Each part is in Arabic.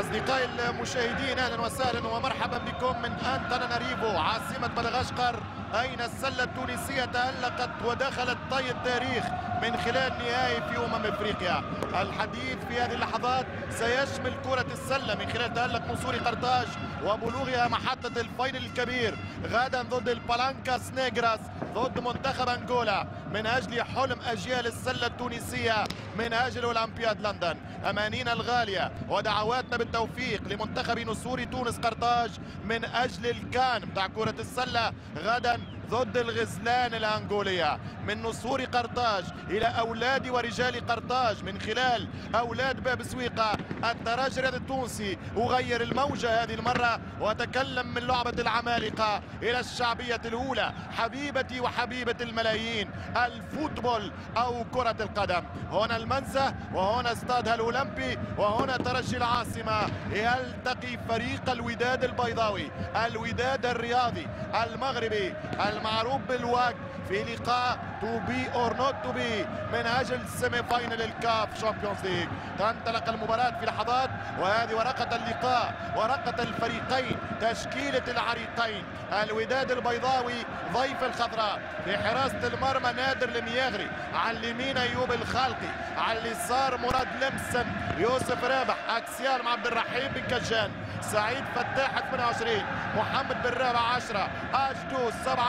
أصدقائي المشاهدين أهلا وسهلا ومرحبا بكم من أنتاناناريفو عاصمة مدغشقر، أين السلة التونسية تألقت ودخلت طي التاريخ من خلال نهائي في أفريقيا. الحديث في هذه اللحظات سيشمل كرة السلة من خلال تألق نسور قرطاج وبلوغها محطة الفاينل الكبير غدا ضد البالانكاس نيغراس ضد منتخب أنغولا من أجل حلم أجيال السلة التونسية من أجل أولمبياد لندن. أمانينا الغالية ودعواتنا بالتوفيق لمنتخب نسور تونس قرطاج من أجل الكان متاع كرة السلة غدا ضد الغزلان الأنغولية. من نسور قرطاج إلى أولاد ورجال قرطاج من خلال أولاد باب سويقة، الترجي الرياضي التونسي وغير الموجة هذه المرة وتكلم من لعبة العمالقة إلى الشعبية الأولى، حبيبتي وحبيبة الملايين الفوتبول أو كرة القدم. هنا المنزه وهنا استاد الأولمبي وهنا ترجي العاصمة يلتقي فريق الوداد البيضاوي، الوداد الرياضي المغربي المعروف بالواك في لقاء تو بي اور نوت تو بي من اجل سيمي فاينل الكاف شامبيونز ليج. تنطلق المباراه في لحظات وهذه ورقه اللقاء، ورقه الفريقين، تشكيله العريقين. الوداد البيضاوي ضيف الخضراء، في حراسه المرمى نادر المياغري، على اليمين ايوب الخالقي، على اليسار مراد لمسن، يوسف رابح، اكسيار مع عبد الرحيم بن كجان، سعيد فتاح 28، محمد بالرابع 10، اجدو 7،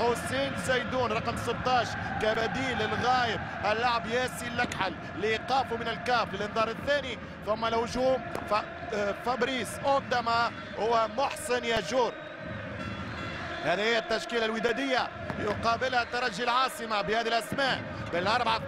حسين زيدون رقم 16 كبديل الغايب اللاعب ياسين لكحل لايقافه من الكاف للانذار الثاني. ثم الهجوم فابريس اوندما ومحسن ياجور. هذه هي التشكيله الوداديه، يقابلها ترجي العاصمه بهذه الاسماء بالاربعه 2-3-1.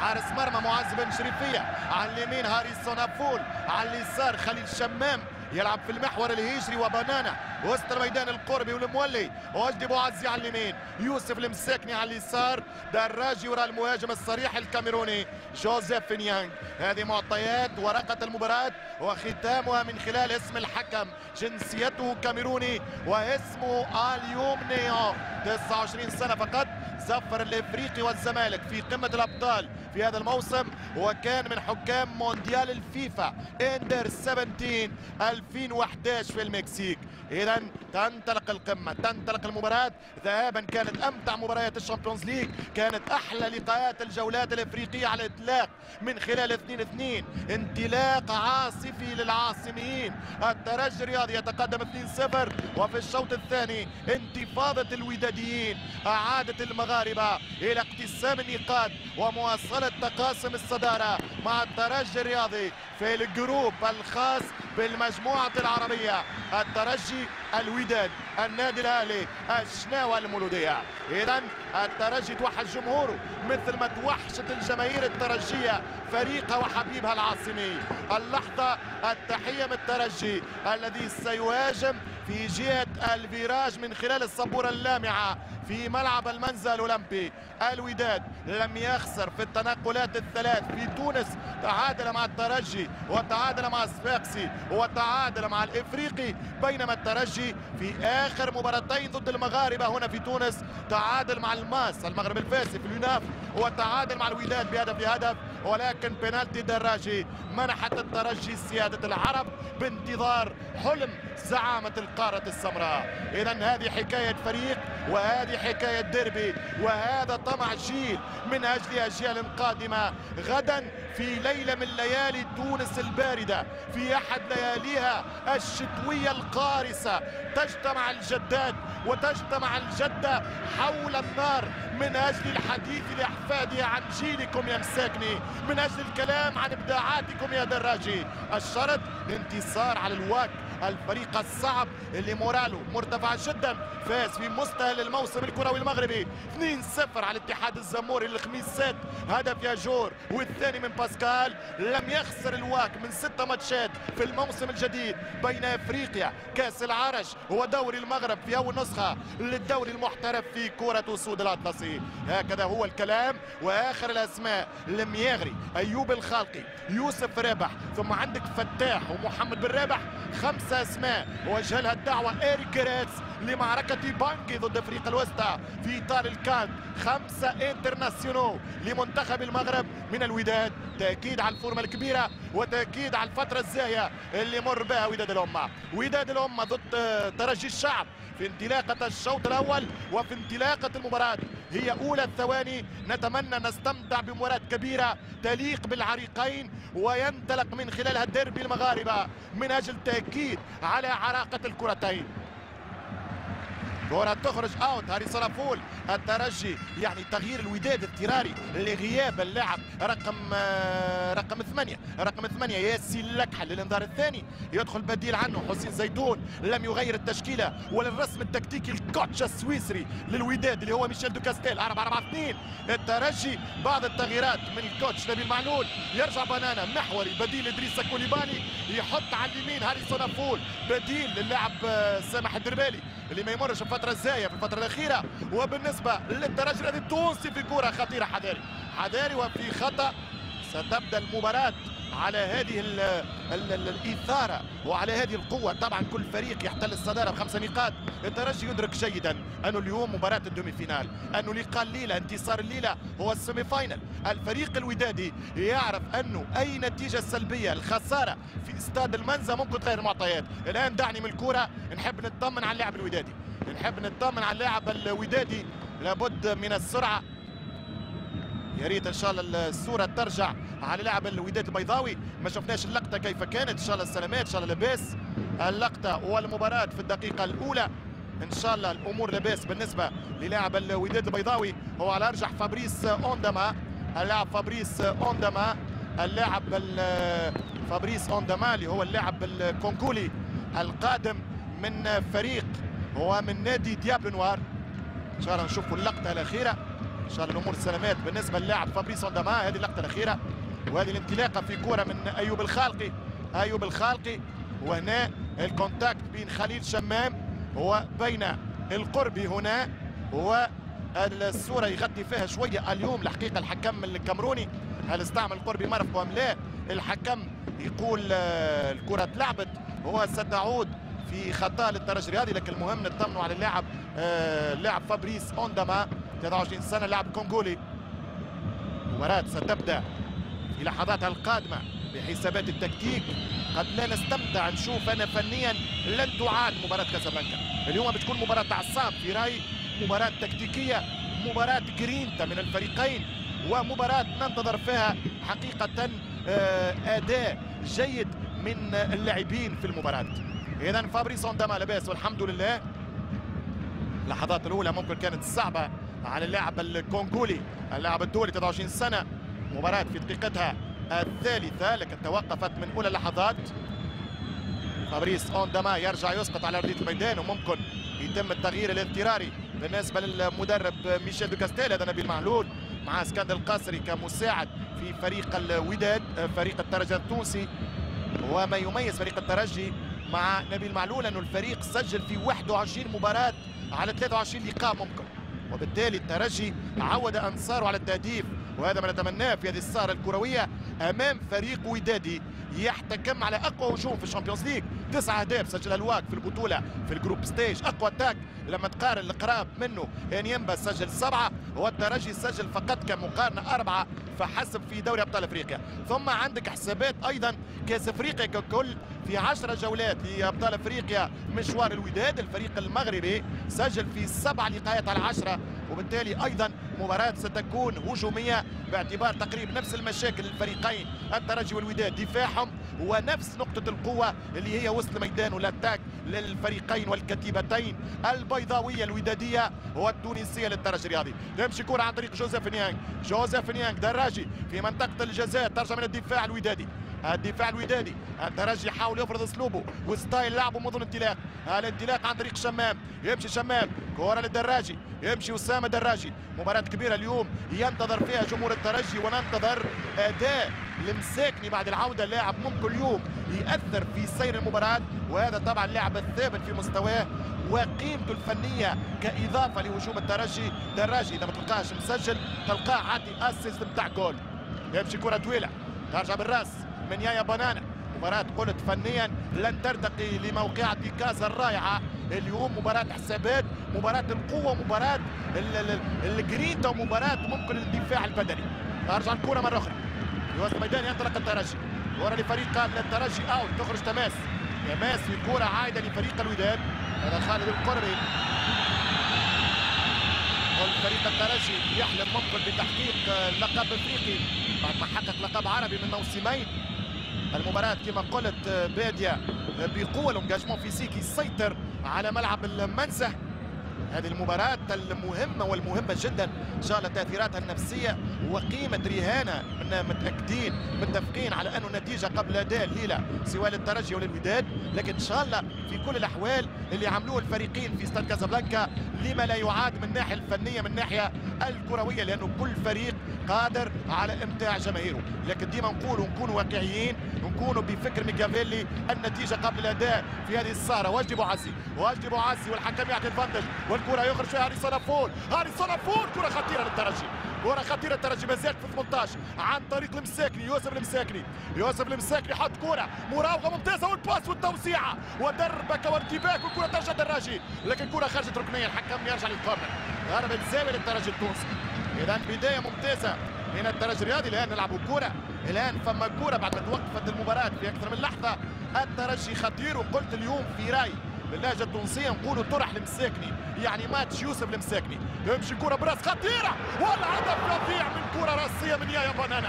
حارس مرمى معز بن شريفيه، على اليمين هاريسون افول، على اليسار خليل شمام يلعب في المحور الهجري وبنانا، وسط الميدان القربي والمولي وجدي بوعزي على اليمين، يوسف المساكني على اليسار، دراجي وراء المهاجم الصريح الكاميروني جوزيف نيانغ. هذه معطيات ورقة المباراة وختامها من خلال اسم الحكم، جنسيته كاميروني واسمه اليوم نيون، 29 سنة فقط. سفر الافريقي والزمالك في قمة الابطال في هذا الموسم وكان من حكام مونديال الفيفا اندر 17 2011 في المكسيك. إذا تنطلق القمة، تنطلق المباراة. ذهابا كانت أمتع مباريات الشامبيونز ليج، كانت أحلى لقاءات الجولات الإفريقية على الإطلاق من خلال 2-2، انطلاق عاصفي للعاصميين. الترجي الرياضي يتقدم 2-0 وفي الشوط الثاني انتفاضة الوداديين أعادت المغاربة إلى اقتسام النقاط ومواصلة تقاسم الصدارة مع الترجي الرياضي في الجروب الخاص بالمجموعة العربية، الترجي، الوداد، النادي الأهلي، الشناوة المولودية. إذا الترجي توحش جمهوره مثل ما توحشت الجماهير الترجية فريقها وحبيبها العاصمي. اللحظة التحية من الترجي الذي سيهاجم في جهة الفيراج من خلال السبورة اللامعة في ملعب المنزل الأولمبي. الوداد لم يخسر في التنقلات الثلاث في تونس، تعادل مع الترجي وتعادل مع الصفاقسي وتعادل مع الإفريقي، بينما الترجي في آخر مباراتين ضد المغاربة هنا في تونس تعادل مع الماس المغرب الفاسي في اليوناف وتعادل مع الوداد بهدف لهدف، ولكن بنالتي دراجي منحت الترجي سيادة العرب بانتظار حلم زعامة القارة السمراء. إذا هذه حكاية فريق وهذه حكاية ديربي وهذا طمع جيل من أجل أجيال قادمة. غدا في ليلة من ليالي تونس الباردة، في أحد لياليها الشتوية القارسة، تجتمع الجدات وتجتمع الجدة حول النار من أجل الحديث لأحفادها عن جيلكم يا مساكني، من أجل الكلام عن إبداعاتكم يا دراجي. الشرط انتصار على الواك، الفريق الصعب اللي موراله مرتفع جدا، فاز في مستهل الموسم الكروي المغربي 2-0 على الاتحاد الزموري للخميسات، هدف ياجور والثاني من باسكال. لم يخسر الواك من 6 ماتشات في الموسم الجديد بين افريقيا، كاس العرش ودوري المغرب في اول نسخه للدوري المحترف في كره سود الاطلسي. هكذا هو الكلام. واخر الاسماء المياغري، ايوب الخالقي، يوسف رابح، ثم عندك فتاح ومحمد بن رابح، 5 اسماء الان وجه الدعوه إيريك جيرتس لمعركه بانجي ضد افريقيا الوسطى في اطار الكاد. 5 انترناسيونو لمنتخب المغرب من الوداد، تاكيد على الفورمه الكبيره وتاكيد على الفتره الزاهيه اللي مر بها وداد الامه. وداد الامه ضد ترجي الشعب في انطلاقه الشوط الاول وفي انطلاقه المباراه، هي اولى الثواني. نتمنى نستمتع بمباراه كبيره تليق بالعريقين وينطلق من خلالها الديربي المغاربه من اجل التاكيد على عراقه الكرتين. كرة تخرج اوت، هاري صلافول الترجي، يعني تغيير الوداد اضطراري لغياب اللاعب رقم 8 ياسين لكحل للانذار الثاني، يدخل بديل عنه حسين زيدون. لم يغير التشكيله ولا الرسم التكتيكي الكوتش السويسري للوداد اللي هو ميشيل دو كاستيل. 4-4-2 الترجي، بعض التغييرات من الكوتش نبيل معلول، يرجع بنانا محوري بديل ادريس كوليبالي، يحط على اليمين هاري صلافول بديل للاعب سامح الدربالي اللي ما يمرش الفترة الزاية في الفترة الأخيرة. وبالنسبة للترجي الرياضي التونسي في كرة خطيرة، حذاري وفي خطأ. ستبدأ المباراة على هذه الإثارة وعلى هذه القوة. طبعا كل فريق يحتل الصدارة ب5 نقاط. الترجي يدرك جيدا أنه اليوم مباراة الدومي فينال، أنه لقاء الليلة، انتصار الليلة هو السيمي فاينل. الفريق الودادي يعرف أنه أي نتيجة سلبية، الخسارة في استاد المنزة، ممكن تغير المعطيات. الآن دعني من الكرة، نحب نطمن على اللاعب الودادي، نحب نطمن على اللاعب الودادي، لابد من السرعة. يا ريت ان شاء الله الصوره ترجع على لاعب الوداد البيضاوي، ما شفناش اللقطه كيف كانت. ان شاء الله السلامات، ان شاء الله لاباس. اللقطه والمباراه في الدقيقه الاولى، ان شاء الله الامور لاباس بالنسبه للاعب الوداد البيضاوي. هو على ارجح فابريس اوندما، اللاعب فابريس اوندما، اللاعب فابريس اوندما اللي هو اللاعب الكونغولي القادم من فريق ومن نادي ديابلو نوار. ان شاء الله نشوفوا اللقطه الاخيره، ان شاء الله الامور سلامات بالنسبه للاعب فابريس اوندما. هذه اللقطه الاخيره وهذه الانطلاقه في كوره من ايوب الخالقي. ايوب الخالقي، وهنا الكونتاكت بين خليل شمام وبين القربي هنا، والصوره يغطي فيها شويه اليوم الحقيقه الحكم الكامروني. هل استعمل القربي مرفق ام لا؟ الحكم يقول الكره اتلعبت وستعود في خطا للترجي الرياضي، لكن المهم نطمنوا على اللاعب فابريس اوندما، 23 سنة، لاعب كونغولي. المباراة ستبدأ في لحظاتها القادمة بحسابات التكتيك. قد لا نستمتع، نشوف أنا فنيا لن تعاد مباراة كازابلانكا. اليوم بتكون مباراة عصاب في رأيي، مباراة تكتيكية، مباراة جرينتا من الفريقين، ومباراة ننتظر فيها حقيقة أداء جيد من اللاعبين في المباراة. إذا فابريس اوندما لاباس والحمد لله. اللحظات الأولى ممكن كانت صعبة على اللاعب الكونغولي، اللاعب الدولي 23 سنة. مباراة في دقيقتها الثالثة لكن توقفت من أولى اللحظات. فابريس اوندما يرجع يسقط على أرضية الميدان، وممكن يتم التغيير الاضطراري بالنسبة للمدرب ميشيل دو كاستيل. هذا نبيل معلول مع اسكندر القاسري كمساعد في فريق الوداد، فريق الترجي التونسي. وما يميز فريق الترجي مع نبيل معلول أنه الفريق سجل في 21 مباراة على 23 لقاء ممكن، وبالتالي الترجي عود أنصاره على التهديف، وهذا ما نتمناه في هذه السهرة الكروية أمام فريق ودادي يحتكم على أقوى هجوم في الشامبيونز ليج. 9 أهداف سجلها الواك في البطولة في الجروب ستيج. أقوى تاك لما تقارن القراب منه، انيمبا سجل 7 والترجي سجل فقط كمقارنة 4 فحسب في دوري أبطال أفريقيا. ثم عندك حسابات أيضا كأس أفريقيا ككل في 10 جولات لأبطال أفريقيا. مشوار الوداد، الفريق المغربي سجل في 7 لقاءات على 10، وبالتالي أيضا مباراة ستكون هجومية باعتبار تقريبا نفس المشاكل للفريقين الترجي والوداد، دفاعهم ونفس نقطة القوة اللي هي وسط الميدان والاتاك للفريقين والكتيبتين، البيضاوية الودادية والتونسية للترجي الرياضي. تمشي كرة عن طريق جوزيف نيانغ، جوزيف نيانغ دراجي في منطقة الجزاء، ترجع من الدفاع الودادي. الترجي يحاول يفرض اسلوبه وستايل لعبه منذ الانطلاق. الانطلاق عن طريق شمام، يمشي شمام، كرة للدراجي، يمشي اسامه دراجي. مباراه كبيره اليوم ينتظر فيها جمهور الترجي، وننتظر اداء لمساكني بعد العوده، لاعب ممكن اليوم ياثر في سير المباراه، وهذا طبعا اللاعب الثابت في مستواه وقيمته الفنيه كاضافه لهجوم الترجي. دراجي اذا ما تلقاهش مسجل تلقاه عادي اسيست بتاع جول. يمشي كره طويله ترجع بالراس من يايا بنانا، مباراة قلت فنيا لن ترتقي لموقعة كازا الرائعة اليوم. مباراة حسابات، مباراة القوة، مباراة الجرينتا، ومباراة ممكن الدفاع البدني. ارجع الكرة مرة أخرى لوسط الميدان، ينطلق الترجي كرة لفريق الترجي اوت، تخرج تماس في كرة عايدة لفريق الوداد. هذا خالد القري، فريق الترجي يحلم ممكن بتحقيق لقب افريقي بعد ما حقق لقب عربي من موسمين. المباراة كما قلت بادية بقوة، الانجاجمون فيزيكي يسيطر على ملعب المنزه. هذه المباراة المهمة والمهمة جدا ان شاء الله تأثيراتها النفسية وقيمة رهانة. كنا متفقين على انه النتيجة قبل اداء الهيلة سواء للترجي وللوداد، لكن ان شاء الله في كل الاحوال اللي عملوه الفريقين في استاد كازابلانكا لما لا يعاد من الناحية الفنية، من الناحية الكروية، لانه كل فريق قادر على امتاع جماهيره. لكن ديما نقول ونكونوا واقعيين، ونكونوا بفكر ميكافيلي النتيجة قبل الاداء في هذه السهرة. وجدي بوعزي، والحكم يعطي الفانتج، والكرة يخرج فيها هاريسون فول، كرة خطيرة للترجي، ما زالت في 18 عن طريق المساكني، يوسف المساكني حط كرة مراوغة ممتازة، والباس والتوسيعة ودربك وارتباك، والكرة ترجع للترجي، لكن الكرة خرجت ركنية. الحكم يرجع للكورنر، ضربة زاوية للترجي التونسي. إذا بداية ممتازة من الترجي الرياضي. الآن نلعبوا كرة، الآن فما كرة بعد ما توقفت المباراة في أكثر من لحظة. الترجي خطير، وقلت اليوم في رأي باللهجة التونسية نقولوا طرح المساكني، يعني ماتش يوسف المساكني. يمشي كرة براس خطيرة، والهدف رفيع من كرة راسية من يايا بنانا.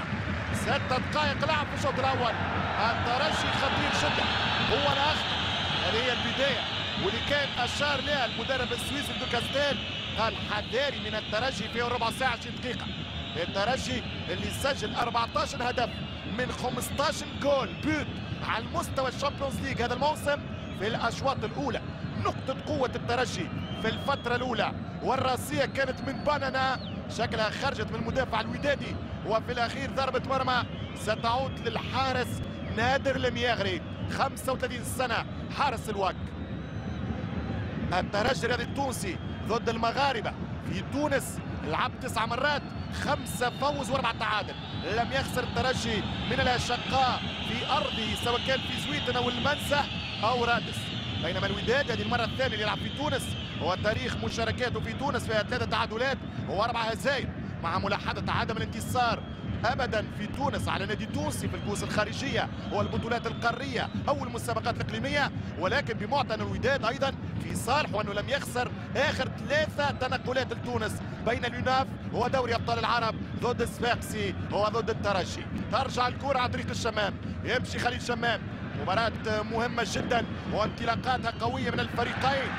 6 دقائق لعب في الشوط الأول، الترجي خطير جدا هو الأخطر. هذه هي البداية واللي كان أشار لها المدرب السويسري دوكاستيل، قال حذاري من الترجي في ربع ساعة 20 دقيقة. الترجي اللي سجل 14 هدف من 15 جول بوت على المستوى الشامبيونز ليج هذا الموسم في الأشواط الأولى. نقطة قوة الترجي في الفترة الأولى والراسية كانت من بنانا، شكلها خرجت من المدافع الودادي، وفي الأخير ضربة مرمى ستعود للحارس نادر المياغري 35 سنة حارس الواك. الترجي الرياضي التونسي ضد المغاربة في تونس لعب 9 مرات، 5 فوز و4 تعادل. لم يخسر الترجي من الأشقاء في أرضه سواء كان في زويتن أو المنزه أو رادس، بينما الوداد هذه المرة الثانية اللي يلعب في تونس، وتاريخ مشاركاته في تونس فيها 3 تعادلات و4 هزائم مع ملاحظة عدم الانتصار أبدا في تونس على نادي تونسي في الكؤوس الخارجية والبطولات القارية أو المسابقات الإقليمية. ولكن بمعتنى الوداد أيضا في صالح وأنه لم يخسر آخر 3 تنقلات لتونس بين اليوناف ودوري أبطال العرب ضد الصفاقسي وضد الترجي. ترجع الكرة عن طريق الشمام، يمشي خليل شمام. مباراة مهمة جدا وانطلاقاتها قوية من الفريقين.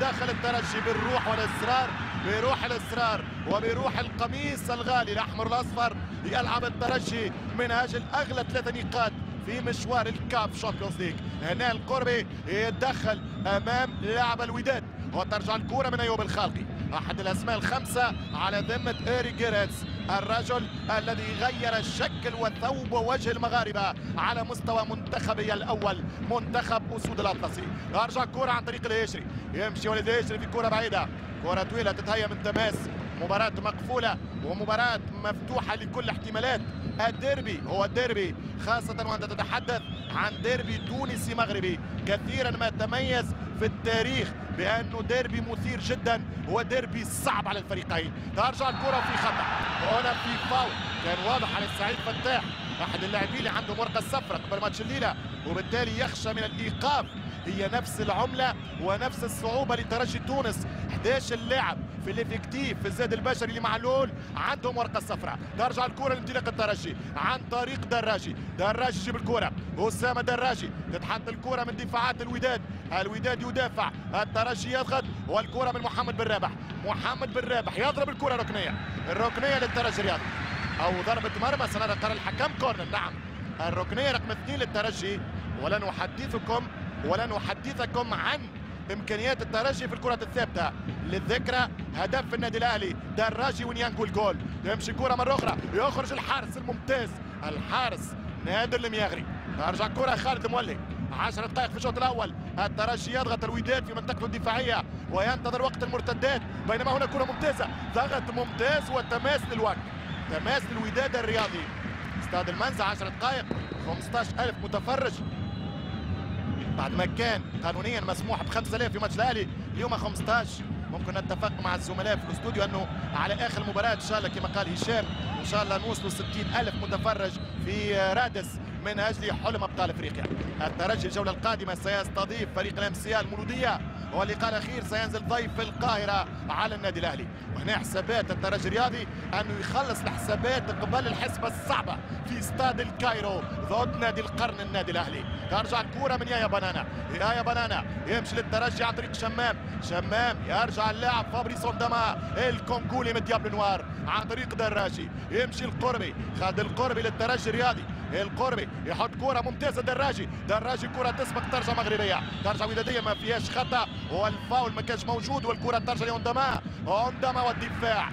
داخل الترجي بالروح والإصرار، بروح الإصرار وبروح القميص الغالي الأحمر الأصفر. يلعب الترجي من أجل أغلى 3 نقاط في مشوار الكاب شامبيونز ليج. هنا القربي يتدخل أمام لاعب الوداد، وترجع الكرة من أيوب الخالقي، أحد الأسماء الخمسة على ذمة إيري جيرتس، الرجل الذي غير الشكل وثوب ووجه المغاربة على مستوى منتخبي الأول، منتخب أسود الأطلسي. أرجع كرة عن طريق الهجري، يمشي وليد الهجري في كرة بعيدة، كرة طويلة تتهيأ من تماس. مباراة مقفولة ومباراة مفتوحة لكل احتمالات. الديربي هو الديربي، خاصة وأنت تتحدث عن ديربي تونسي مغربي. كثيرا ما تميز في التاريخ بأنه ديربي مثير جدا وديربي صعب على الفريقين. ترجع الكرة في خطأ، وهنا في فاول كان واضح على السعيد فتاح، أحد اللاعبين اللي عنده ورقة صفراء قبل ماتش الليلة، وبالتالي يخشى من الإيقاف. هي نفس العملة ونفس الصعوبة لترجي تونس، 11 اللاعب في الافكتيف في الزاد البشري اللي معلول عندهم ورقة صفراء. ترجع الكرة لانطلاق الترجي عن طريق دراجي، يجيب الكرة، أسامة دراجي، تتحط الكرة من دفاعات الوداد، يدافع، الترجي يضغط، والكرة من محمد بن رابح، يضرب الكرة ركنية، الركنية للترجي الرياضي أو ضربة مرمى سنرى قرار الحكم كورنر. نعم، الركنية رقم 2 للترجي. ولن أحدثكم عن إمكانيات الترجي في الكرة الثابتة. للذكرى هدف النادي الأهلي دراجي ونيانجو الجول. تمشي كرة مرة أخرى، يخرج الحارس الممتاز الحارس نادر المياغري. ترجع كرة خالد المولي، 10 دقائق في الشوط الأول. الترجي يضغط الوداد في منطقته الدفاعية وينتظر وقت المرتدات، بينما هنا كرة ممتازة، ضغط ممتاز وتماس للوقت، تماس للوداد الرياضي. استاد المنزه 10 دقائق، 15000 متفرج، بعد ما كان قانونيا مسموح ب5000 في ماتش الاهلي، اليوم 15. ممكن نتفق مع الزملاء في الاستوديو انه على اخر المباراه ان شاء الله كما قال هشام ان شاء الله نوصلوا 60000 متفرج في رادس من اجل حلم ابطال افريقيا. الترجي الجوله القادمه سيستضيف فريق الامسيه المولوديه، واللقاء الاخير سينزل ضيف في القاهره على النادي الاهلي. وهنا حسابات الترجي الرياضي انه يخلص الحسابات قبل الحسبه الصعبه في استاد الكايرو ضد نادي القرن النادي الاهلي. ترجع الكوره من يايا بنانا، يايا بنانا يمشي للترجي عن طريق شمام، شمام يرجع اللاعب فابريس اونداما الكونغولي من ديابلو نوار عن طريق دراجي، يمشي القربي، خد القربي للترجي الرياضي، القربي يحط كرة ممتازة دراجي، دراجي كرة تسبق ترجع مغربية، ترجع ودادية ما فيهاش خطأ، والفاول ما كانش موجود، والكرة ترجع لأونداما، أونداما والدفاع،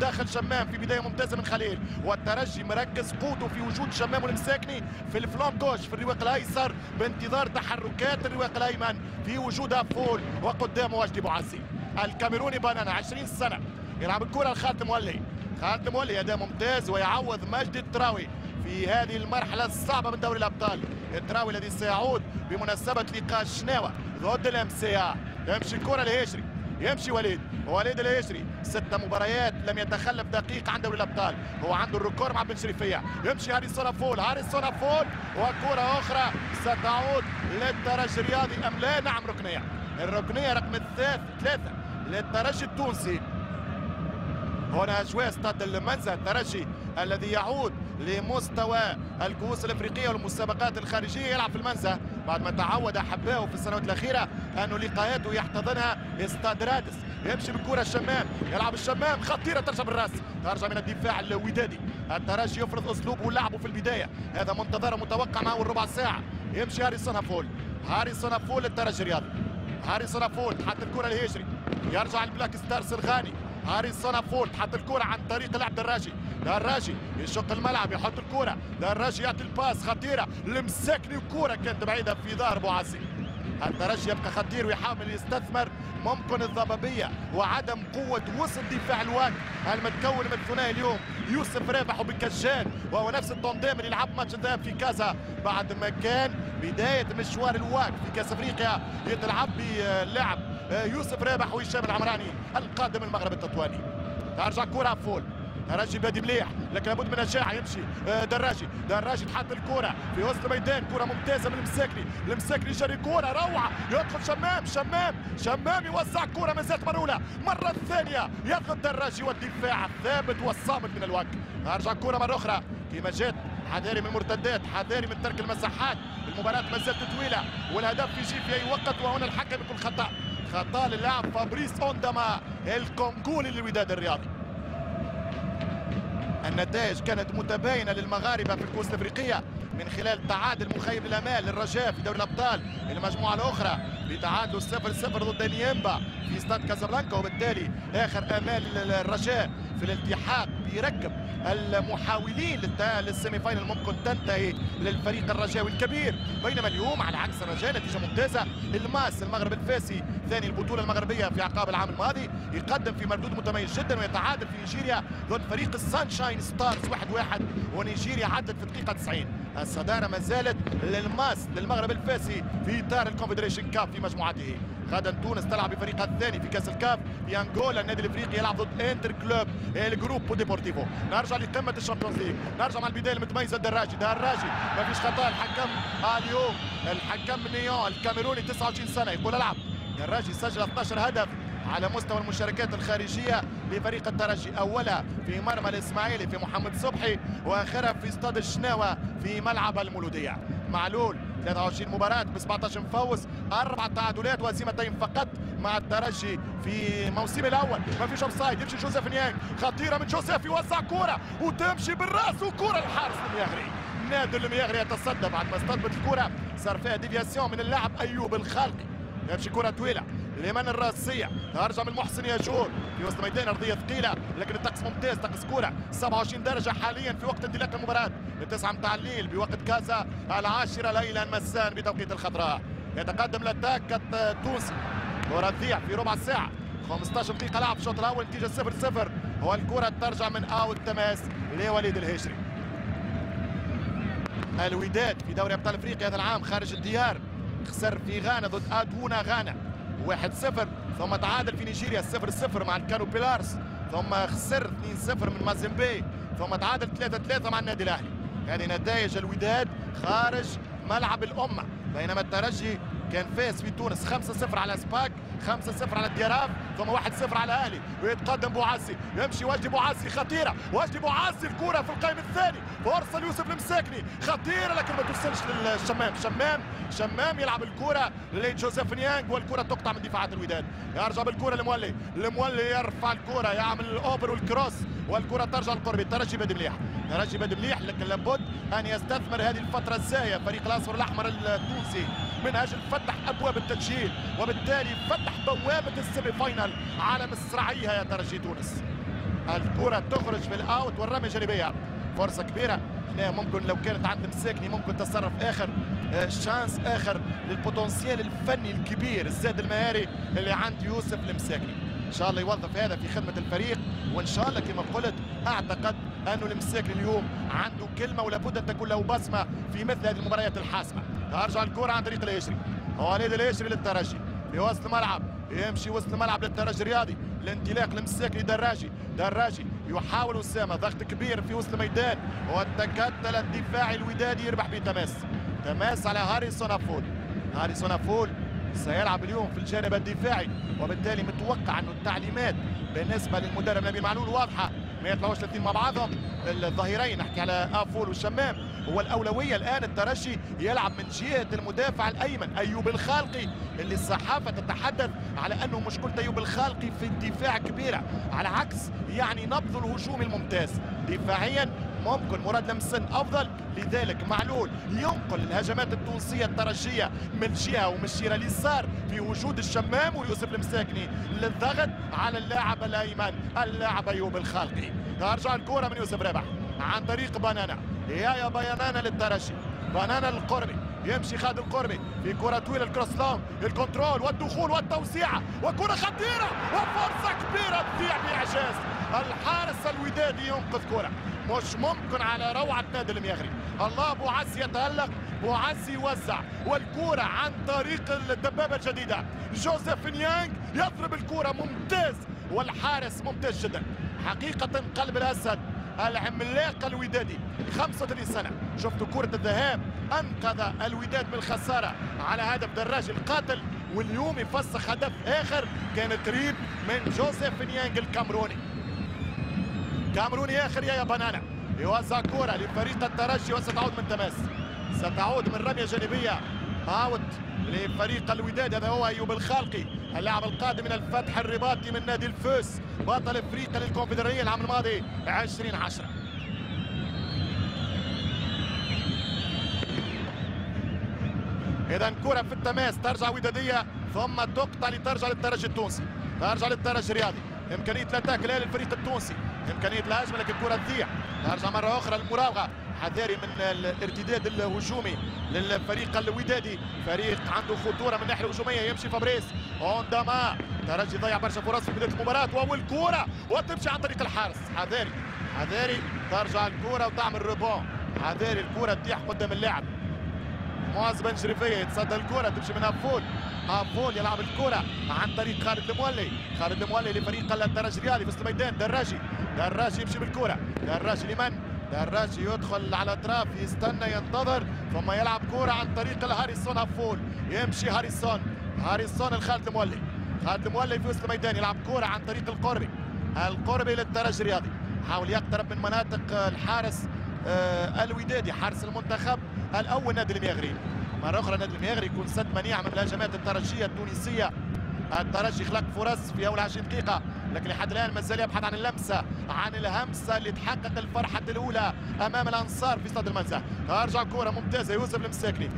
داخل شمام في بداية ممتازة من خليل، والترجي مركز قوته في وجود شمام والمساكني في الفلان جوش في الرواق الأيسر بانتظار تحركات الرواق الأيمن في وجودها فول وقدامه وجدي بوعزي. الكاميروني بانانا 20 سنة يلعب الكرة لخالد مولي، خالد مولي أداء ممتاز ويعوض مجدي التراوي في هذه المرحلة الصعبة من دوري الأبطال. التراوي الذي سيعود بمناسبة لقاء الشناوة ضد الأمسية. يمشي الكرة لهيشري، يمشي وليد، وليد الهيشري 6 مباريات لم يتخلف دقيقة عن دوري الأبطال، هو عنده الركور مع بن شريفية. يمشي هاري سونافول، هاري سونافول وكرة أخرى ستعود للترجي الرياضي أم لا؟ نعم ركنية، الركنية رقم 3 للترجي التونسي. هنا أجواء استاد المنزه، الترجي الذي يعود لمستوى الكؤوس الافريقيه والمسابقات الخارجيه يلعب في المنزه بعد ما تعود احبائه في السنوات الاخيره انه لقاءاته يحتضنها استاد رادس. يمشي بالكره الشمام، يلعب الشمام خطيره ترجع بالراس، ترجع من الدفاع الودادي. الترجي يفرض اسلوبه ولعبه في البدايه، هذا منتظر متوقع معه الربع ساعه. يمشي هاري سونافول، هاري سونافول الترجي الرياضي، هاري سونافول حتى الكره الهجري، يرجع البلاك ستار سرغاني، هاري سونافول حط الكرة عن طريق لاعب دراجي، دراجي يشق الملعب يحط الكرة، دراجي يعطي الباس خطيرة لمساكني وكرة كانت بعيدة في ظهر بوعزي. الترجي يبقى خطير ويحاول يستثمر ممكن الضبابية وعدم قوة وسط دفاع الواد المتكون من ثنائي اليوم يوسف رابح وبكشان، وهو نفس التنظيم اللي لعب ماتش الذهاب في كازا بعد ما كان بداية مشوار الواد في كاس افريقيا يتلعب بلعب يوسف رابح وهشام العمراني القادم المغرب التطواني. ترجع كرة فول، ترجي بادي مليح لكن لابد من الشجاعه. يمشي دراجي، دراجي تحط الكره في وسط الميدان، كره ممتازه من المساكني، المساكني يجري كره روعه، يدخل شمام، شمام، شمام يوزع كره من زيت مروله، مره ثانيه يضغط دراجي والدفاع الثابت والصامت من الوك. ترجع كره مره اخرى كما جات، حذاري من المرتدات، حذاري من ترك المساحات، المباراه ما زالت طويله والهدف يجي في اي وقت. وهنا الحكم يكون خطا، خطا للاعب فابريس اونداما الكونغولي للوداد الرياضي. النتائج كانت متباينة للمغاربة في الكؤوس الأفريقية من خلال تعادل مخيب للآمال للرجاء في دوري الأبطال المجموعة الأخرى بتعادل 0-0 ضد نيمبا في استاد كازابلانكا، وبالتالي آخر آمال الرجاء في الالتحاق بيركب المحاولين للسيمي فاينل ممكن تنتهي للفريق الرجاوي الكبير. بينما اليوم على عكس الرجاء نتيجة ممتازة، الماس المغرب الفاسي ثاني البطولة المغربية في عقاب العام الماضي يقدم في مردود متميز جدا ويتعادل في نيجيريا ضد فريق السانشاين ستارز 1-1 ونيجيريا عدت في الدقيقة 90. الصدارة ما زالت للماس للمغرب الفاسي في إطار الكونفدريشن كاب في مجموعته. غدا تونس تلعب بفريقها الثاني في كاس الكاف في انغولا، النادي الافريقي يلعب ضد انتر كلوب الجروبو ديبورتيفو. نرجع لقمه الشامبيونز ليج، نرجع مع البدايه المتميزه لدراجي، دراجي ما فيش خطا. الحكم اليوم الحكم نيون الكاميروني 29 سنه يقول العب. دراجي سجل 12 هدف على مستوى المشاركات الخارجيه لفريق الترجي، اولها في مرمى الاسماعيلي في محمد صبحي واخرها في استاد الشناوه في ملعب المولوديه. معلول 23 مباراة ب 17 فوز، 4 تعادلات وهزيمتين فقط مع الترجي في موسمه الأول. ما فيش أوفسايد. يمشي جوزيف نيانغ، خطيرة من جوزيف يوزع كرة وتمشي بالرأس وكرة الحارس المياغري. نادي المياغري يتصدى بعد ما استضبط الكرة، صار فيها ديفياسيون من اللاعب أيوب الخالقي. يمشي كرة طويلة لمن الراسية، ترجع من محسن ياجور في وسط ميدان، أرضية ثقيلة لكن الطقس ممتاز، طقس كرة 27 درجة حاليا في وقت اندلاع المباراة، 9 متاع الليل بوقت كازا، 10 ليلا مساء بتوقيت الخضراء. يتقدم الأتاك التونسي، كرة تضيع في ربع ساعة، 15 دقيقة لعب الشوط الأول، نتيجة 0-0 والكرة ترجع من أول تماس لوليد الهجري. الوداد في دوري أبطال أفريقيا هذا العام خارج الديار خسر في غانا ضد أجونا غانا 1-0، ثم تعادل في نيجيريا 0-0 مع الكانو بيلارس، ثم خسر 2-0 من مازيمبي، ثم تعادل 3-3 مع النادي الأهلي. هذه نتائج الوداد خارج ملعب الأمة، بينما الترجي كان فاز في تونس 5-0 على سباك، 5-0 على الديراف، ثم 1-0 على الاهلي. ويتقدم بوعزي، يمشي وجدي بوعزي، خطيره وجدي بوعزي، الكره في القائم الثاني، فرصه ليوسف المساكني خطيره لكن ما توصلش للشمام. شمام يلعب الكره لجوزيف نيانج والكره تقطع من دفاعات الوداد. يرجع بالكره لمولي، يرفع الكره، يعمل الاوبر والكروس والكره ترجع لقربي. الترجي باد مليح، لكن لابد ان يستثمر هذه الفتره الزايه فريق الاصفر الاحمر التونسي من اجل فتح ابواب التسجيل، وبالتالي فتح بوابه السيمي فاينال على مصراعيها يا ترجي تونس. الكره تخرج في الاوت والرميه جانبيه، فرصه كبيره هنا. ممكن لو كانت عند مساكني ممكن تصرف اخر، شانس اخر للبوتنسيال الفني الكبير الزاد المهاري اللي عند يوسف المساكني. ان شاء الله يوظف هذا في خدمه الفريق، وان شاء الله كما قلت اعتقد انه المساكني اليوم عنده كلمه ولابد ان تكون له بصمه في مثل هذه المباريات الحاسمه. ترجع الكره عن طريق الهجري، وليد الهجري للترجي في وسط الملعب، يمشي وسط الملعب للترجي الرياضي، الانطلاق لمساكني دراجي، يحاول اسامه، ضغط كبير في وسط الميدان، والتكتل الدفاعي الودادي يربح بتماس، على هاريسون أفول. هاريسون أفول سيلعب اليوم في الجانب الدفاعي، وبالتالي متوقع انه التعليمات بالنسبه للمدرب نبيل معلول واضحه، ما يطلعوش 30 مع بعضهم الظهيرين، نحكي على أفول والشمام. هو الأولوية الآن الترجي يلعب من جهة المدافع الأيمن أيوب الخالقي، اللي الصحافة تتحدث على أنه مشكلة أيوب الخالقي في الدفاع كبيرة، على عكس يعني نبض الهجوم الممتاز. دفاعيا ممكن مراد لمسن أفضل، لذلك معلول ينقل الهجمات التونسية الترجية من جهة ومشيرة اليسار في وجود الشمام ويوسف المساكني للضغط على اللاعب الأيمن اللاعب أيوب الخالقي. ترجع الكرة من يوسف رابح عن طريق بانانا، يا بانانا للترجي، بانانا القربي، يمشي خادم قربي في كرة طويلة، الكروس لونج، الكنترول والدخول والتوسيعة، وكرة خطيرة وفرصة كبيرة تضيع بإعجاز. الحارس الودادي ينقذ كرة، مش ممكن على روعة نادي المياغري. الله بوعزي يتألق، بوعزي يوزع، والكرة عن طريق الدبابة الجديدة، جوزيف نيانج يضرب الكرة ممتاز، والحارس ممتاز جدا حقيقة. قلب الأسد العملاق الودادي 35 سنة، شفتوا كرة الذهاب أنقذ الوداد من الخسارة على هدف دراجي القاتل، واليوم يفسخ هدف آخر كان قريب من جوزيف نيانج الكامروني. كامروني آخر يا بنانا، يوزع كرة لفريق الترجي وستعود من تماس، ستعود من رمية جانبية اوت لفريق الوداد. هذا هو أيوب الخالقي اللاعب القادم من الفتح الرباطي من نادي الفوس، بطل افريقيا للكونفدراليه العام الماضي 2010. اذا كره في التماس ترجع وداديه ثم تقطع لترجع للترجي التونسي، ترجع للترجي الرياضي، امكانيه الاتاك الان للفريق التونسي، امكانيه الهجمه لكن الكره تضيع. ترجع مره اخرى المراوغه، حذاري من الارتداد الهجومي للفريق الودادي، فريق عنده خطوره من الناحيه الهجوميه. يمشي فابريس اونداما، الترجي ضيع برشا فرص في بدايه المباراه، واول كوره وتمشي عن طريق الحارس حذاري، ترجع الكوره وتعمل ريبون، حذاري الكوره تطيح قدام اللاعب. معز بن شريفيه يتصدى الكوره، تمشي من أفول، يلعب الكوره عن طريق خالد المولي، لفريق الترجي الرياضي في وسط الميدان، دراجي، يمشي بالكوره، دراجي لمن؟ دراجي يدخل على اطراف، يستنى ينتظر، ثم يلعب كوره عن طريق الهاريسون أفول، يمشي هاريسون، الخالد المولي، في وسط الميدان، يلعب كوره عن طريق القربي، للترجي الرياضي، حاول يقترب من مناطق الحارس الودادي حارس المنتخب الاول نادي المياغري. مره اخرى نادي المياغري يكون سد منيع من الهجمات الترجيه التونسيه. الترجي خلق فرص في اول 20 دقيقه لكن لحد الان مازال يبحث عن اللمسه، اللي تحقق الفرحه الاولى امام الانصار في استاد المنزه. ترجع كوره ممتازه يوسف المساكني،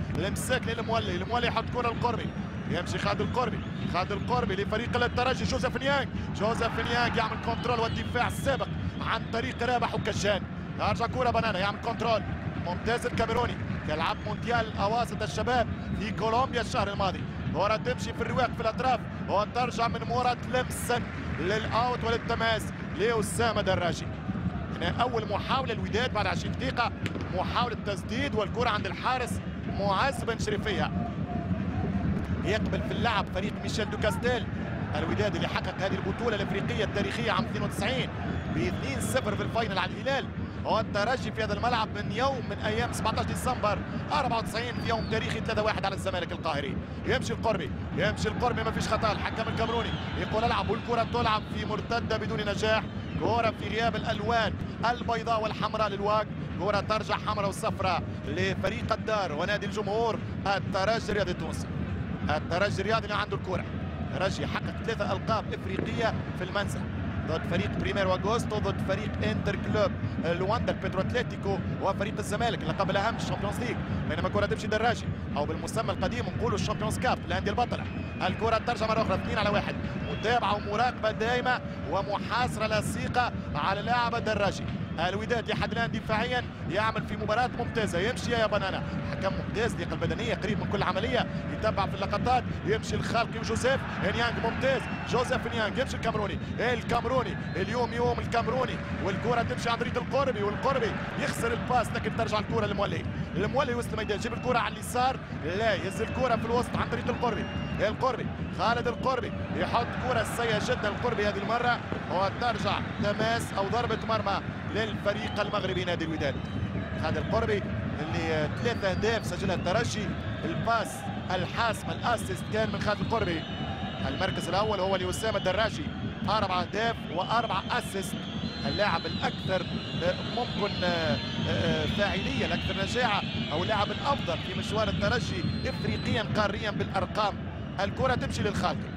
المولي، يحط كوره القربي، يمشي خالد القربي، لفريق الترجي جوزيف نيانج، يعمل كنترول والدفاع السابق عن طريق رابح وكشان. ترجع كوره بنانا يعمل كنترول ممتاز الكاميروني، يلعب مونديال اواسط الشباب في كولومبيا الشهر الماضي. كرة تمشي في الرواق في الاطراف وترجع من مراد لمسن للاوت وللتماس لأسامة دراجي. هنا اول محاولة الوداد بعد 20 دقيقة، محاولة تسديد والكرة عند الحارس معز بن شريفية. يقبل في اللعب فريق ميشيل دوكاستيل الوداد اللي حقق هذه البطولة الأفريقية التاريخية عام 92 ب 2-0 في الفاينل على الهلال. والترجي في هذا الملعب من يوم من ايام 17 ديسمبر 94 في يوم تاريخي 3-1 على الزمالك القاهري. يمشي القربي ما فيش خطا، الحكم الكاميروني يقول العب والكره تلعب في مرتده بدون نجاح. كره في غياب الالوان البيضاء والحمراء للواق، كره ترجع حمراء وصفراء لفريق الدار ونادي الجمهور الترجي الرياضي التونسي. الترجي الرياضي اللي عنده الكره، الترجي حقق 3 ألقاب افريقيه في المنزل ضد فريق بريميرو اغوستو، ضد فريق انتر كلوب لواندا البترو اتليتيكو، وفريق الزمالك اللقب الاهم الشامبيونز ليج. بينما الكره تمشي دراجي او بالمسمى القديم نقولوا الشامبيونز كاب الانديه البطله. الكره ترجع مره اخرى 2-1، متابعه ومراقبه دائمه ومحاصره لصيقه على لاعب الدراجي. الوداد لحد الان دفاعيا يعمل في مباراه ممتازه. يمشي يا بنانا، حكم ممتاز، لياقه البدنيه، قريب من كل عمليه، يتبع في اللقطات. يمشي الخالقي وجوزيف نيانج، ممتاز جوزيف نيانج. يمشي الكاميروني اليوم يوم الكاميروني، والكره تمشي عند ريد القربي، والقربي يخسر الباس لكن ترجع الكره المولي وسط الميدان. جيب الكره على اليسار، لا يهز الكره في الوسط عند ريد القربي خالد القربي يحط كره سيئه جدا القربي هذه المره، وترجع تماس او ضربه مرمى للفريق المغربي نادي الوداد. خالد القربي اللي 3 أهداف سجلها الترجي، الباس الحاسم الاسيست كان من خالد القربي. المركز الاول هو لوسام الدراجي، 4 أهداف و4 أسيست، اللاعب الاكثر ممكن فاعليه، الاكثر نجاعه، او اللاعب الافضل في مشوار الترجي افريقيا قاريا بالارقام. الكره تمشي للخالقي.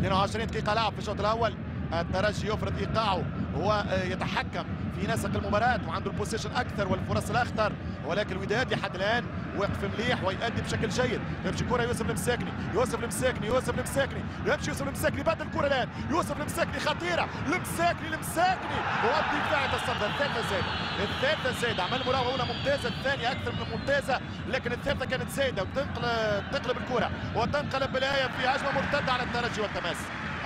22 دقيقه لعب في الشوط الاول، الترجي يفرض ايقاعه ويتحكم في نسق المباراه وعنده البوزيشن اكثر والفرص الاخطر، ولكن الوداد لحد الان واقف مليح ويؤدي بشكل جيد. يمشي كره يوسف المساكني، يمشي يوسف المساكني بعد الكره الان، يوسف المساكني خطيره، المساكني والدفاع تصدى. الثالثه زايده، عمل مراوغه اولى ممتازه، الثانيه اكثر من ممتازه، لكن الثالثه كانت زايده وتقلب الكره وتنقلب بالايه في هجمه مرتده على الترجي والتماس.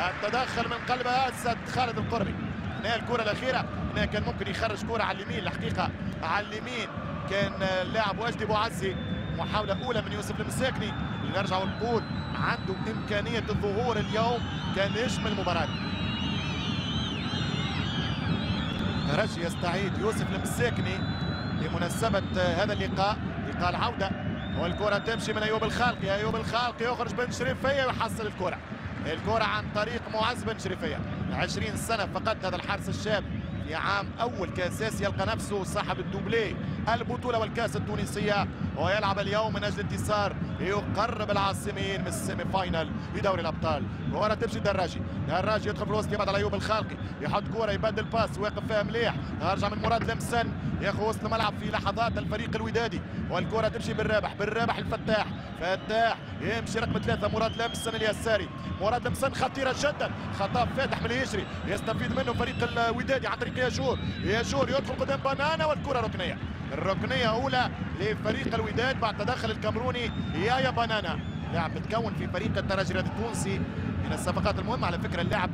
التدخل من قلب اسد خالد القربي. هنا الكره الاخيره، هنا كان ممكن يخرج كره على اليمين، الحقيقه على اليمين كان اللاعب واجدي بوعزي. محاوله اولى من يوسف المساكني، اللي نرجع ونقول عنده امكانيه الظهور اليوم، كان نجم المباراه. الترجي يستعيد يوسف المساكني لمناسبه هذا اللقاء، لقاء العوده. والكره تمشي من ايوب الخالقي يخرج بن شريفيه ويحصل الكره عن طريق معز بن شريفيه. 20 سنه فقط هذا الحارس الشاب، في عام اول كاساس يلقى نفسه صاحب الدوبلي البطوله والكاس التونسيه، ويلعب اليوم من اجل انتصار يقرب العاصمين من السيمي فاينل بدوري الابطال. كره تمشي دراجي يدخل في الوسط، يبعد على ايوب الخالقي، يحط كره يبدل باس، واقف فيها مليح، هرجع من مراد لمسن ياخذ وسط الملعب في لحظات الفريق الودادي. والكره تمشي بالرابح الفتاح يمشي رقم 3 مراد لمسن خطيره جدا، خطا فاتح من يجري يستفيد منه فريق الودادي عن طريق ياجور يدخل قدام بنانا، والكره ركنيه اولى لفريق الوداد بعد تدخل الكاميروني يا بنانا. لاعب متكون في فريق الترجي الرياضي التونسي، من الصفقات المهمه على فكره اللاعب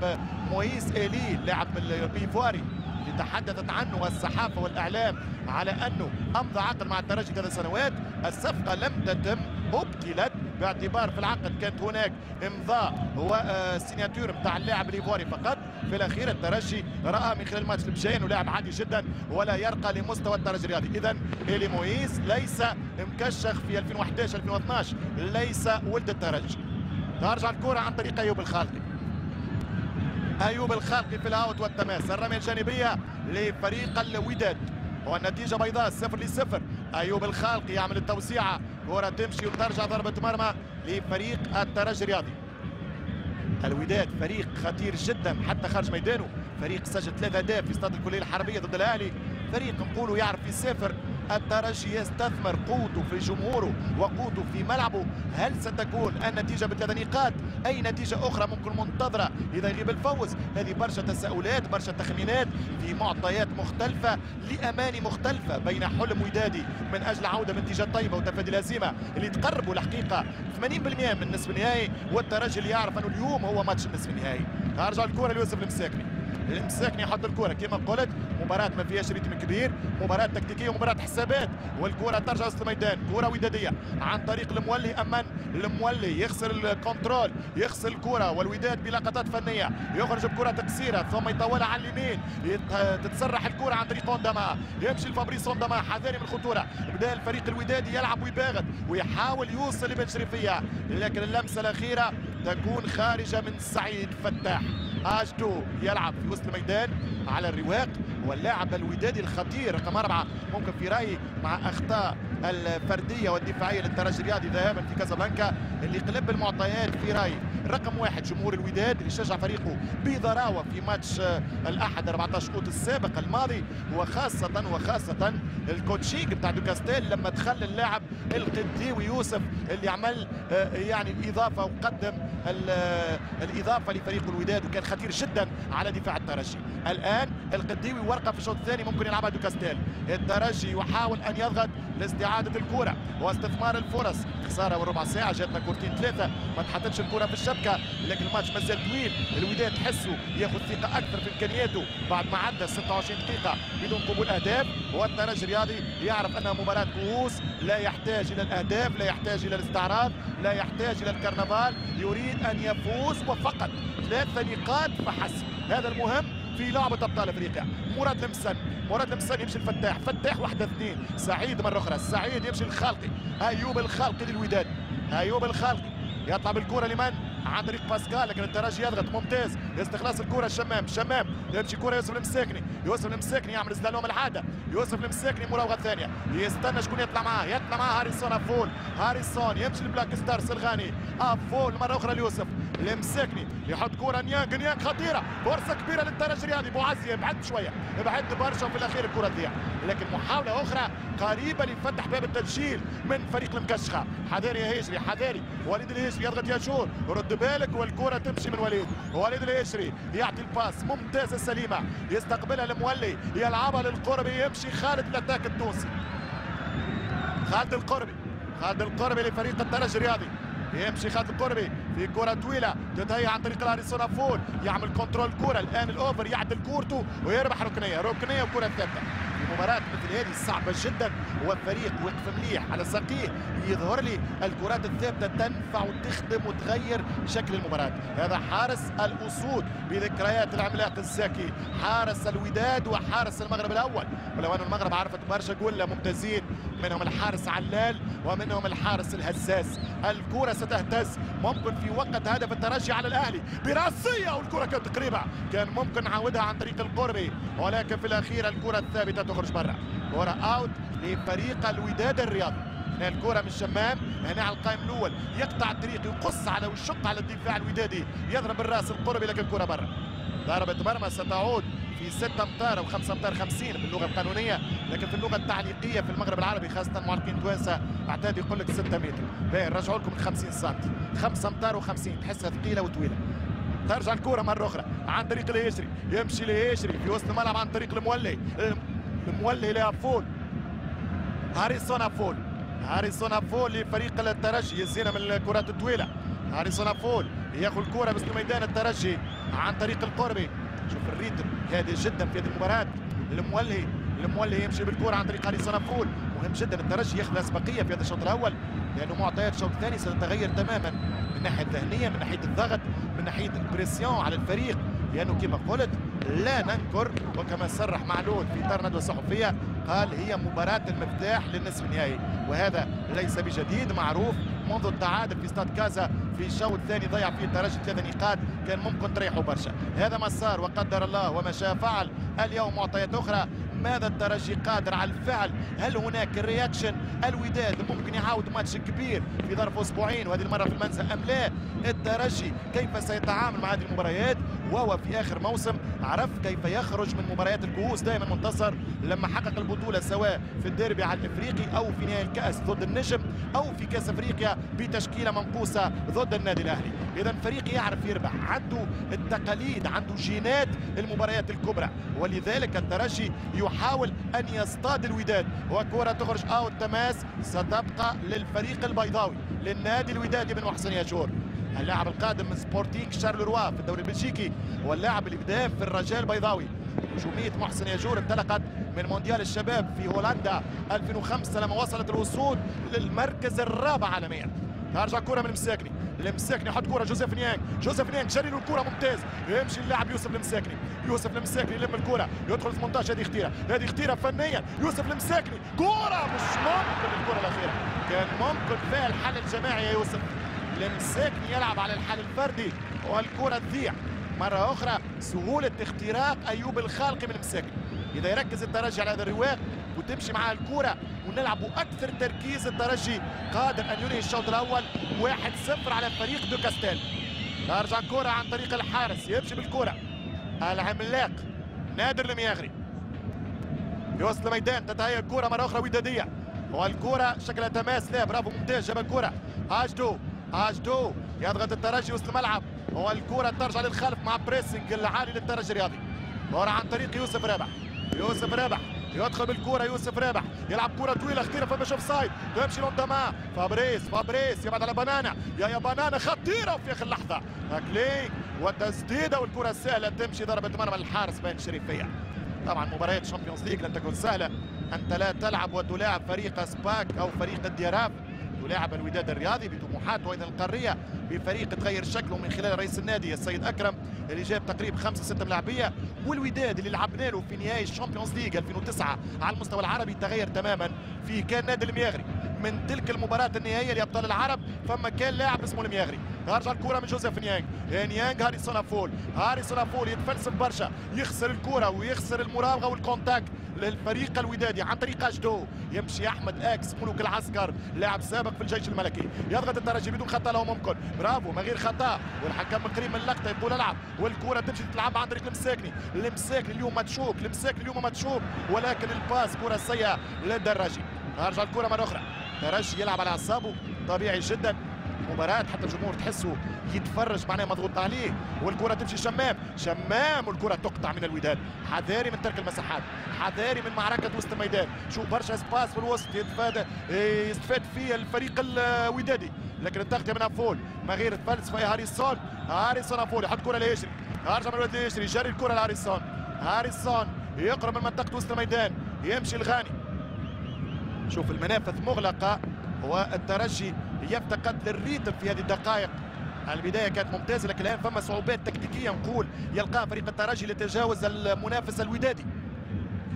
مويس الي، لاعب الايفواري اللي تحدثت عنه الصحافه والاعلام على انه امضى عقد مع الترجي 3 سنوات. الصفقه لم تتم، ابطلت باعتبار في العقد كانت هناك امضاء وسيناتور نتاع اللاعب الايفواري فقط. في الاخير الترجي راى من خلال الماتش المجاي انه لاعب عادي جدا ولا يرقى لمستوى الترجي الرياضي. اذا إيلي مويس ليس مكشخ في 2011 2012، ليس ولد الترجي. ترجع الكره عن طريق ايوب الخالقي في الهاوت والتماس، الرميه الجانبيه لفريق الوداد والنتيجه بيضاء 0-0. ايوب الخالقي يعمل التوسيعه، كره تمشي وترجع ضربه مرمى لفريق الترجي الرياضي. الوداد فريق خطير جدا حتى خارج ميدانه، فريق سجل 3 أهداف في استاد الكليه الحربيه ضد الاهلي، فريق نقولوا يعرف يسافر. الترجي يستثمر قوته في جمهوره وقوته في ملعبه. هل ستكون النتيجه ب3 نقاط؟ اي نتيجه اخرى ممكن منتظره اذا يغيب الفوز؟ هذه برشا تساؤلات، برشا تخمينات في معطيات مختلفه لاماني مختلفه بين حلم ودادي من اجل عوده بنتيجه طيبه وتفادي الهزيمه اللي تقربوا الحقيقه 80% من النصف النهائي، والترجي اللي يعرف انه اليوم هو ماتش النصف النهائي. هرجع الكره ليوسف المساكني، المساكني حط الكره كما قلت، مباراه ما فيهاش ريتم كبير، مباراه تكتيكيه ومباراه حسابات، والكره ترجع وسط الميدان، كره وداديه عن طريق المولي امان، المولي يخسر الكنترول، يخسر الكره، والوداد بلقطات فنيه يخرج بكره تقصيره ثم يطولها على اليمين، تتسرح الكره عن طريق اونداما، يمشي لفابريس اونداما، حذاري من الخطوره، بدا الفريق الودادي يلعب ويباغت ويحاول يوصل لبن شريفيه، لكن اللمسه الاخيره تكون خارجه من سعيد فتاح. اجدو يلعب في وسط الميدان على الرواق، واللاعب الودادي الخطير رقم 4 ممكن في رايي مع اخطاء الفرديه والدفاعيه للترجي الرياضي ذهابا في كازابلانكا اللي قلب المعطيات في رايي. رقم 1 جمهور الوداد اللي شجع فريقه بضراوه في ماتش الاحد 14 اوت السابق الماضي، وخاصه الكوتشينج بتاع دوكاستيل لما دخل اللاعب القديوي يوسف اللي عمل يعني الاضافه وقدم الاضافه لفريق الوداد وكان خطير جدا على دفاع الترجي. الان القديوي ورقه في الشوط الثاني ممكن يلعبها دوكاستيل، الترجي يحاول ان يضغط لاستعاده الكره واستثمار الفرص. خساره وربع ساعه، جاتنا كورتين 3 ما تحطتش الكره في الشبكه، لكن الماتش مازال طويل، الوداد تحسه ياخذ ثقه اكثر في امكانياته بعد ما عدى 26 دقيقه بدون قبول اهداف، والترجي الرياضي يعرف انها مباراه كؤوس، لا يحتاج الى الاهداف، لا يحتاج الى الاستعراض، لا يحتاج الى الكرنفال، يريد ان يفوز وفقط 3 نقاط فحسب، هذا المهم في لعبه ابطال افريقيا. مراد المسن يمشي لفتاح، فتاح 1-2، سعيد مره اخرى، سعيد يمشي للخالقي، ايوب الخالقي للوداد، ايوب الخالقي يطلع بالكره لمن؟ عن طريق باسكال، لكن الترجي يضغط ممتاز، استخلاص الكره شمام يمشي كره يوسف المساكني يعمل زلوم العاده، يوسف المساكني مراوغه ثانيه، يستنى شكون يطلع معاه هاريسون افول، هاريسون يمشي لبلاك ستار سلغاني، افول مره اخرى ليوسف المساكني يحط كره نيانج خطيره، فرصه كبيره للترجي الرياضي، بوعزيه يبعد شويه، يبعد برشا وفي الاخير الكره تضيع، لكن محاوله اخرى قريبه لفتح باب التسجيل من فريق المكشخه، حذاري يا هجري، حذاري، وليد الهجري يضغط يا جور، رد بالك، والكره تمشي من وليد الهجري يعطي الباس ممتازه سليمه، يستقبلها المولي، يلعبها للقربي، يمشي خالد الاتاك التونسي، خالد القربي لفريق الترجي الرياضي، يمشي خالد القربي في كره طويله تتهيأ عن طريق الاريسونا فول، يعمل كنترول الكره، الان الاوفر يعدل كورته ويربح ركنيه وكره ثابته. مباراة مثل هذه صعبة جدا، والفريق وقف مليح على ساقيه، يظهر لي الكرات الثابتة تنفع وتخدم وتغير شكل المباراة. هذا حارس الأسود بذكريات العملاق الزكي، حارس الوداد وحارس المغرب الأول، ولو أن المغرب عرفت برشا جولة ممتازين، منهم الحارس علال ومنهم الحارس الهزاز. الكرة ستهتز ممكن في وقت هدف الترجي على الأهلي براسية، والكرة كانت قريبة، كان ممكن نعاودها عن طريق القربي، ولكن في الأخير الكرة الثابتة تخرج برا، كرة اوت لفريق الوداد الرياضي. هنا الكرة من شمام، هنا على القائم الاول، يقطع الطريق، يقص على ويشق على الدفاع الودادي، يضرب الراس القربي لكن الكرة برا. ضربة مرمى ستعود في 6 امتار او 5.50 امتار باللغة القانونية، لكن في اللغة التعليقية في المغرب العربي خاصة معلقين توانسة اعتاد يقول لك 6 متر. باهي نرجعوا لكم 50 سم، 5 امتار و50، تحسها ثقيلة وطويلة. ترجع الكرة مرة أخرى عن طريق الهجري، يمشي الهجري في وسط الملعب عن طريق المولي لأفول، هاريسون أفول لفريق الترجي، يزينا من الكرات الطويلة، هاريسون أفول ياخذ الكرة بس ميدان الترجي عن طريق القربي. شوف الريتم هادي جدا في هذه المباراة، المولي يمشي بالكرة عن طريق هاريسون أفول. مهم جدا الترجي ياخذ الأسبقية في هذا الشوط الأول، لأنه معطيات الشوط الثاني ستتغير تماما من ناحية الذهنية، من ناحية الضغط، من ناحية البريسيون على الفريق، لأنه كما قلت لا ننكر وكما صرح معلول في إطار الندوة الصحفية، قال هي مباراة المفتاح للنصف النهائي، وهذا ليس بجديد، معروف منذ التعادل في استاد كازا في الشوط الثاني ضيع فيه الترجي 3 نقاط، كان ممكن تريحوا برشا. هذا ما صار وقدر الله وما شاء فعل. اليوم معطيات أخرى، ماذا الترجي قادر على الفعل؟ هل هناك رياكشن؟ الوداد ممكن يعاود ماتش كبير في ظرف اسبوعين وهذه المره في المنزل ام لا؟ الترجي كيف سيتعامل مع هذه المباريات؟ وهو في اخر موسم عرف كيف يخرج من مباريات الكؤوس دائما منتصر، لما حقق البطوله سواء في الديربي على الافريقي او في نهائي الكاس ضد النجم او في كاس افريقيا بتشكيله منقوصه ضد النادي الاهلي. اذا فريق يعرف يربح، عنده التقاليد، عنده جينات المباريات الكبرى، ولذلك الترجي يحاول ان يصطاد الوداد، وكره تخرج اوت، تماس ستبقى للفريق البيضاوي للنادي الودادي من محسن ياجور. اللاعب القادم من سبورتينج شارلروا في الدوري البلجيكي، واللاعب اللي بدا في الرجاء البيضاوي. هجومية محسن ياجور انطلقت من مونديال الشباب في هولندا 2005 لما وصلت الوصول للمركز الرابع عالميا. ترجع كرة من المساكني، المساكني يحط كرة جوزيف نيانغ، جوزيف نيانغ شاري له الكرة ممتاز، يمشي اللاعب يوسف المساكني، يوسف المساكني يلم الكرة، يدخل 18. هذه اختيرة، هذه اختيرة فنيا، يوسف المساكني كرة مش ممكن. الكرة الأخيرة كان ممكن فيها الحل الجماعي يا يوسف. المساكني يلعب على الحل الفردي والكرة تضيع. مرة أخرى سهولة اختراق أيوب الخالقي من المساكني. إذا يركز الترجي على هذا الرواق وتمشي معاه الكرة ونلعبوا أكثر تركيز، الترجي قادر أن ينهي الشوط الأول 1-0 على فريق دو كاستيل. ترجع الكرة عن طريق الحارس، يمشي بالكرة العملاق نادر المياغري في وسط الميدان. تتهيأ الكرة مرة أخرى ودادية، والكرة شكلها تماس. لا برافو ممتاز، جاب الكرة هاجدو، هاجدو يضغط الترجي وسط الملعب، والكرة ترجع للخلف مع بريسنج العالي للترجي الرياضي. كرة عن طريق يوسف رابح، يوسف رابح يدخل بالكرة، يوسف رابح يلعب كرة طويلة خطيرة فماش اوف سايد، تمشي لوندما فابريس، فابريس يبعد على بنانا، يا بنانا خطيرة في آخر لحظة، تاكلينج وتسديدة والكرة السهلة تمشي ضربة مرمى للحارس بن شريف فيها. طبعا مباريات الشامبيونز ليج لن تكون سهلة، أنت لا تلعب وتلاعب فريق سباك أو فريق الديراب، تلاعب الوداد الرياضي بطموحاته وايضا القاريه بفريق تغير شكله من خلال رئيس النادي السيد اكرم اللي جاب تقريبا 5-6 ملاعبيه، والوداد اللي لعبنا له في نهائي الشامبيونز ليج 2009 على المستوى العربي تغير تماما. في كان نادي المياغري من تلك المباراه النهائيه لابطال العرب، فما كان لاعب اسمه المياغري. ترجع الكره من جوزيف نيانغ، نيانغ هاريسون افول، هاريسون افول يتفلسف برشا، يخسر الكره ويخسر المراوغه والكونتاكت للفريق الودادي عن طريق اجدو. يمشي احمد اكس ملوك العسكر، لاعب سابق في الجيش الملكي، يضغط الترجي بدون خطا لو ممكن، برافو ما غير خطا، والحكم من قريب من اللقطه يقول العب، والكره تمشي تلعب عن طريق المساكني، المساكني اليوم متشوك، المساكني اليوم متشوك، ولكن الباس كره سيئه للدراجي. ترجع الكره مره اخرى، الترجي يلعب على اعصابه طبيعي جدا، مباراة حتى الجمهور تحسه يتفرج معناه مضغوط عليه، والكرة تمشي شمام، شمام والكرة تقطع من الوداد. حذاري من ترك المساحات، حذاري من معركة وسط الميدان، شوف برشا سباس في الوسط يستفاد فيه الفريق الودادي، لكن التغطية من أفول ما غير الفلسفة يا هاريسون، هاريسون أفول يحط كرة ليجري، أرجع من الواد ليجري، يجري الكرة لهاريسون، هاريسون يقرب من منطقة وسط الميدان، يمشي الغاني. شوف المنافذ مغلقة والترجي يفتقد للريتم في هذه الدقائق. البدايه كانت ممتازه لكن الان فما صعوبات تكتيكيه نقول يلقاها فريق الترجي لتجاوز المنافس الودادي.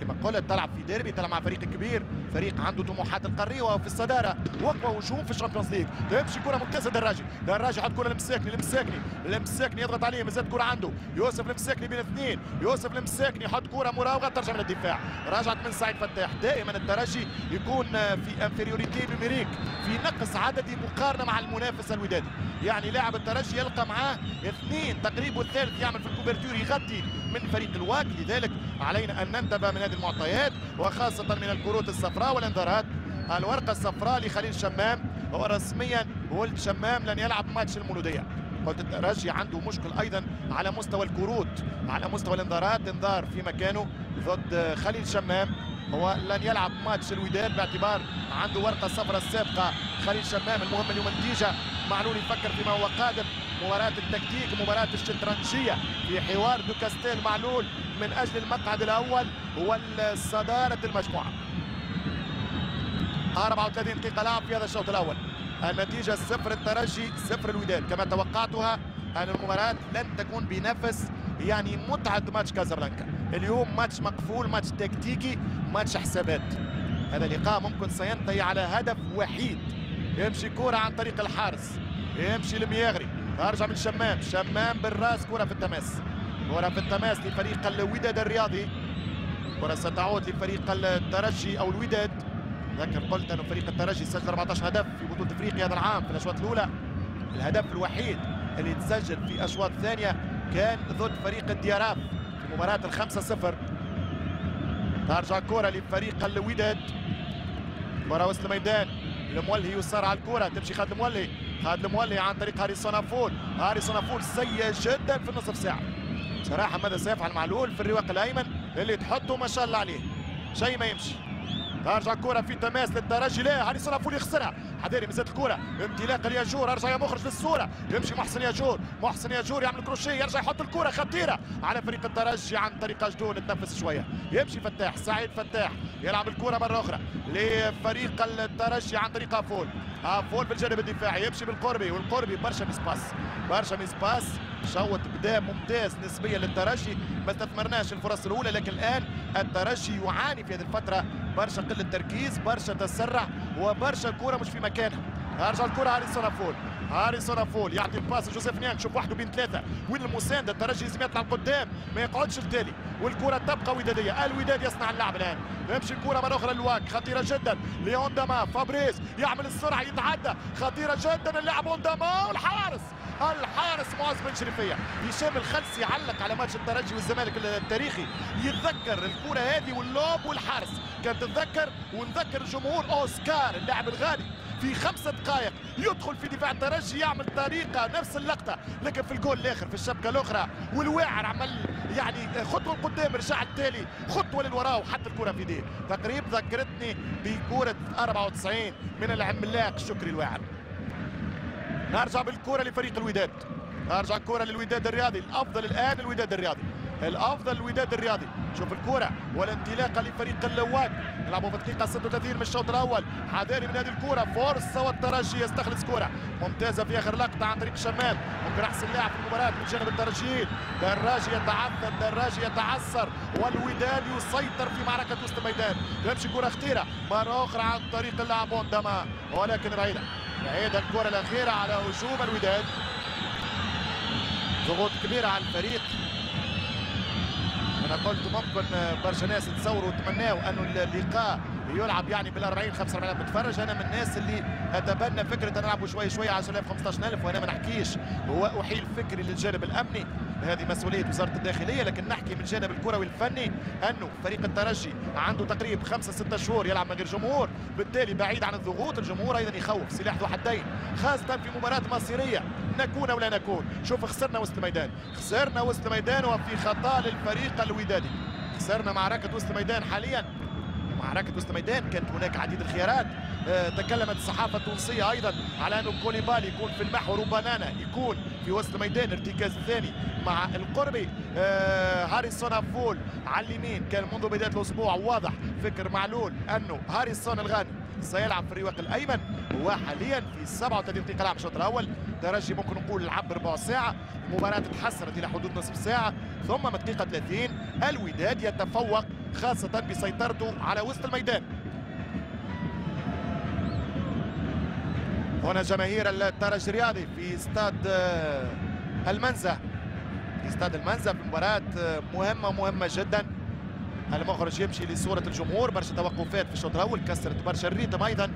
كما قلت تلعب في ديربي، تلعب مع فريق كبير، فريق عنده طموحات القاريه وفي الصداره واقوى هجوم في الشامبيونز ليج. تمشي كره ممتازه للدراجي، الدراجي حط كره للمساكني، المساكني المساكني يضغط عليه مازال كره عنده، يوسف المساكني بين اثنين، يوسف المساكني يحط كره مراوغه ترجع من الدفاع، راجعت من سعيد فتاح. دائما الترجي يكون في انفيريوريتي نوميريك، في نقص عددي مقارنه مع المنافس الودادي، يعني لاعب الترجي يلقى معاه اثنين تقريبا والثالث يعمل في الكوبرتور يغطي من فريق الواك. لذلك علينا ان ننتبه من هذه المعطيات وخاصه من الكروت الصفراء والانذارات. الورقه الصفراء لخليل شمام، ورسميا ولد شمام لن يلعب ماتش المولوديه. قلت الترجي عنده مشكل ايضا على مستوى الكروت، على مستوى الانذارات، انذار في مكانه ضد خليل شمام ولن يلعب ماتش الوداد باعتبار عنده ورقه صفراء السابقه خليل شمام. المهم اليوم النتيجه، معلول يفكر فيما هو قادم، مباراة التكتيك، مباراة الشطرنجية في حوار دو كاستيل معلول من أجل المقعد الأول والصدارة المجموعة. 34 دقيقة لعب في هذا الشوط الأول، النتيجة 0 الترجي 0 الوداد. كما توقعتها أن المباراة لن تكون بنفس يعني متعة ماتش كازابلانكا، اليوم ماتش مقفول، ماتش تكتيكي، ماتش حسابات. هذا اللقاء ممكن سينتهي على هدف وحيد. يمشي كرة عن طريق الحارس، يمشي المياغري، ارجع من شمام، شمام بالراس، كرة في التماس، كرة في التماس لفريق الوداد الرياضي، كرة ستعود لفريق الترجي او الوداد. ذكر قلت انه فريق الترجي سجل 14 هدف في بطولة افريقيا هذا العام في الاشواط الاولى، الهدف الوحيد اللي تسجل في اشواط ثانية كان ضد فريق الديراف في مباراة 5-0. ترجع كرة لفريق الوداد، كرة وسط الميدان، المولهي يسار على الكرة، تمشي خالد المولهي، خالد المولهي عن طريق هاريسون أفول، هاريسون أفول سيء جدا في النصف ساعة. صراحة ماذا سيفعل معلول في الرواق الأيمن اللي تحطه ما شاء الله عليه، شيء ما يمشي. ترجع كرة في تماس للترجي، لا هاريسون أفول يخسرها، حضيري مسات الكوره، امتلاك لياجور، ارجع يا مخرج للصوره، يمشي محسن ياجور، محسن ياجور يعمل كروشيه، يرجع يحط الكوره خطيره على فريق الترجي عن طريق جدون. تنفس شويه، يمشي فتاح، سعيد فتاح يلعب الكوره مره اخرى لفريق الترجي عن طريق هافول، هافول في الجانب الدفاعي يمشي بالقربي، والقربي برشا مسباس، برشا مسباس. شوط بداية ممتاز نسبيا للترجي، ما استثمرناش الفرص الاولى، لكن الان الترجي يعاني في هذه الفتره برشا قله تركيز، برشا تسرع، وبرشا كوره مش في مكانها. ارجع الكوره هاريسون هافول، هاريسون هافول يعطي الباس لجوزيف نيان، شوف وحده بين ثلاثه، وين المسانده؟ الترجي لازم يطلع لقدام ما يقعدش التالي، والكره تبقى وداديه، الوداد يصنع اللعب الان، يمشي الكره مره اخرى لواك، خطيره جدا، ليون داما، فابريز يعمل السرعه يتعدى، خطيره جدا اللعب داما، والحارس الحارس معز بن شريفيه. هشام الخلسي علق على ماتش الترجي والزمالك التاريخي، يتذكر الكره هذه واللوب والحارس، كان تتذكر ونذكر الجمهور اوسكار اللاعب الغالي، في 5 دقائق يدخل في دفاع الترجي يعمل طريقه نفس اللقطه، لكن في الجول الاخر في الشبكه الاخرى، والواعر عمل يعني خطوه لقدام رجع التالي خطوه للوراء وحط الكره في ايديه. تقريب ذكرتني بكره 94 من العملاق شكري الواعر. نرجع بالكره لفريق الوداد، نرجع الكره للوداد الرياضي، الافضل الان الوداد الرياضي، الافضل الوداد الرياضي. شوف الكره والانطلاقه لفريق اللواك، يلعبوا في الدقيقه 36 من الشوط الاول. حذاري من هذه الكره، فرصه والترجي يستخلص كره ممتازه في اخر لقطه عن طريق شمال، ممكن احسن لاعب في المباراه من جانب الترجيين. دراجي يتعثر، دراجي يتعثر، والوداد يسيطر في معركه وسط الميدان. تمشي كره خطيره مره اخرى عن طريق اللاعب وندما، ولكن رهينه بعيدة الكرة الأخيرة على هجوم الوداد. ضغوط كبيرة على الفريق. أنا قلت ممكن برشا ناس تصوروا وتمناوا أنه اللقاء يلعب يعني بال 40 45 متفرج. أنا من الناس اللي أتبنى فكرة أن نلعبوا شوي شوي 10,000 15,000، وأنا ما نحكيش، هو أحيل فكري للجانب الأمني، هذه مسؤولية وزارة الداخلية، لكن نحكي من الجانب الكروي الفني أنه فريق الترجي عنده تقريب 5-6 شهور يلعب من غير جمهور، بالتالي بعيد عن الضغوط. الجمهور أيضا يخوف، سلاح ذو حدين، خاصة في مباراة مصيرية نكون أو لا نكون. شوف خسرنا وسط الميدان، خسرنا وسط الميدان، وفي خطأ للفريق الودادي، خسرنا معركة وسط الميدان. حاليا معركة وسط الميدان كانت هناك عديد الخيارات، تكلمت الصحافة التونسية أيضا على أنه كوليبالي يكون في المحور وبانانا يكون في وسط الميدان، ارتكاز الثاني مع القربي، هاريسون هافول على اليمين. كان منذ بداية الأسبوع واضح فكر معلول أنه هاريسون الغاني سيلعب في الرواق الأيمن، وحاليا في 37 دقيقة لعب الشوط الأول. ترجي ممكن نقول لعب 4 ساعة، المباراة تتحسرت إلى حدود نصف ساعة، ثم من دقيقة 30 الوداد يتفوق خاصة بسيطرته على وسط الميدان. هنا جماهير الترجي الرياضي في استاد المنزه، في استاد المنزه، في مباراة مهمة جدا. المخرج يمشي لصورة الجمهور، برشا توقفات في الشوط الأول، كسرت برشا الريتم أيضا،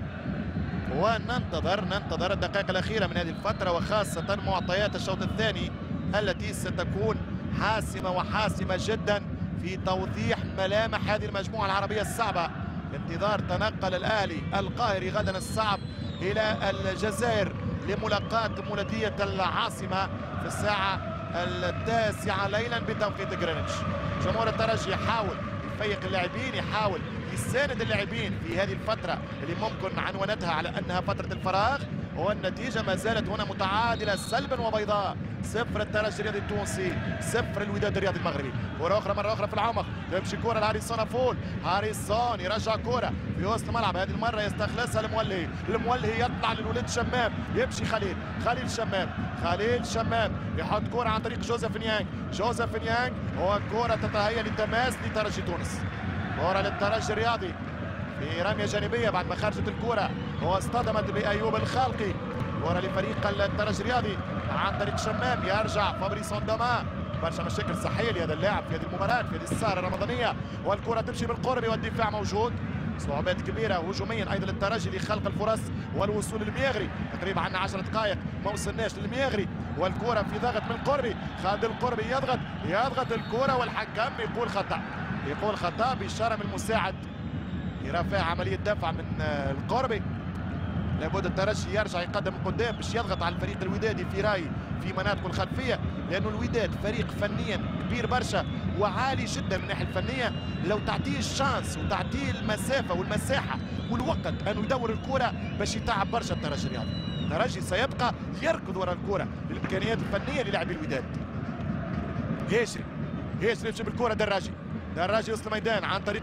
وننتظر الدقائق الأخيرة من هذه الفترة، وخاصة معطيات الشوط الثاني التي ستكون حاسمة وحاسمة جدا في توضيح ملامح هذه المجموعة العربية الصعبة. انتظار تنقل الأهلي القاهري غدا الصعب إلى الجزائر لملاقاة بلدية العاصمة في الساعة 9 ليلا بتوقيت غرينتش. جمهور الترجي يحاول يفيق اللاعبين، يحاول يساند اللاعبين في هذه الفترة اللي ممكن عنونتها على أنها فترة الفراغ، والنتيجة ما زالت هنا متعادلة سلبا وبيضاء، 0 الترجي الرياضي التونسي، 0 الوداد الرياضي المغربي. كرة أخرى مرة أخرى في العمق، تمشي كرة لهاريسون هافول، هاريسون يرجع كرة في وسط الملعب، هذه المرة يستخلصها المولهي، المولهي يطلع للوليد شمام، يمشي خليل، خليل شمام، خليل شمام يحط كرة عن طريق جوزيف نيانغ، جوزيف نيانغ، وكرة تتهيأ للتماس لترجي تونس. كرة للترجي الرياضي في رمية جانبية بعد ما خرجت الكرة واصطدمت بأيوب الخالقي. كرة لفريق الترجي الرياضي عن طريق شمام، يرجع فابريس وندما، برشا مشاكل صحية لهذا اللاعب في هذه المباراة في هذه السهرة الرمضانية. والكرة تمشي بالقرب والدفاع موجود، صعوبات كبيرة هجوميا أيضا للترجي لخلق الفرص والوصول للمياغري. تقريبا عندنا 10 دقائق ما وصلناش للمياغري، والكرة في ضغط من القربي، خاد القربي يضغط، يضغط الكرة، والحكم يقول خطأ، يقول خطأ بإشارة من المساعد لرفع عملية دفع من القربي. لابد الترجي يرجع يقدم القدام باش يضغط على الفريق الودادي في راي في مناطقه الخلفيه، لانه الوداد فريق فنيا كبير برشا، وعالي جدا من الناحيه الفنيه لو تعطيه الشانس وتعطيه المسافه والمساحه والوقت انه يدور الكره باش يتعب برشا الترجي الرياضي. الترجي سيبقى يركض وراء الكره للامكانيات الفنيه للاعبي الوداد. يشري يجيب الكره دراجي وسط الميدان عن طريق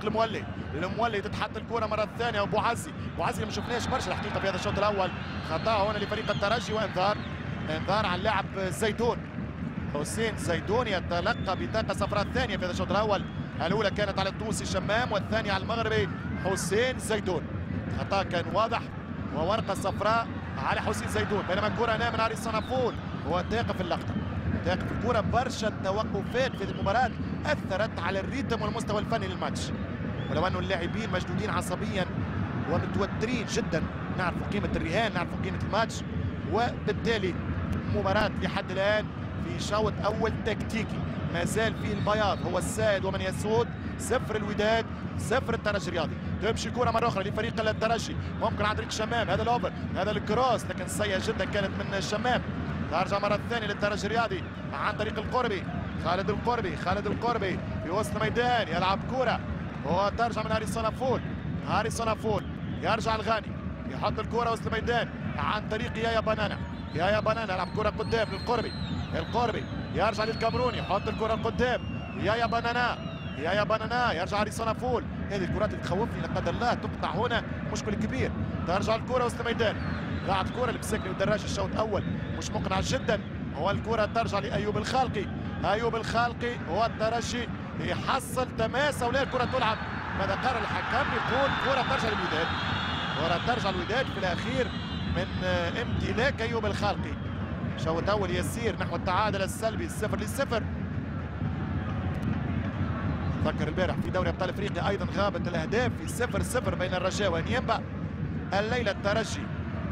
المولي تتحط الكره مره ثانيه وابو عزي ما شفناش برشا الحقيقه في هذا الشوط الاول. خطا هنا لفريق الترجي وانذار على اللاعب زيدون. حسين زيدون يتلقى بطاقه صفراء الثانيه في هذا الشوط الاول، الاولى كانت على التونسي الشمام والثانيه على المغربي حسين زيدون. خطا كان واضح وورقه صفراء على حسين زيدون، بينما الكره هنا من علي الصنافول وتاقف اللقطه. تاقف الكره برشا توقفات في هذه المباراه اثرت على الريتم والمستوى الفني للماتش، ولو انه اللاعبين مشدودين عصبيا ومتوترين جدا، نعرفوا قيمه الرهان، نعرفوا قيمه الماتش، وبالتالي مباراه لحد الان في شوط اول تكتيكي ما زال فيه البياض هو السائد ومن يسود، صفر الوداد صفر الترجي الرياضي. تمشي كره مره اخرى لفريق الترجي، ممكن عن طريق الشمام هذا الاوفر، هذا الكروس لكن سيئه جدا كانت من الشمام. ترجع مره ثانيه للترجي الرياضي عن طريق القربي، خالد القربي في وسط الميدان يلعب كره وترجع من هاري صنافول يرجع الغاني يحط الكره وسط الميدان عن طريق يا بنانا يلعب كره قدام للقربي، القربي يرجع للكامروني يحط الكره قدام يا بنانا يرجع هاري صنافول. هذه الكرات اللي تخوفني لا قدر الله تقطع هنا مشكل كبير. ترجع الكره وسط الميدان، ضاعت كره لمساكني والدراجي الشوط الاول مش مقنع جدا، والكره ترجع لايوب الخالقي. والترجي يحصل تماس ولا الكره تلعب، ماذا قرر الحكم؟ يقول كره ترجع الوداد في الاخير من امتلاك ايوب الخالقي. شوط اول يسير نحو التعادل السلبي 0-0. ذكر البارح في دوري ابطال افريقيا ايضا غابت الاهداف في 0-0 بين الرجاء ونيمبا. الليله الترجي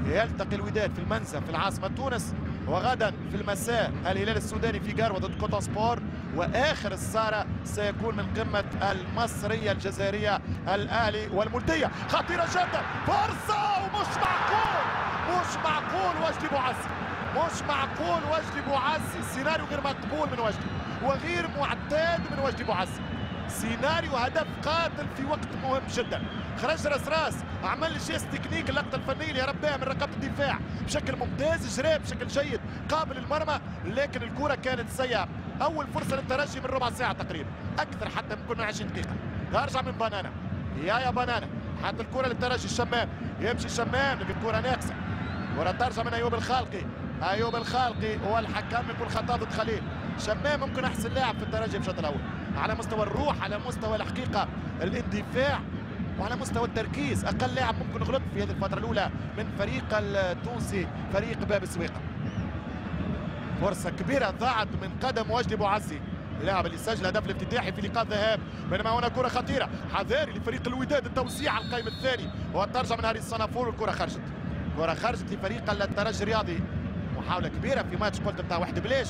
يلتقي الوداد في المنزه في العاصمه تونس، وغدا في المساء الهلال السوداني في قروة ضد كوتون سبور، واخر الصاره سيكون من قمه المصريه الجزائريه الاهلي والملتيه. خطيره جدا فرصه ومش معقول، وجدي بوعزي سيناريو غير مقبول من وجدي وغير معتاد من وجدي بوعزي، سيناريو هدف قاتل في وقت مهم جدا. خرج راس عمل جيست تكنيك اللقطه الفنيه اللي رباها من رقبه الدفاع بشكل ممتاز، جراه بشكل جيد قابل المرمى، لكن الكره كانت سيئه. اول فرصه للترجي من ربع ساعه تقريبا، اكثر حتى ممكن من 20 دقيقه. ترجع من بنانا يا بنانا حتى الكره للترجي الشمام، يمشي الشمام لكن الكره ناقصه. ورا ترجع من ايوب الخالقي والحكم يقول خطا ضد خليل. شمام ممكن احسن لاعب في الترجي بالشوط الاول على مستوى الروح، على مستوى الحقيقه الاندفاع، وعلى مستوى التركيز. اقل لاعب ممكن غلط في هذه الفتره الاولى من فريق التونسي فريق باب السويقه. فرصه كبيره ضاعت من قدم وجدي بوعزي اللاعب اللي سجل هدف الافتتاحي في لقاء الذهاب، بينما هنا كره خطيره حذاري لفريق الوداد التوزيع على القائم الثاني، وترجع من هاري الصنافور والكره خرجت لفريق الترجي الرياضي. محاوله كبيره في ماتش قلت نتاع واحد بلاش.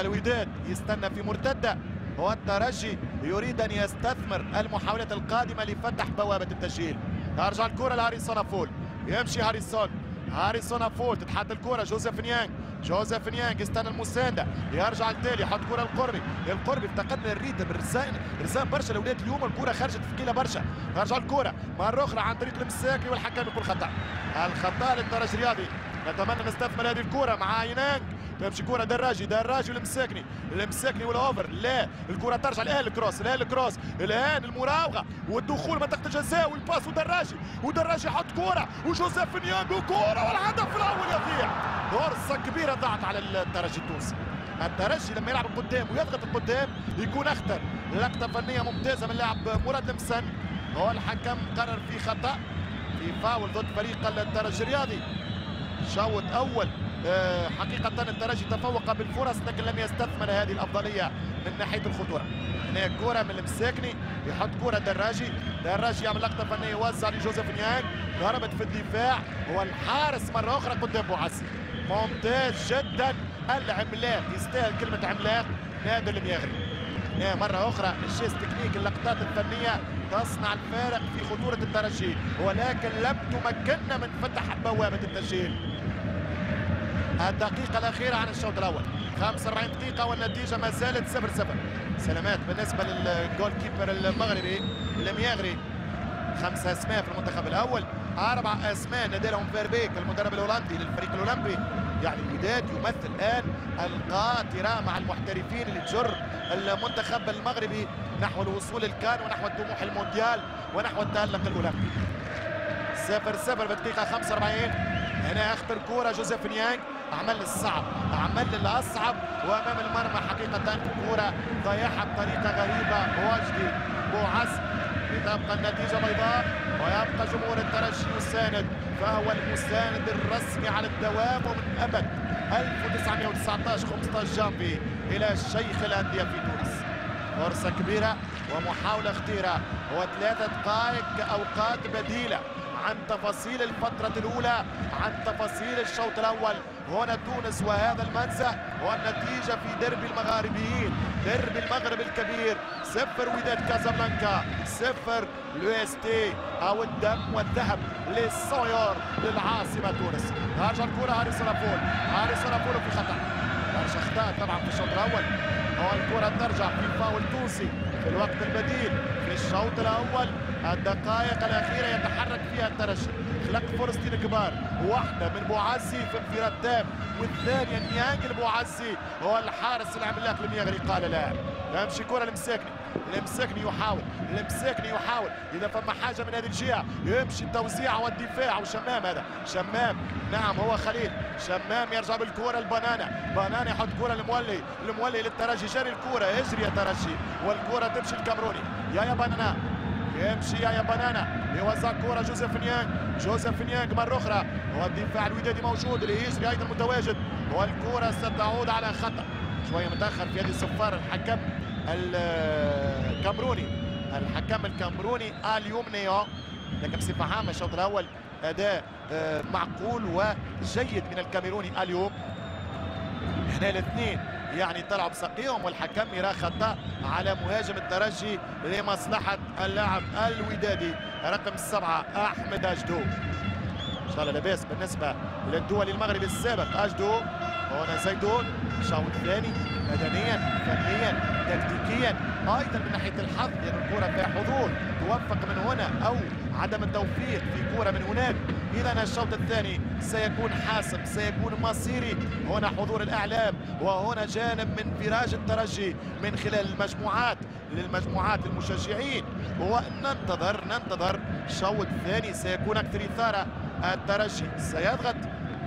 الوداد يستنى في مرتده، والترجي يريد ان يستثمر المحاولات القادمه لفتح بوابه التسجيل. ترجع الكره لهاري صنافول، يمشي هاري صنافول تتحدى الكره جوزيف نيانغ يستنى المسانده، يرجع لتالي يحط كره القربي افتقدنا الريتم الرزان برشا الاولاد اليوم، الكره خرجت ثقيله برشا. ترجع الكره مره اخرى عن طريق المساكي والحكم يقول خطا للترجي الرياضي. نتمنى نستثمر هذه الكره مع ينانغ، تمشي كره دراجي والمساكني والاوفر، لا الكره ترجع الان الكروس الان المراوغه والدخول منطقه الجزاء والباس ودراجي يحط كره وجوزيف نيانغ كره والهدف الاول يضيع. فرصه كبيره ضاعت على الترجي التونسي. الترجي لما يلعب قدام ويضغط قدام يكون اخطر. لقطه فنيه ممتازه من لاعب مراد المسن، هو الحكم قرر في خطا في فاول ضد فريق الترجي الرياضي. شوط اول حقيقة الترجي تفوق بالفرص لكن لم يستثمر هذه الأفضلية من ناحية الخطورة. هنا كرة من المساكني يحط كرة دراجي يعمل لقطة فنية يوزع لجوزيف نيانغ، ضربت في الدفاع والحارس مرة أخرى قدام بوعزي. ممتاز جدا العملاق، يستاهل كلمة عملاق نادر المياغري. هنا مرة أخرى الشيست تكنيك اللقطات الفنية تصنع الفارق في خطورة الترجي، ولكن لم تمكننا من فتح بوابة التسجيل. الدقيقة الأخيرة عن الشوط الأول، 45 دقيقة والنتيجة ما زالت 0-0. سلامات بالنسبة للجول كيبر المغربي المياغري. 5 أسماء في المنتخب الأول، 4 أسماء نادرهم فيربيك المدرب الهولندي للفريق الأولمبي. يعني الوداد يمثل الآن القاطرة مع المحترفين اللي تجر المنتخب المغربي نحو الوصول الكان ونحو الطموح المونديال ونحو التألق الأولمبي. 0-0 في الدقيقة 45. هنا أخطر كورة جوزيف نيانغ، عمل الصعب، عمل الأصعب وأمام المرمى حقيقة كورة ضيعها بطريقة غريبة. واجدي بوعز. تبقى النتيجة بيضاء ويبقى جمهور الترجي يساند، فهو المساند الرسمي على الدوام ومن أبد 1919 15 جانفي إلى الشيخ الأندية في تونس. فرصة كبيرة ومحاولة خطيرة وثلاثة دقائق كأوقات بديلة عن تفاصيل الفترة الأولى، عن تفاصيل الشوط الأول. هنا تونس وهذا المنزه والنتيجة في دربي المغاربيين، دربي المغرب الكبير. 0 وداد كازابلانكا، 0 لو اس تي أو الدم والذهب للسويور للعاصمة تونس. هاجر كرة هاريس رافول، هاريس رافول في خطأ، برشا أخطاء طبعا في الشوط الأول. والكرة ترجع في فاول تونسي في الوقت البديل. في الشوط الأول الدقائق الأخيرة يتحرك فيها الترجي، خلق فرصتين كبار، واحدة من بوعزي في انفراد تام والثانية نيانغ لبوعزي. هو الحارس العملاق المياغري قال لا، تمشي كرة لمساكني، المساكني يحاول، المساكني يحاول، إذا فما حاجة من هذه الجهة يمشي التوزيع والدفاع. وشمام هذا، شمام، نعم هو خليل، شمام يرجع بالكرة البنانة، بنانة يحط كرة المولي، المولي للترجي، جري الكرة، اجري يا ترجي، والكرة تمشي الكامروني، يا بنانة، يمشي يا بنانة، يوزع كرة جوزيف نيانغ، جوزيف نيانغ مرة أخرى، والدفاع الودادي موجود، الهجري أيضا متواجد، والكرة ستعود على خطأ، شوية متأخر في هذه الصفارة الحكم الكامروني، الحكم الكامروني اليومنيو، لكن بصفة عامة الشوط الأول أداء معقول وجيد من الكاميروني اليوم. هنا الاثنين يعني طلعوا بساقيهم والحكم يرى خطأ على مهاجم الترجي لمصلحة اللاعب الودادي رقم 7 أحمد أجدو. إن شاء الله لاباس بالنسبة للدول المغرب السابق. أجدو هنا زيدون، شوط ثاني مدنيا فنيا تكتيكيا ايضا من ناحيه الحظ، لان يعني الكره فيها حظوظ، توفق من هنا او عدم التوفيق في كره من هناك. اذا الشوط الثاني سيكون حاسم، سيكون مصيري. هنا حضور الاعلام وهنا جانب من فراج الترجي من خلال المجموعات للمجموعات المشجعين، وننتظر شوط ثاني سيكون اكثر اثاره. الترجي سيضغط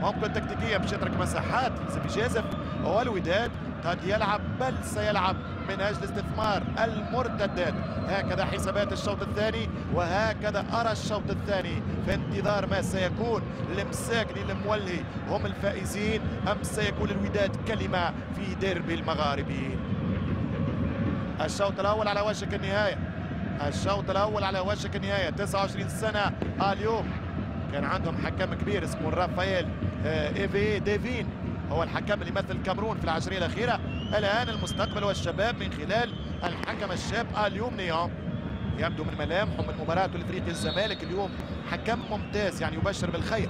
ممكن تكتيكيا باش يترك مساحات، لازم يجازف. والوداد قد يلعب بل سيلعب من أجل استثمار المرتدات. هكذا حسابات الشوط الثاني وهكذا أرى الشوط الثاني في انتظار ما سيكون. المساكني المولي هم الفائزين أم سيكون الوداد كلمة في ديربي المغاربيين؟ الشوط الأول على وشك النهاية، الشوط الأول على وشك النهاية. 29 سنة اليوم، كان عندهم حكم كبير اسمه رافائيل إيفي ديفين، هو الحكم اللي مثل الكامرون في العشرية الأخيرة. الآن المستقبل والشباب من خلال الحكم الشاب اليومنيو، يبدو من ملامحه من مباراته لفريق الزمالك اليوم حكم ممتاز، يعني يبشر بالخير.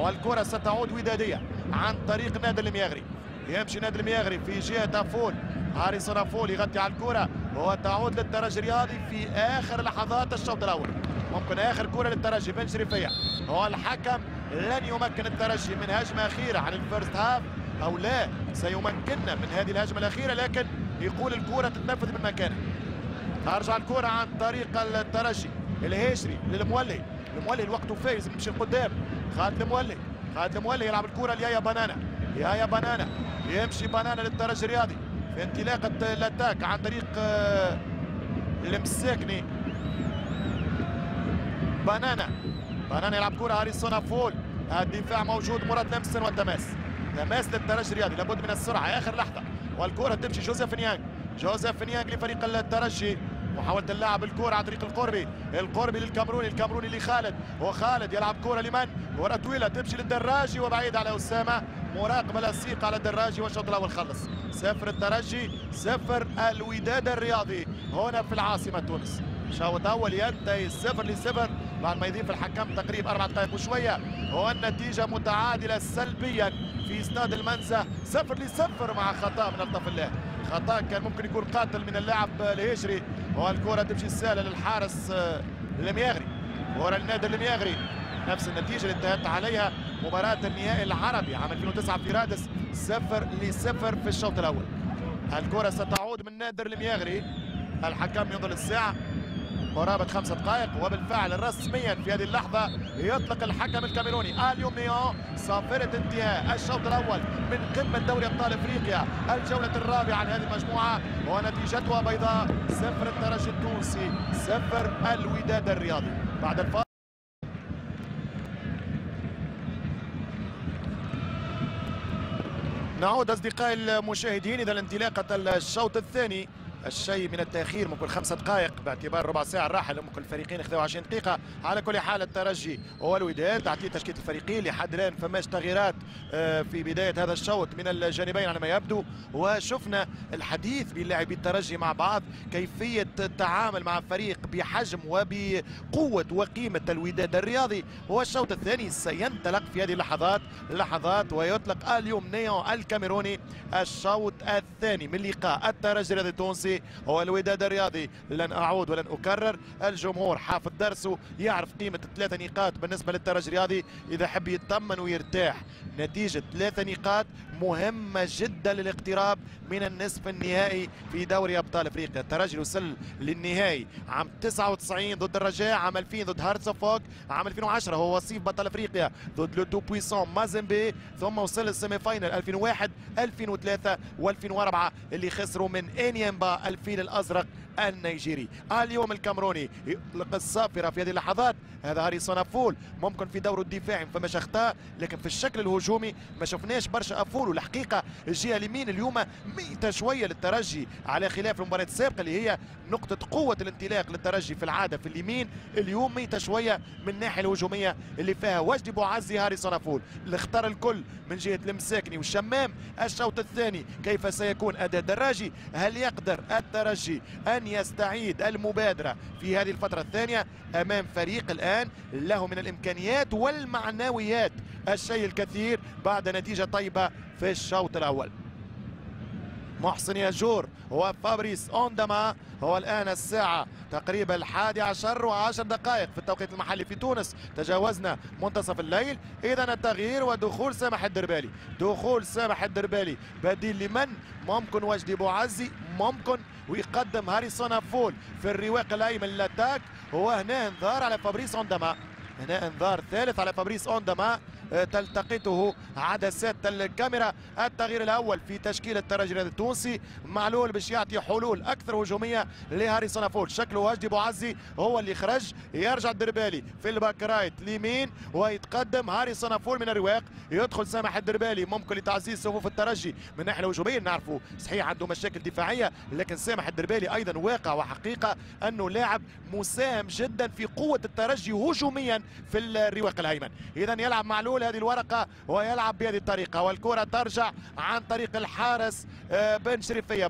والكرة ستعود ودادية عن طريق نادر المياغري، يمشي نادر المياغري في جهة فول، هاريس فول يغطي على الكرة وتعود للترجي الرياضي في آخر لحظات الشوط الأول. ممكن آخر كرة للترجي بن شريفية. هو الحكم لن يمكن الترجي من هجمة أخيرة عن الفيرست هاف أو لا، سيمكننا من هذه الهجمة الأخيرة، لكن يقول الكرة تتنفذ من مكانها. ترجع الكرة عن طريق الترجي، الهشري للمولي، المولي الوقت فايز يمشي لقدام، خالد المولي، خالد المولي يلعب الكرة ليايا بنانة، يايا بنانة، يمشي بنانة للترجي الرياضي في انطلاقة الاتاك عن طريق المساكني. بنانة، بنانة يلعب كرة هاريسون فول، الدفاع موجود، مراد لمسن والتماس، تماس للترجي الرياضي، لابد من السرعة آخر لحظة. والكرة تمشي جوزيف نيانغ، جوزيف نيانغ لفريق الترجي، محاولة اللاعب الكرة عن طريق القربي، القربي للكامروني، الكامروني لخالد، وخالد يلعب كرة لمن؟ كرة طويلة تمشي للدراجي وبعيد على أسامة، مراقبة لصيقة على الدراجي. والشوط الأول خلص، 0 الترجي 0 الوداد الرياضي هنا في العاصمة تونس. شوط أول ينتهي 0-0 بعد ما يضيف الحكم تقريبا 4 دقائق وشوية، والنتيجة متعادلة سلبيا في استاد المنسا 0-0 مع خطأ من ألطف الله. خطأ كان ممكن يكون قاتل من اللاعب الهجري، والكرة تمشي السهلة للحارس المياغري. كرة للنادي المياغري، نفس النتيجة اللي انتهت عليها مباراة النهائي العربي عام 2009 في رادس 0-0 في الشوط الأول. الكرة ستعود من نادر المياغري، الحكم ينظر للساعة قرابة 5 دقائق، وبالفعل رسميا في هذه اللحظة يطلق الحكم الكاميروني اليوم نيون صافرة انتهاء الشوط الأول من قمة دوري أبطال إفريقيا، الجولة الرابعة لهذه المجموعة، ونتيجتها بيضاء 0 الترجي التونسي 0 الوداد الرياضي. بعد الفاصل نعود أصدقائي المشاهدين إلى انطلاقة الشوط الثاني. الشيء من التأخير ممكن 5 دقائق باعتبار ربع ساعة الراحة، ممكن الفريقين اخذوا 20 دقيقة. على كل حال الترجي والوداد تعطيل تشكيلة الفريقين، لحد الآن فماش تغييرات في بداية هذا الشوط من الجانبين على ما يبدو. وشفنا الحديث بلاعبي الترجي مع بعض، كيفية التعامل مع فريق بحجم وبقوة وقيمة الوداد الرياضي. والشوط الثاني سينطلق في هذه اللحظات ويطلق اليوم نيون الكاميروني الشوط الثاني من لقاء الترجي الرياضي التونسي والوداد الرياضي. لن أعود ولن أكرر، الجمهور حافظ درسه، يعرف قيمة 3 نقاط بالنسبة للترجي الرياضي إذا حب يطمن ويرتاح. نتيجة 3 نقاط مهمة جدا للاقتراب من النصف النهائي في دوري أبطال أفريقيا. الترجي وصل للنهائي عام 99 ضد الرجاء، عام 2000 ضد هارتس أوف فوك، عام 2010 هو وصيف بطل أفريقيا ضد لو تو بويسون مازيمبي، ثم وصل للسيمي فاينل 2001 2003 و2004 اللي خسروا من إنيامبا الفيل الأزرق النيجيري. اليوم الكاميروني يطلق الصافرة في هذه اللحظات، هذا هاريسون أفول. ممكن في دوره الدفاعي فماش أخطاء، لكن في الشكل الهجومي ما شفناش برشا أفول. والحقيقة الجهة اليمين اليوم ميتة شوية للترجي، على خلاف المباريات السابقة اللي هي نقطة قوة الانطلاق للترجي في العادة في اليمين. اليوم ميتة شوية من الناحية الهجومية اللي فيها وجدي بوعزي، هاريسون أفول اللي اختار الكل من جهة المساكني والشمام. الشوط الثاني كيف سيكون أداء الدراجي؟ هل يقدر الترجي أن يستعيد المبادرة في هذه الفترة الثانية أمام فريق الآن له من الإمكانيات والمعنويات الشيء الكثير بعد نتيجة طيبة في الشوط الأول؟ محسن ياجور وفابريس أونداما. هو الآن الساعة تقريبا 11:10 في التوقيت المحلي في تونس، تجاوزنا منتصف الليل. إذا التغيير ودخول سامح الدربالي، دخول سامح الدربالي بديل لمن؟ ممكن وجدي بوعزي، ممكن ويقدم هاريسون أفول في الرواق الأيمن للأتاك. وهنا انذار على فابريس أونداما، هنا انذار ثالث على فابريس أونداما تلتقطه عدسات الكاميرا. التغيير الأول في تشكيل الترجي الرياضي التونسي، معلول باش يعطي حلول أكثر هجومية لهاريسون أفول. شكله وجدي بوعزي هو اللي خرج، يرجع الدربالي في الباك رايت اليمين ويتقدم هاريسون أفول من الرواق. يدخل سامح الدربالي ممكن لتعزيز صفوف الترجي من الناحية الهجومية. نعرفه صحيح عنده مشاكل دفاعية، لكن سامح الدربالي أيضا واقع وحقيقة أنه لاعب مساهم جدا في قوة الترجي هجوميا في الرواق الأيمن. إذا يلعب معلول هذه الورقة ويلعب بهذه الطريقة، والكرة ترجع عن طريق الحارس بن شريفية.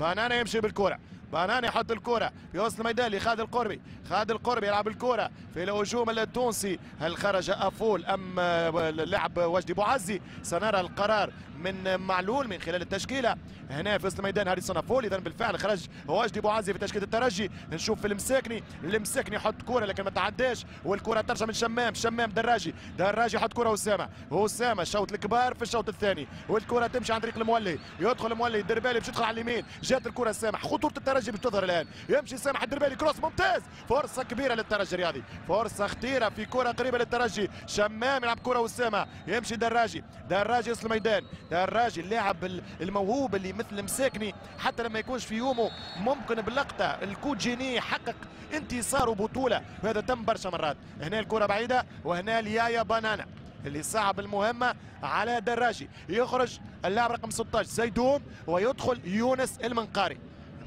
بنانا يمشي بالكرة، بنانا يحط الكرة في وسط الميدان لخالد القربي، خالد القربي يلعب الكرة في الهجوم التونسي. هل خرج أفول أم اللاعب وجدي بوعزي؟ سنرى القرار من معلول من خلال التشكيله. هنا في وسط الميدان هاريسون أفول، اذا بالفعل خرج وجدي بوعزي في تشكيله الترجي. نشوف في المساكني، المساكني يحط كوره لكن ما تعداش، والكره ترجع من شمام، شمام دراجي، دراجي يحط كوره وسامه، وسامه شوط الكبار في الشوط الثاني، والكره تمشي عن طريق المولي، يدخل المولي الدربالي باش يدخل على اليمين، جات الكره لسامح، خطوره الترجي باش تظهر الان، يمشي سامح الدربالي كروس ممتاز، فرصه كبيره للترجي الرياضي، فرصه خطيره في كره قريبه للترجي، شمام يلعب كره وسامه، يمشي دراجي، دراجي وسط الميدان. الراجل اللاعب الموهوب اللي مثل مساكني حتى لما يكونش في يومه ممكن باللقطه الكوت جيني يحقق انتصار وبطوله، وهذا تم برشا مرات. هنا الكره بعيده، وهنا ليايا بنانا اللي صعب المهمه على دراجي. يخرج اللاعب رقم 16 زيدوم ويدخل يونس المنقاري،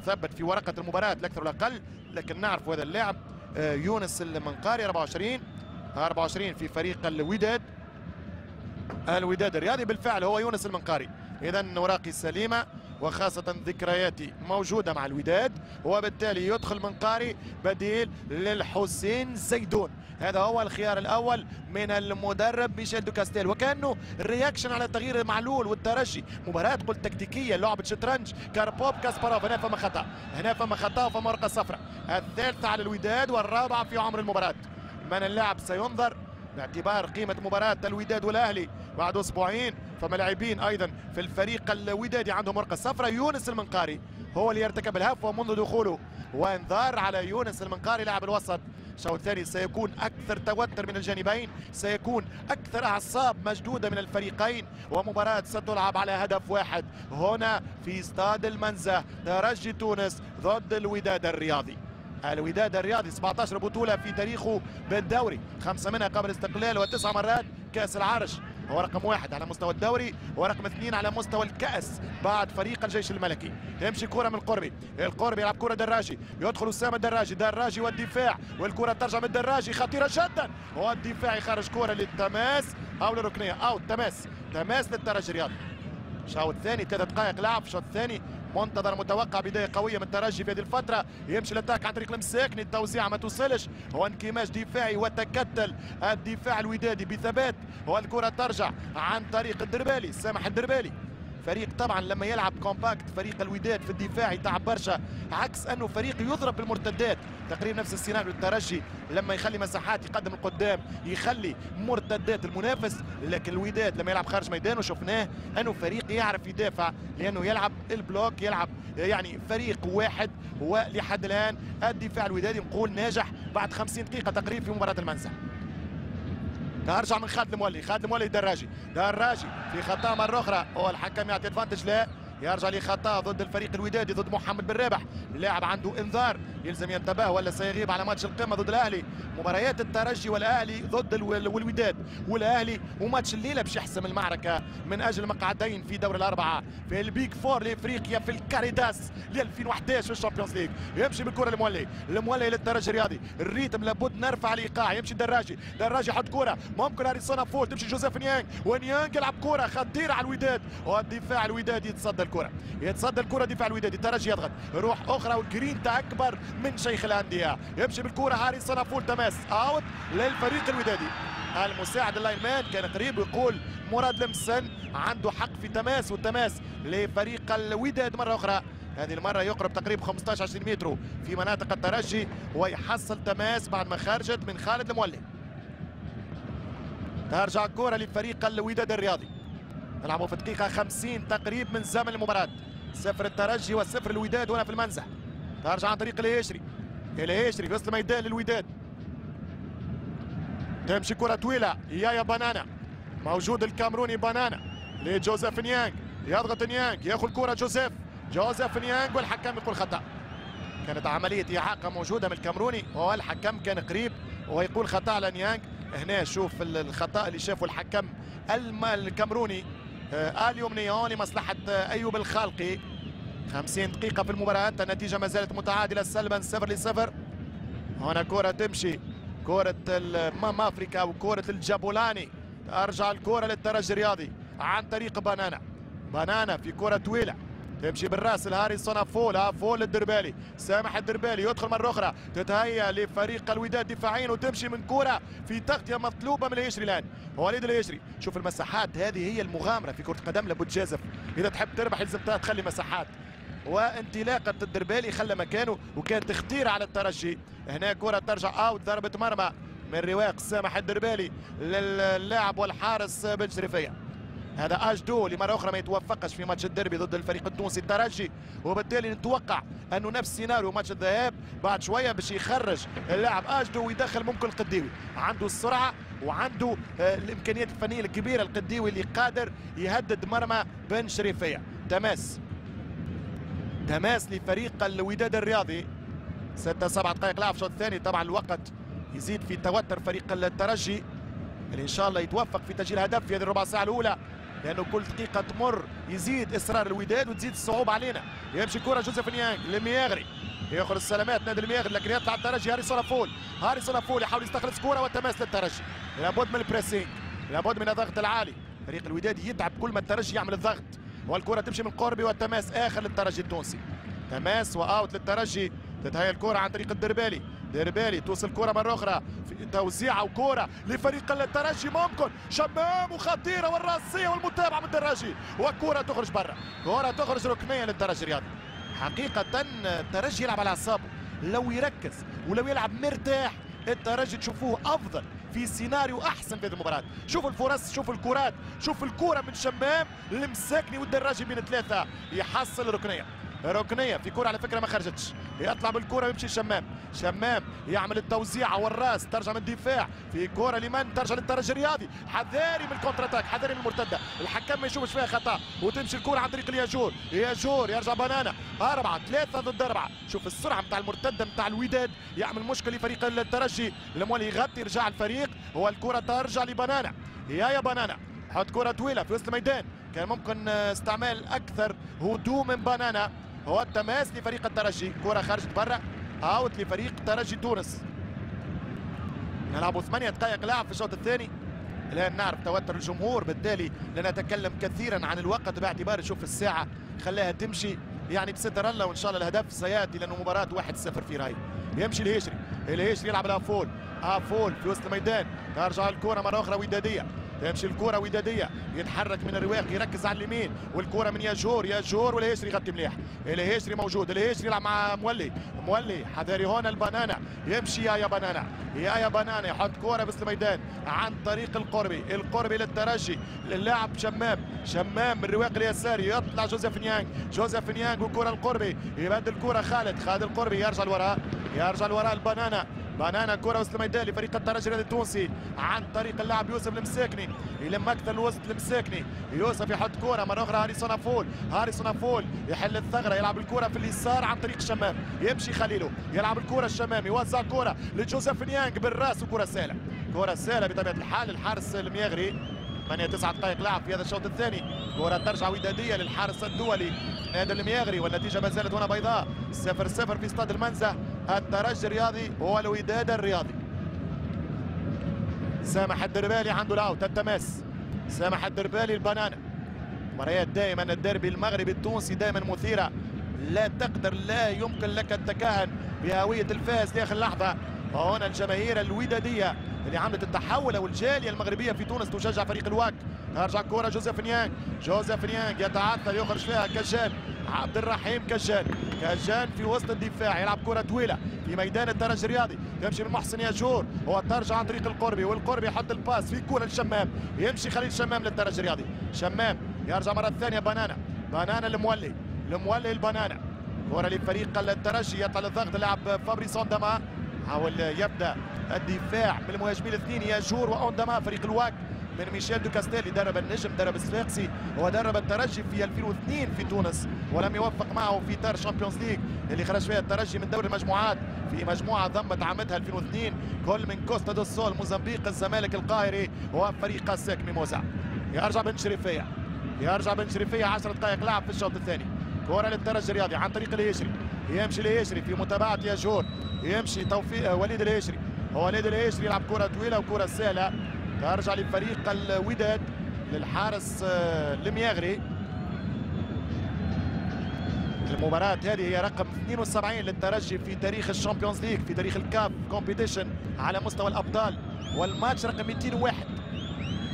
ثبت في ورقه المباراه الاكثر والاقل، لكن نعرف هذا اللاعب يونس المنقاري 24 في فريق الوداد الرياضي. بالفعل هو يونس المنقاري. إذا وراقي سليمة وخاصة ذكرياتي موجودة مع الوداد، وبالتالي يدخل من قاري بديل للحسين زيدون. هذا هو الخيار الأول من المدرب ميشيل دوكاستيل، وكأنه الرياكشن على تغيير معلول والترجي مباراة قلت تكتيكية، لعبة شطرنج، كاربوب كاسباروف. هنا فما خطأ، هنا فما خطأ وفما ورقة صفراء، الثالثة على الوداد والرابعة في عمر المباراة. من اللاعب سينظر باعتبار قيمة مباراة الوداد والأهلي بعد أسبوعين. فما لاعبين أيضا في الفريق الودادي عندهم ورقة صفراء. يونس المنقاري هو اللي يرتكب الهفوة منذ دخوله، وانذار على يونس المنقاري لاعب الوسط. الشوط الثاني سيكون أكثر توتر من الجانبين، سيكون أكثر أعصاب مشدودة من الفريقين، ومباراة ستلعب على هدف واحد هنا في استاد المنزه. ترجي تونس ضد الوداد الرياضي. الوداد الرياضي 17 بطولة في تاريخه بالدوري، 5 منها قبل الاستقلال، و9 مرات كأس العرش. هو رقم 1 على مستوى الدوري، ورقم 2 على مستوى الكأس بعد فريق الجيش الملكي. تمشي كرة من القربي، القربي يلعب كرة دراجي، يدخل أسامة دراجي، دراجي والدفاع، والكرة ترجع من دراجي خطيرة جدا، والدفاع يخرج كرة للتماس أو للركنية أو التماس، تماس للترجي الرياضي. شوط ثاني 3 دقائق لعب، شوط ثاني منتظر متوقع بداية قوية من الترجي في هذه الفترة. يمشي الاتاك عن طريق المساكني، التوزيع ما توصلش، هو انكماش دفاعي وتكتل الدفاع الودادي بثبات، والكرة ترجع عن طريق الدربالي، سامح الدربالي. فريق طبعا لما يلعب كومباكت فريق الوداد في الدفاع يتعب برشا، عكس انه فريق يضرب بالمرتدات. تقريبا نفس السيناريو للترجي، لما يخلي مساحات يقدم القدام يخلي مرتدات المنافس، لكن الوداد لما يلعب خارج ميدانه شفناه انه فريق يعرف يدافع، لانه يلعب البلوك، يلعب يعني فريق واحد. ولحد الان الدفاع الودادي نقول ناجح بعد 50 دقيقه تقريبا في مباراه المنزه. ترجع من خادم ولي، خادم ولي دراجي، دراجي في خطأ مرة أخرى، والحكم يعطي ادفانتج. لا، يرجع لخطأ ضد الفريق الودادي ضد محمد بن رابح، اللاعب عنده انذار يلزم ينتبه ولا سيغيب على ماتش القمة ضد الأهلي. مباريات الترجي والأهلي ضد والوداد والأهلي، وماتش الليلة باش يحسم المعركة من أجل مقعدين في دور الأربعة في البيك فور لإفريقيا في الكاريداس ل 2011 في الشامبيونز ليج. يمشي بالكرة المولي، المولي للترجي الرياضي، الريتم لابد نرفع الإيقاع. يمشي الدراجي، دراجي يحط كرة ممكن أريسونا فول، تمشي جوزيف نيانج، ونيانج يلعب كرة خطيرة على الوداد، والدفاع الودادي يتصدى الكرة، يتصدى الكرة دفاع الودادي. الترجي يضغط روح أخرى، والجرينتا أكبر من شيخ الأندية. يمشي بالكرة هاري صنافول، تماس اوت للفريق الودادي. المساعد اللاين مان كان قريب يقول مراد لمسن عنده حق في تماس، والتماس لفريق الوداد مرة أخرى. هذه المرة يقرب تقريبا 15-20 متر في مناطق الترجي ويحصل تماس بعد ما خرجت من خالد المولي. ترجع الكرة لفريق الوداد الرياضي. نلعبوا في دقيقة 50 تقريبا من زمن المباراة، 0 الترجي و0 الوداد هنا في المنزه. ترجع عن طريق الهيشري، الهيشري في وسط الميدان للوداد، تمشي كرة طويلة يا بنانا، موجود الكامروني بنانا لجوزيف نيانج، يضغط نيانج ياخذ كرة جوزيف، جوزيف نيانج والحكم يقول خطأ. كانت عملية إعاقة موجودة من الكامروني والحكم كان قريب ويقول خطأ على نيانج. هنا شوف الخطأ اللي شافه الحكم الكامروني اليمني لمصلحة أيوب الخالقي. 50 دقيقة في المباراة، النتيجة ما زالت متعادلة سلبا 0-0. هنا كرة تمشي، كرة مام أفريكا وكرة الجابولاني. ترجع الكرة للترجي الرياضي عن طريق بنانا، بنانا في كرة طويلة تمشي بالراس لهاريسون فول، فول الدربالي، سامح الدربالي يدخل مرة أخرى، تتهيأ لفريق الوداد دفاعين وتمشي من كرة في تغطية مطلوبة من الهجري. الآن وليد الهجري، شوف المساحات، هذه هي المغامرة في كرة القدم لابو تجازف، إذا تحب تربح لازم تخلي مساحات. وانطلاقة الدربالي خلى مكانه وكانت تخطير على الترجي. هنا كرة ترجع اوت، ضربة مرمى من رواق سامح الدربالي للاعب والحارس بن شريفية. هذا اجدو لمرة أخرى ما يتوفقش في ماتش الدربي ضد الفريق التونسي الترجي، وبالتالي نتوقع أنه نفس سيناريو ماتش الذهاب بعد شوية باش يخرج اللاعب اجدو ويدخل ممكن القديوي، عنده السرعة وعنده الإمكانيات الفنية الكبيرة القديوي اللي قادر يهدد مرمى بن شريفية. تماس، تماس لفريق الوداد الرياضي. 6-7 دقائق لعب الشوط الثاني. طبعا الوقت يزيد في توتر فريق الترجي اللي ان شاء الله يتوفق في تسجيل هدف في هذه الربع ساعه الاولى، لانه كل دقيقه تمر يزيد اصرار الوداد وتزيد الصعوبه علينا. يمشي كره جوزيف نيانج للمياغري، ياخذ السلامات نادي المياغري، لكن يطلع الترجي هاريسون فول، هاريسون فول يحاول يستخلص كره والتماس للترجي. لابد من البريسينج، لابد من الضغط العالي، فريق الوداد يتعب كل ما الترجي يعمل الضغط. والكره تمشي من قربي والتماس اخر للترجي التونسي. تماس واوت للترجي. تتهيأ الكره عن طريق الدربالي. دربالي توصل كرة مرة أخرى في توزيعة وكرة لفريق الترجي، ممكن شمام وخطيرة والراسية والمتابعة من الترجي وكرة تخرج برا، كرة تخرج ركنية للترجي الرياضي. حقيقة الترجي يلعب على أعصابه، لو يركز ولو يلعب مرتاح الترجي تشوفوه أفضل في سيناريو أحسن في هذه المباراة. شوف الفرص، شوف الكرات، شوف الكرة من شمام المساكني والدراجي بين ثلاثة يحصل ركنية. ركنيه في كره على فكره ما خرجتش، يطلع بالكره ويمشي شمام، شمام يعمل التوزيعه والراس ترجع من الدفاع في كره لمن ترجع للترجي الرياضي. حذاري من الكونتر اتاك، حذاري من المرتده، الحكم ما يشوفش فيها خطا وتمشي الكره عن طريق الياجور، ياجور يرجع بنانا. 4-3 ضد 4. شوف السرعه نتاع المرتده نتاع الوداد يعمل مشكل لفريق الترجي، المولي يغطي يرجع الفريق والكره ترجع لبنانا. يا بنانا حط كره طويله في وسط الميدان، كان ممكن استعمال اكثر هدوء من بنانا. هو التماس لفريق الترجي، كرة خرجت برا، اوت لفريق ترجي تونس. نلعبوا 8 دقائق لعب في الشوط الثاني. الان نعرف توتر الجمهور، بالتالي لا نتكلم كثيرا عن الوقت باعتبار نشوف الساعة خلاها تمشي، يعني بستر الله وان شاء الله الهدف سياتي لانه مباراة 1-0 في راي. يمشي الهجري، الهجري يلعب لافول، افول في وسط الميدان، ترجع الكرة مرة أخرى ودادية. تمشي الكرة ودادية، يتحرك من الرواق يركز على اليمين والكرة من ياجور، ياجور والهيشري يغطي مليح، الهيشري موجود، الهيشري يلعب مع مولي، مولي حذاري هون البنانا، يمشي يا بنانا، يا بنانا يحط كرة بس الميدان عن طريق القربي، القربي للترجي، اللاعب شمام، شمام من الرواق اليساري يطلع جوزيف نيانغ، جوزيف نيانغ والكرة القربي، يبدل الكرة خالد، خالد القربي يرجع لوراء، يرجع لوراء البنانا. بنانا كرة وسط الميدان لفريق الترجي الرياضي التونسي عن طريق اللاعب يوسف المساكني، يلم أكثر الوسط المساكني، يوسف يحط كرة مرة أخرى هاريسون أفول، هاريسون أفول يحل الثغرة، يلعب الكرة في اليسار عن طريق شمام، يمشي خليله، يلعب الكرة الشمام، يوزع كرة لجوزيف نيانغ بالراس وكرة سهلة، كرة سهلة بطبيعة الحال. الحارس المياغري 8-9 دقائق لعب في هذا الشوط الثاني، كرة ترجع ودادية للحارس الدولي نادي المياغري والنتيجة ما زالت هنا بيضاء 0-0 في استاد المنزه. الترجي الرياضي والوداد الرياضي. سامح الدربالي عنده الاوت، التماس سامح الدربالي البنانة. مباريات دائما الديربي المغربي التونسي دائما مثيرة، لا تقدر لا يمكن لك التكهن بهوية الفائز لاخر لحظة. وهنا الجماهير الودادية اللي عملت التحول او الجالية المغربية في تونس تشجع فريق الواك. ترجع كرة جوزيف نيانغ، جوزيف نيانغ يتعثر يخرج فيها كجان، عبد الرحيم كجان، كجان في وسط الدفاع يلعب كرة طويلة في ميدان الترجي الرياضي، يمشي من محسن ياجور وترجع عن طريق القربي، والقربي يحط الباس في كرة لشمام، يمشي خليل شمام للترجي الرياضي، شمام يرجع مرة ثانية بنانا، بنانا المولي، المولي البنانا، كرة لفريق الترجي يطلع للضغط اللاعب فابريسون داما، حاول يبدأ الدفاع من المهاجمين الاثنين ياجور واونداما فريق الواك من ميشيل دو كاستيل، درب النجم درب الصفاقسي ودرب الترجي في 2002 في تونس، ولم يوفق معه في دار الشامبيونز ليج اللي خرج فيها الترجي من دوري المجموعات في مجموعه ضمت عامتها 2002 كل من كوستا دو سول موزمبيق الزمالك القاهري وفريق الساك ميموزا. يرجع بن شريفيه، يرجع بن شريفيه 10 دقائق لعب في الشوط الثاني، كره للترجي الرياضي عن طريق الهجري، يمشي الهجري في متابعه ياجور، يمشي توفيق وليد الهجري، وليد الهجري يلعب كره طويله وكره سهله ترجع لفريق الوداد للحارس المياغري. المباراة هذه هي رقم 72 للترجي في تاريخ الشامبيونز ليج في تاريخ الكاف كومبيتيشن على مستوى الأبطال، والماتش رقم 201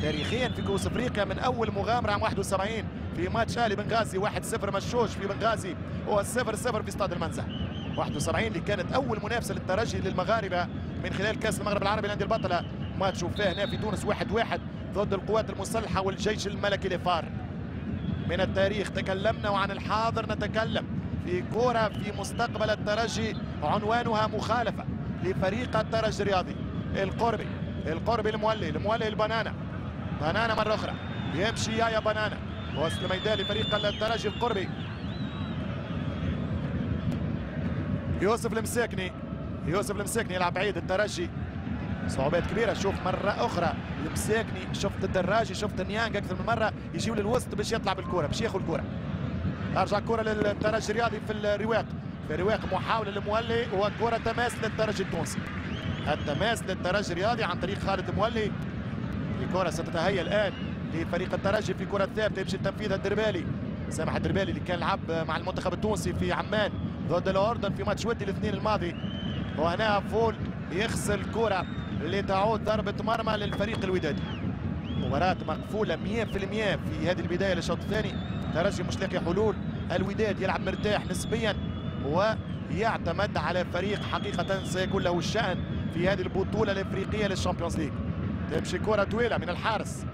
تاريخيا في كؤوس افريقيا من أول مغامرة عام 71 في ماتش أهلي بنغازي 1-0 مشوش في بنغازي و 0-0 في استاد المنزه. 71 اللي كانت أول منافسة للترجي للمغاربة من خلال كأس المغرب العربي للأندية البطلة، ما تشوفها هنا في تونس 1-1 ضد القوات المسلحة والجيش الملكي لفار. من التاريخ تكلمنا وعن الحاضر نتكلم في كرة في مستقبل الترجي عنوانها مخالفة لفريق الترجي الرياضي. القربي، القربي المولي، المولي البنانا، بنانا مرة أخرى يمشي يا بنانا وسط الميدان لفريق الترجي القربي. يوسف المساكني، يوسف المساكني يلعب بعيد الترجي صعوبات كبيرة. شوف مرة أخرى المساكني، شفت الدراجي، شفت نيانغ أكثر من مرة يجيو للوسط باش يطلع بالكرة باش ياخذ الكرة. أرجع كرة للترجي الرياضي في الرواق، في الرواق محاولة لمولي وكرة تماس للترجي التونسي. التماس للترجي الرياضي عن طريق خالد مولي. الكرة ستتهيأ الآن لفريق الترجي في كرة ثابتة يمشي تنفيذها الدربالي، سامح الدربالي اللي كان لعب مع المنتخب التونسي في عمان ضد الاردن في ماتش ودي الاثنين الماضي، وهنا فول يغسل كرة اللي تعود ضربة مرمى للفريق الودادي. مباراة مقفولة 100% في هذه البداية للشوط الثاني. ترجي مش لاقي حلول، الوداد يلعب مرتاح نسبيا ويعتمد على فريق حقيقة سيكون له الشأن في هذه البطولة الافريقية للشامبيونز ليج. تمشي كرة طويلة من الحارس.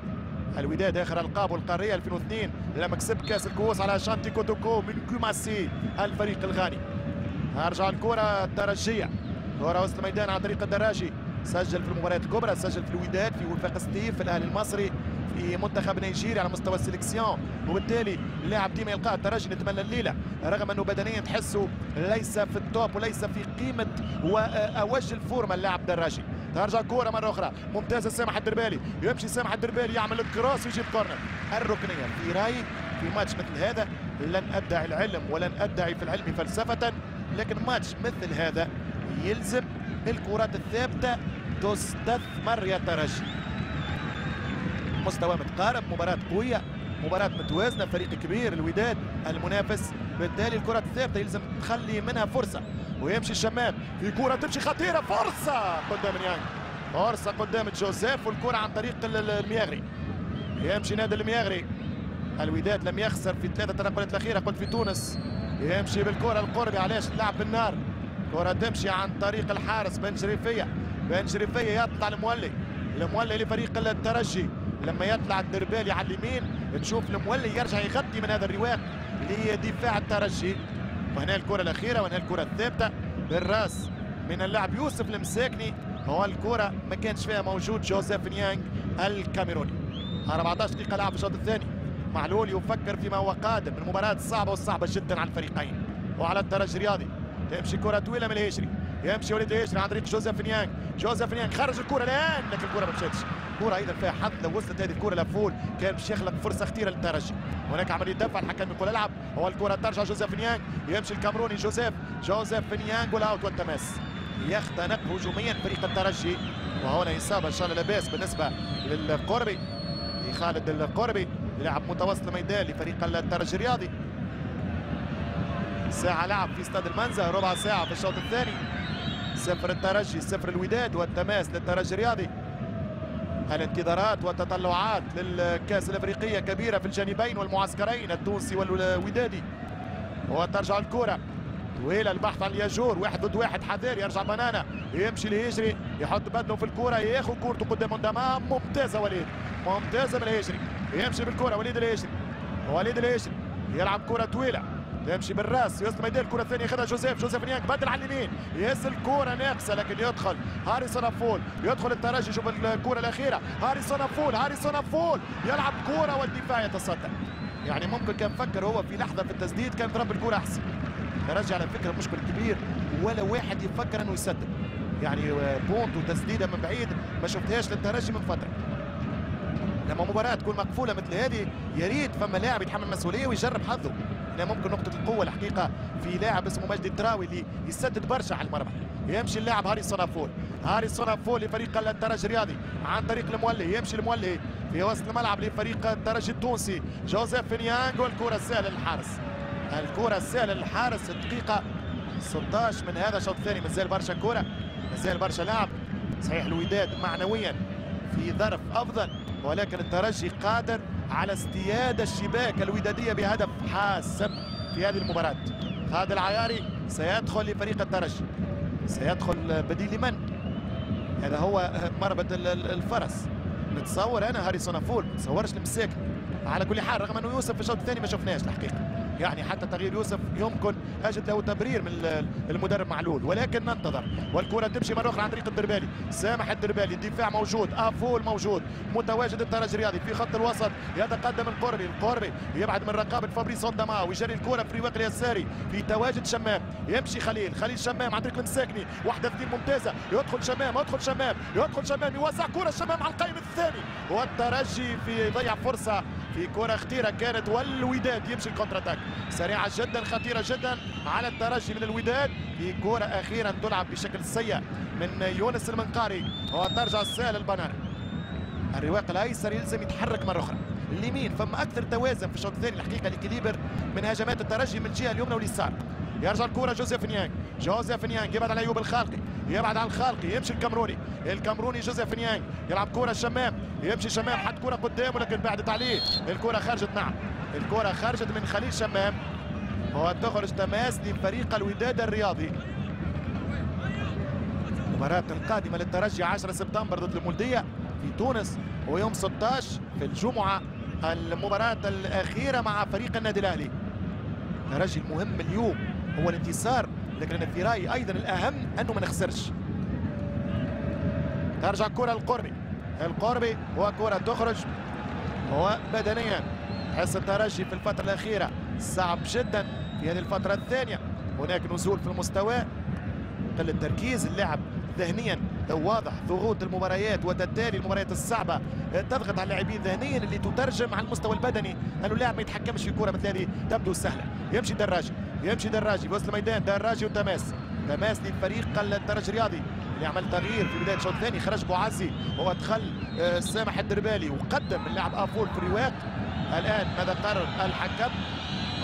الوداد اخر القابه القاريه 2002 لما كسب كاس الكؤوس على شانتي كوتوكو من كوماسي الفريق الغاني. هرجع الكره الدرجيه، كره وسط الميدان عن طريق الدراجي، سجل في المباريات الكبرى، سجل في الوداد، في وفاق ستيف، في الاهلي المصري، في منتخب نيجيريا على مستوى السيليكسيون، وبالتالي اللاعب ديما يلقاه الترجي. نتمنى الليله رغم انه بدنيا تحسه ليس في التوب وليس في قيمه واوج الفورمه اللاعب الدراجي. ترجع كرة مرة أخرى ممتازة سامح الدربالي، يمشي سامح الدربالي يعمل الكراس ويجيب كورنر. الركنية في رأيي في ماتش مثل هذا، لن أدعي العلم ولن أدعي في العلم فلسفة، لكن ماتش مثل هذا يلزم الكرات الثابتة تستثمر يا ترجي. مستوى متقارب، مباراة قوية، مباراة متوازنة، فريق كبير الوداد المنافس، بالتالي الكرات الثابتة يلزم تخلي منها فرصة. ويمشي الشمام في كرة تمشي خطيرة، فرصة قدام نيانج، فرصة قدام جوزيف، والكرة عن طريق المياغري. يمشي نادي المياغري. الوداد لم يخسر في ثلاثة تنقلات الأخيرة، قلت في تونس. يمشي بالكرة القربي، علاش تلعب بالنار؟ كرة تمشي عن طريق الحارس بن شريفية، بن شريفية يطلع المولي، المولي لفريق الترجي. لما يطلع الدربالي على اليمين تشوف المولي يرجع يغطي من هذا الرواق لدفاع الترجي. وهنا الكرة الأخيرة، وهنا الكرة الثابتة بالراس من اللاعب يوسف المساكني، هو الكرة ما كانش فيها موجود جوزيف نيانج الكاميروني. 14 دقيقة لعب في الشوط الثاني. معلول يفكر فيما هو قادم من مباراة صعبة وصعبة جدا على الفريقين وعلى الترجي الرياضي. تمشي كرة طويلة من الهجري، يمشي وليد الهجري عن طريق جوزيف نيانج، جوزيف نيانج خرج الكرة الآن لكن الكرة ما مشاتش. كرة أيضا فيها حظ، لو وصلت هذه الكرة لفول كان باش يخلق فرصة خطيرة للترجي. هناك عملية دفع، الحكم يقول العب، هو الكرة ترجع جوزيف نيانج، يمشي الكاميروني جوزيف نيانج والأوت والتماس. يختنق هجوميا فريق الترجي، وهنا إصابة إن شاء الله لاباس بالنسبة للقربي، لخالد القربي لاعب متوسط الميدان لفريق الترجي الرياضي. ساعة لعب في استاد المنزه، ربع ساعة في الشوط الثاني، 0 الترجي 0 الوداد، والتماس للترجي الرياضي. الانتظارات والتطلعات للكاس الافريقيه كبيره في الجانبين والمعسكرين التونسي والودادي. وترجع الكره طويله، البحث عن الياجور، 1 ضد 1 حذاري، يرجع بنانا، يمشي لهجري، يحط بدنه في الكره، ياخذ كورته قدام قدامها. ممتازه وليد، ممتازه من الهجري، يمشي بالكره وليد الهجري، وليد الهجري يلعب كره طويله، تمشي بالراس وسط الميدان. الكره الثانيه ياخذها جوزيف نيانج، بدل على اليمين، يهز الكره ناقصه لكن يدخل هاريسون أفول، يدخل الترجي. شوف الكره الاخيره، هاريسون أفول يلعب كره والدفاع يتصدى. يعني ممكن كان فكر هو في لحظه في التسديد كان ضرب الكره احسن. الترجي على فكره مشكل كبير، ولا واحد يفكر انه يسدد، يعني بونت وتسديده من بعيد ما شفتهاش للترجي من فتره. لما مباراه تكون مقفوله مثل هذه يا ريت فما لاعب يتحمل مسؤوليه ويجرب حظه. ممكن نقطة القوة الحقيقة في لاعب اسمه مجدي التراوي اللي يسدد برشا على المرمى. يمشي اللاعب هاري صنافول لفريق الترجي الرياضي عن طريق المولي، يمشي المولي في وسط الملعب لفريق الترجي التونسي جوزيف نيانج، والكرة السهلة للحارس، الكرة السهلة للحارس. الدقيقة 16 من هذا الشوط الثاني، مازال برشا كرة، مازال برشا لعب. صحيح الوداد معنويا في ظرف أفضل، ولكن الترجي قادر على استيادة الشباك الودادية بهدف حاسم في هذه المباراة. خالد العياري سيدخل لفريق الترجي، سيدخل بديل لمن؟ هذا هو مربط الفرس. نتصور انا هاريسون أفول، ما نتصورش المساك. على كل حال رغم انه يوسف في الشوط الثاني ما شفناش الحقيقة، يعني حتى تغيير يوسف يمكن اجد له تبرير من المدرب معلول، ولكن ننتظر. والكره تمشي مره اخرى عن طريق الدربالي، سامح الدربالي، الدفاع موجود، أفول موجود، متواجد الترجي الرياضي في خط الوسط، يتقدم القربي يبعد من رقابه فابريس اونداما ويجري الكره في الرواق اليساري في تواجد شمام، يمشي خليل شمام عن طريق المساكني، واحده اثنين ممتازه، يدخل شمام يوزع كره شمام على القائم الثاني، والترجي في ضيع فرصه في كره خطيره كانت. والوداد يمشي الكونتر اتاك سريعه جدا خطيره جدا على الترجي من الوداد، في كره اخيرا تلعب بشكل سيء من يونس المنقاري، وترجع السهل البنان. الرواق الايسر يلزم يتحرك مره اخرى، اليمين، فما اكثر توازن في الشوط الثاني الحقيقه لكليبر من هجمات الترجي من الجهه اليمنى واليسار. يرجع الكره جوزيف نيانغ، جوزيف نيانغ يبعد على ايوب الخالقي، يبعد على الخالقي، يمشي الكامروني، الكامروني جوزيف نيانغ يلعب كره شمام، يمشي شمام حط كره قدامه لكن بعدت عليه، الكره خرجت، نعم الكره خرجت من خليل شمام وتخرج تماس لفريق الوداد الرياضي. مباراة القادمة للترجي 10 سبتمبر ضد المولدية في تونس، ويوم 16 في الجمعة المباراة الأخيرة مع فريق النادي الأهلي. الترجي المهم اليوم هو الانتصار، لكن في رأيي أيضا الأهم أنه ما نخسرش. ترجع الكرة القربي، القربي وكرة تخرج وبدنيا حس الترجي في الفترة الأخيرة صعب جدا في هذه الفترة الثانية، هناك نزول في المستوى، قلة تركيز اللاعب ذهنيا واضح، ضغوط المباريات وتتالي المباريات الصعبة تضغط على اللاعبين ذهنيا اللي تترجم على المستوى البدني، أنه اللاعب ما يتحكمش في كرة مثل هذه تبدو سهلة. يمشي دراجي، يمشي دراجي بوسط الميدان، دراجي وتماس، تماس للفريق الترجي الرياضي اللي عمل تغيير في بداية الشوط الثاني، خرج بوعزي ودخل سامح الدربالي وقدم اللاعب أفول في الرواق. الآن ماذا قرر الحكم؟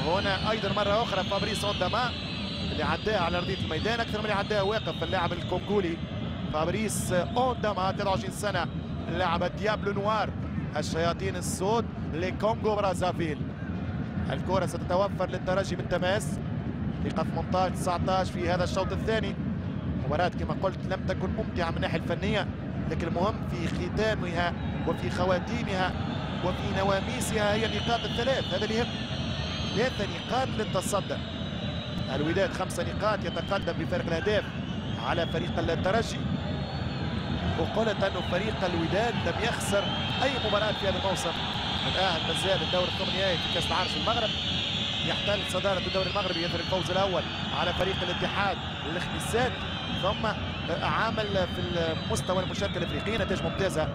هنا أيضا مرة أخرى فابريس أونداما اللي عداها على أرضية الميدان أكثر من اللي عداها واقف اللاعب الكونغولي فابريس أونداما 23 سنة، لاعب ديابلو نوار الشياطين السود لكونغو برازافيل. الكرة ستتوفر للترجي من تماس لقى 18 19 في هذا الشوط الثاني. مباراة كما قلت لم تكن ممتعة من الناحية الفنية، لكن المهم في ختامها وفي خواتيمها وفي نواميسها هي النقاط الثلاث، هذا اللي يهم. 3 نقاط للتصدر، الوداد 5 نقاط يتقدم بفارق الاهداف على فريق الترجي، وقلت انه فريق الوداد لم يخسر اي مباراه في هذا الموسم. الان مازال الدور الثمنيائي في كاس العرش المغرب، يحتل صداره الدوري المغربي يثري الفوز الاول على فريق الاتحاد للخميسات، ثم عامل في مستوى المشاركه الافريقيه نتائج ممتازه،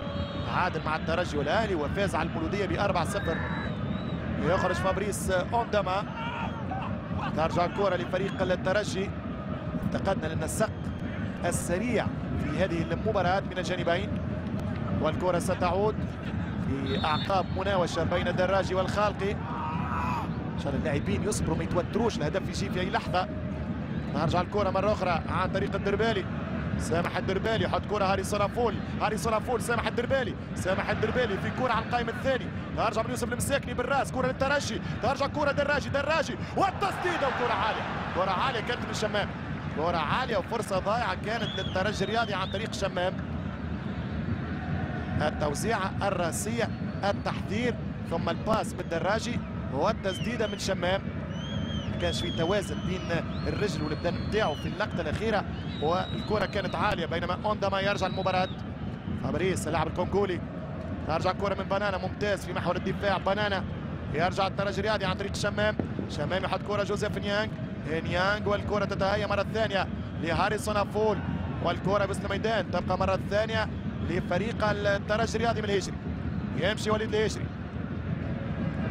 تعادل مع الترجي والاهلي وفاز على المولوديه ب4-0. يخرج فابريس أونداما، ترجع الكرة لفريق الترجي. انتقدنا لأن السق السريع في هذه المباراة من الجانبين، والكرة ستعود في أعقاب مناوشة بين الدراجي والخالقي. إن شاء الله اللاعبين يصبروا ما يتوتروش، الهدف يجي في أي لحظة. نرجع الكرة مرة أخرى عن طريق الدربالي، سامح الدربالي يحط كرة هاريسون أفول، هاريسون أفول سامح الدربالي، سامح الدربالي في كرة على القائم الثاني، ترجع من يوسف المساكني بالراس، كرة للترجي، ترجع كرة دراجي، دراجي والتسديدة وكرة عالية، كرة عالية كانت من الشمام، كرة عالية وفرصة ضائعة كانت للترجي الرياضي عن طريق الشمام. التوزيعة الراسية، التحضير، ثم الباس بالدراجي والتسديدة من شمام. كانش في توازن بين الرجل والبدن بتاعه في اللقطه الاخيره، والكره كانت عاليه بينما أونداما يرجع المباراه. فابريس اللاعب الكونغولي، ترجع كره من بنانا ممتاز في محور الدفاع، بنانا يرجع الترجي الرياضي عن طريق الشمام، شمام يحط كره جوزيف نيانغ، نيانغ والكره تتهيأ مره ثانيه لهاريسون أفول، والكره باسم الميدان تبقى مره ثانيه لفريق الترجي الرياضي من الهجري. يمشي وليد الهجري،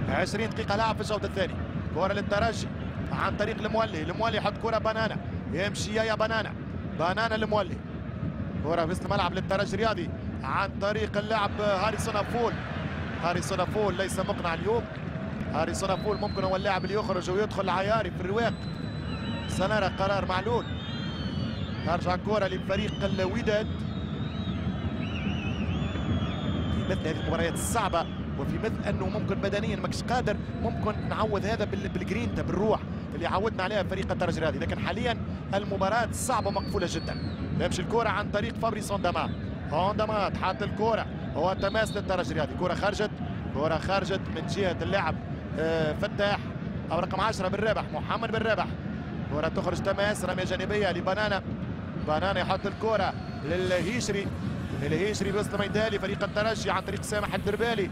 20 دقيقه لعب في الشوط الثاني، كره للترجي عن طريق المولي، المولي يحط كرة بنانا، يمشي يا بنانا، بنانا المولي، كرة في وسط الملعب للترجي الرياضي عن طريق اللاعب هاريسون أفول. هاريسون أفول ليس مقنع اليوم، هاريسون أفول ممكن هو اللاعب اللي يخرج ويدخل عياري في الرواق، سنرى قرار معلول. ترجع كرة لفريق الوداد في مثل هذه المباريات الصعبة، وفي مثل انه ممكن بدنيا ماكش قادر، ممكن نعوض هذا بالجرينتا بالروح اللي عودنا عليها فريق الترجي الرياضي، لكن حاليا المباراه صعبه مقفوله جدا. تمشي الكره عن طريق فابريس أونداما، أونداما حاط الكره هو تماس للترجي الرياضي، كره خرجت، كره خرجت من جهه اللاعب فتاح او رقم 10 بن رابح، محمد بن رابح، كره تخرج تماس، رميه جانبيه لبنانا، بنانا يحط الكره للهيشري، الهيشري بوسط الميدان لفريق الترجي عن طريق سامح الدربالي،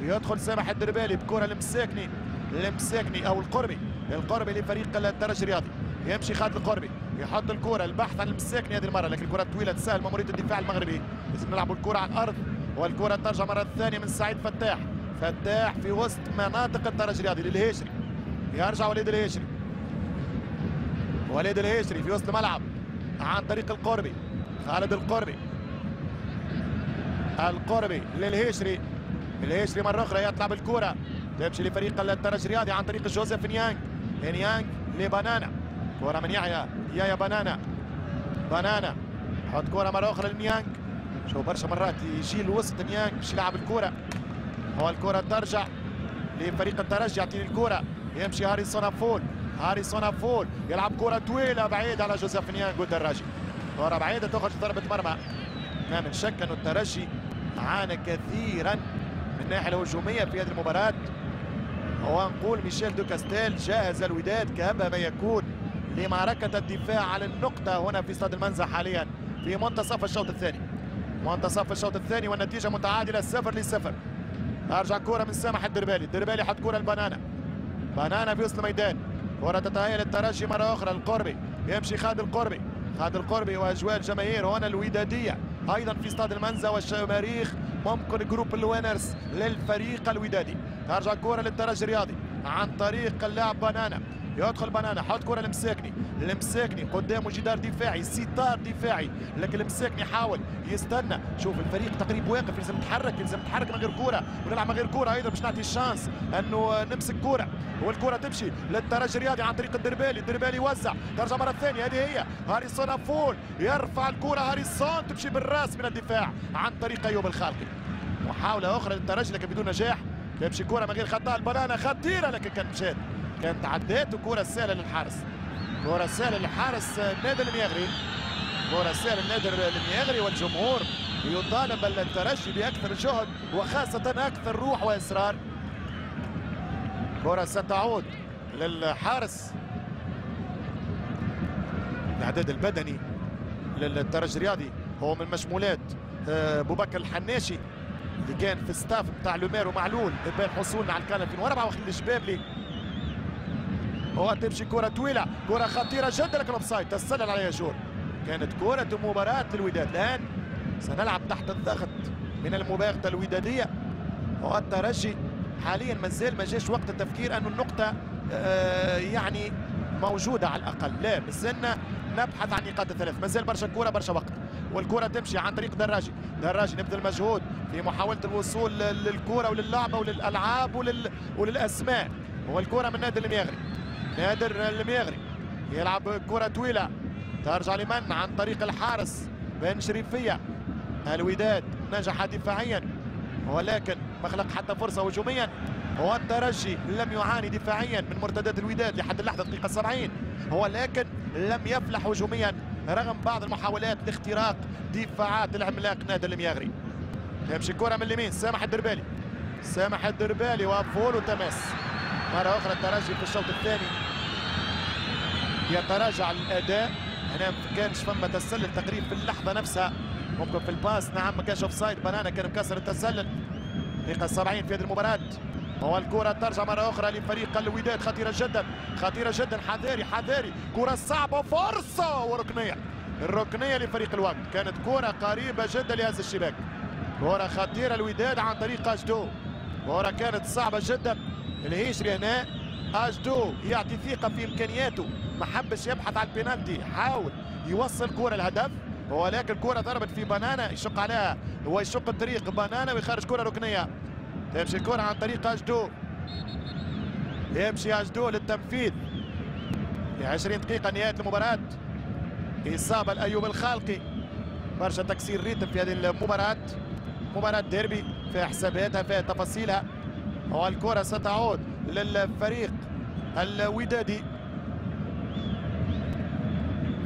يدخل سامح الدربالي بكرة المساكني، المساكني أو القربي، القربي لفريق الترجي الرياضي، يمشي خالد القربي يحط الكرة، البحث عن المساكني هذه المرة لكن الكرة طويلة تسهل مأمورية الدفاع المغربي، لازم نلعبوا الكرة على الأرض، والكرة ترجع مرة ثانية من سعيد فتاح، فتاح في وسط مناطق الترجي الرياضي للهيشري، يرجع وليد الهيشري، وليد الهيشري في وسط الملعب عن طريق القربي، خالد القربي، القربي للهيشري، الهيشري مره اخرى يطلع بالكره، تمشي لفريق الترجي الرياضي عن طريق جوزيف نيانج، نيانج لبنانا، كره من يحيى، يا بنانا، بنانا حط كره مره اخرى لنيانج. شو برشا مرات يجي لوسط نيانج باش يلعب الكره، هو الكره ترجع لفريق الترجي، يعطيني الكره يمشي هاريسون أبفول، هاريسون أبفول يلعب كره طويله بعيد على جوزيف نيانج والدراجي، كره بعيده تخرج ضربه مرمى. ما من شك انه الترجي عانى كثيرا من الناحيه الهجوميه في هذه المباراه، ونقول ميشيل دو كاستيل جاهز الوداد كأبهى ما يكون لمعركه الدفاع على النقطه هنا في استاد المنزه حاليا في منتصف الشوط الثاني. منتصف الشوط الثاني والنتيجه متعادله 0-0. ارجع كوره من سامح الدربالي، الدربالي حط كوره لبنانا، بنانا في وسط الميدان، كوره تتهيأ للترجي مره اخرى، القربي يمشي خالد القربي، خالد القربي واجواء الجماهير هنا الوداديه ايضا في استاد المنزه والشماريخ، ممكن جروب الوينرز للفريق الودادي. ترجع كوره للترجي الرياضي عن طريق اللاعب بنانا، يدخل بنانا حط كره لمساكني، المساكني قدامه جدار دفاعي، ستار دفاعي، لكن المساكني حاول يستنى. شوف الفريق تقريبا واقف، لازم نتحرك، لازم نتحرك من غير كوره ونلعب من غير كوره ايضا باش نعطي الشانس انه نمسك كوره، والكره تمشي للترجي الرياضي عن طريق الدربالي، الدربالي يوزع، ترجع مره ثانيه، هذه هي هاريسون أبفول يرفع الكره، هاريسون تمشي بالراس من الدفاع عن طريق ايوب الخالقي. محاوله اخرى للترجي لكن بدون نجاح، تمشي كوره من غير خطا، البنانا خطيره لكن كان مشات، كانت عدات، وكرة سهلة للحارس، كرة سهلة للحارس نادر المياغري، كرة سهلة نادر المياغري. والجمهور يطالب الترجي بأكثر جهد وخاصة أكثر روح وإصرار. كرة ستعود للحارس، الإعداد البدني للترجي الرياضي هو من مشمولات بوبكر الحناشي اللي كان في الستاف بتاع لومير ومعلول بين حصولنا على الكان 2004 وخليل الشبابلي. وتمشي كرة طويلة، كرة خطيرة جدا لكن اوفسايد، تسلل عليها جور. كانت كرة مباراة للوداد، الآن سنلعب تحت الضغط من المباغتة الودادية، والترجي حاليا مازال ما جاش وقت التفكير أن النقطة يعني موجودة على الأقل، لا مازلنا نبحث عن نقاط الثلاث، مازال برشا كرة برشا وقت. والكرة تمشي عن طريق دراجي، دراجي نبذل مجهود في محاولة الوصول للكرة وللعبة وللألعاب وللأسماء، والكرة من نادر المياغري، نادر المياغري يلعب كرة طويلة ترجع لمن عن طريق الحارس بن شريفية. الوداد نجح دفاعيا ولكن ما خلق حتى فرصة هجوميا، والترجي لم يعاني دفاعيا من مرتدات الوداد لحد اللحظة الدقيقة 70، ولكن لم يفلح هجوميا رغم بعض المحاولات لاختراق دفاعات العملاق نادر المياغري. تمشي كرة من اليمين، سامح الدربالي، سامح الدربالي وفول وتماس. مرة أخرى الترجي في الشوط الثاني يتراجع الأداء، هنا ما كانش فما تسلل تقريبا في اللحظة نفسها، ممكن في الباس، نعم ما كانش أوف سايد، بنانا كان مكسر التسلل. دقيقة 70 في هذه المباراة، والكرة ترجع مرة أخرى لفريق الوداد، خطيرة جدا، خطيرة جدا، حذاري حذاري، كرة صعبة، فرصة وركنية، الركنية لفريق الوقت، كانت كرة قريبة جدا لهز الشباك، كرة خطيرة الوداد عن طريق أجدو، كرة كانت صعبة جدا. الهيشري هنا أجدو يعطي ثقة في إمكانياته، ما حبش يبحث عن البينالتي، حاول يوصل كرة الهدف، ولكن الكرة ضربت في بنانا، يشق عليها ويشق الطريق بنانا ويخرج كرة ركنية. تمشي الكرة عن طريق أجدو، يمشي أجدو للتنفيذ في 20 دقيقة نهاية المباراة. إصابة الأيوب الخالقي، برشا تكسير ريتم في هذه المباراة، مباراة ديربي فيها حساباتها فيها تفاصيلها. والكرة ستعود للفريق الودادي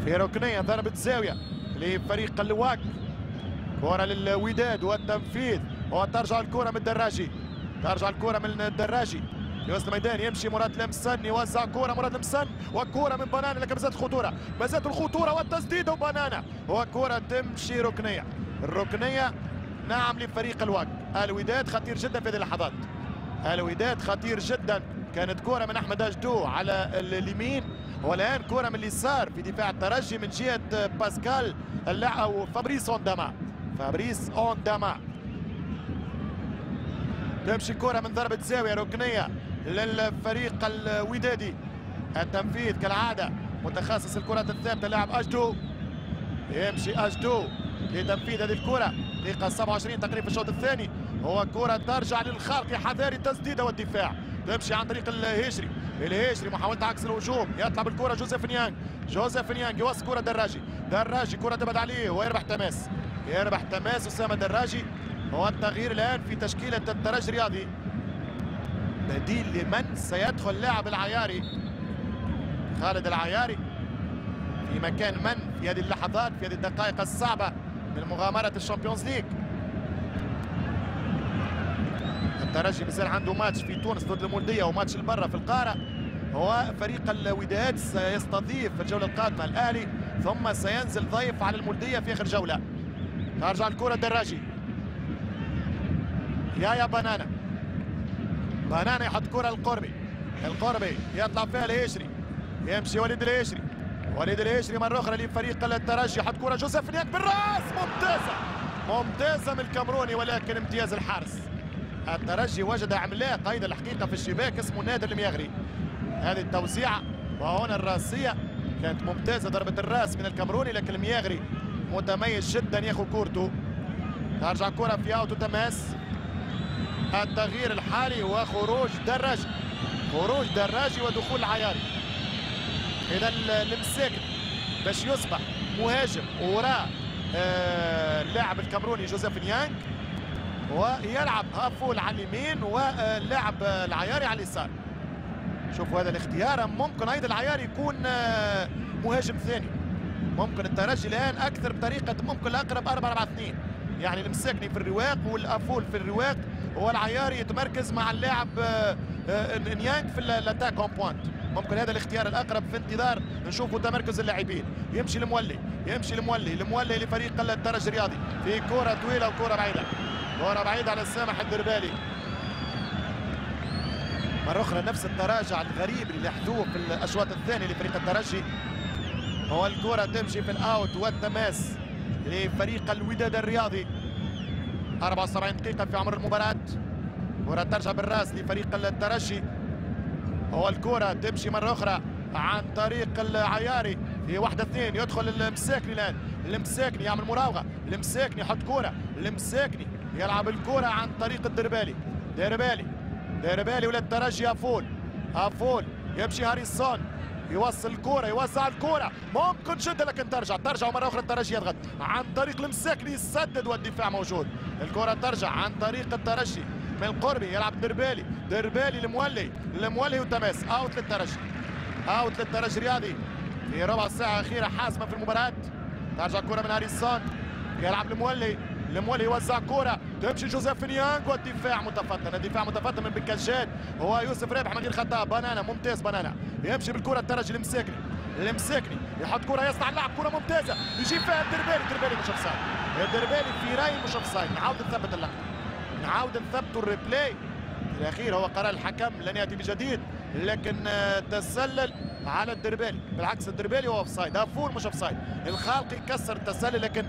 في ركنية ضربة زاوية لفريق اللواك، كرة للوداد والتنفيذ، وترجع الكرة من الدراجي، ترجع الكرة من الدراجي في وسط الميدان، يمشي مراد لمسن يوزع كرة، مراد لمسن وكرة من بنانا لكن مازالت الخطورة، مازالت الخطورة والتسديد وبنانا، وكرة تمشي ركنية، الركنية نعم لفريق الواك. الوداد خطير جدا في هذه اللحظات، الوداد خطير جدا، كانت كرة من أحمد أجدو على اليمين، والآن كرة من اليسار في دفاع الترجي من جهة باسكال أو فابريس أونداما، فابريس أونداما. تمشي كرة من ضربة زاوية ركنية للفريق الودادي، التنفيذ كالعادة متخصص الكرات الثابتة لاعب أجدو، يمشي أجدو لتنفيذ هذه الكرة، دقيقة 27 تقريبا في الشوط الثاني. هو كرة ترجع للخالقي حذاري، التسديدة والدفاع تمشي عن طريق الهجري. الهجري محاولة عكس الهجوم، يطلع بالكرة جوزيف نيانج. جوزيف نيانج يوصل كرة دراجي. دراجي كرة تبعد عليه ويربح تماس. يربح تماس أسامة دراجي. هو التغيير الآن في تشكيلة الترجي الرياضي. بديل لمن سيدخل؟ اللاعب العياري خالد العياري. في مكان من في هذه اللحظات، في هذه الدقائق الصعبة من مغامرة الشامبيونز ليج. الترجي مازال عنده ماتش في تونس ضد المولدية وماتش البرة في القارة. هو فريق الوداد سيستضيف الجولة القادمة الأهلي، ثم سينزل ضيف على المولدية في آخر جولة. ترجع الكرة الدراجي. يا بنانا. بنانا يحط كرة القربي. القربي يطلع فيها الهجري. يمشي وليد الهجري. وليد الهجري مرة أخرى لفريق الترجي، حط كرة جوزيف نيانج بالراس. ممتازة. ممتازة من الكامروني، ولكن امتياز الحارس. الترجي وجد عملاق أيضا الحقيقة في الشباك اسمه نادر المياغري. هذه التوزيعة وهنا الراسية كانت ممتازة، ضربة الراس من الكامروني، لكن المياغري متميز جدا ياخذ كورته. ترجع كرة في اوتو تماس. التغيير الحالي وخروج دراجي. خروج دراجي ودخول العياري. إذا المساكن باش يصبح مهاجم وراء اللاعب الكامروني جوزيف نيانج، ويلعب هافول على اليمين واللاعب العياري على اليسار. شوفوا هذا الاختيار. ممكن ايضا العياري يكون مهاجم ثاني. ممكن الترجي الان اكثر بطريقه ممكن اقرب 4-4-2، يعني المساكني في الرواق والافول في الرواق، والعياري يتمركز مع اللاعب نيانج في الاتاك اون بوينت. ممكن هذا الاختيار الاقرب في انتظار نشوفوا تمركز اللاعبين. يمشي المولي، يمشي المولي لفريق الترجي الرياضي. في كره طويله وكره بعيده. كرة بعيدة على السامح الدربالي. مرة أخرى نفس التراجع الغريب اللي لاحظوه في الأشواط الثانية لفريق الترجي. هو الكرة تمشي في الأوت والتماس لفريق الوداد الرياضي. 74 دقيقة في عمر المباراة. كرة ترجع بالرأس لفريق الترجي. هو الكرة تمشي مرة أخرى عن طريق العياري في 1-2. يدخل المساكني الآن. المساكني يعمل مراوغة. المساكني يحط كرة. المساكني يلعب الكرة عن طريق الدربالي. دربالي ولا الترجي. أفول يمشي هاريسون، يوصل الكرة، يوزع الكرة، ممكن شدة لكن ترجع ومرة أخرى الترجي يضغط عن طريق المساكني، يسدد والدفاع موجود. الكرة ترجع عن طريق الترجي من القربي، يلعب دربالي المولي وتماس. أوت للترجي الرياضي في ربع ساعة الأخيرة حاسمة في المباراة. ترجع الكرة من هاريسون، يلعب المولي يوزع كرة، تمشي جوزيف نيانج والدفاع متفطن. الدفاع متفطن من بنكشات، هو يوسف رابح من غير خطأ. بنانا ممتاز. بنانا يمشي بالكرة الترجي المساكني يحط كرة، يصنع اللعب، كرة ممتازة يجيب فيها الدربالي مش اوفسايد. الدربالي في رأيي مش اوفسايد. نعاود نثبت اللقطة، نعاود نثبت الريبلاي. في الأخير هو قرار الحكم لن يأتي بجديد، لكن تسلل على الدربالي. بالعكس الدربالي هو اوفسايد، هافور مش اوفسايد. الخالقي كسر التسلل، لكن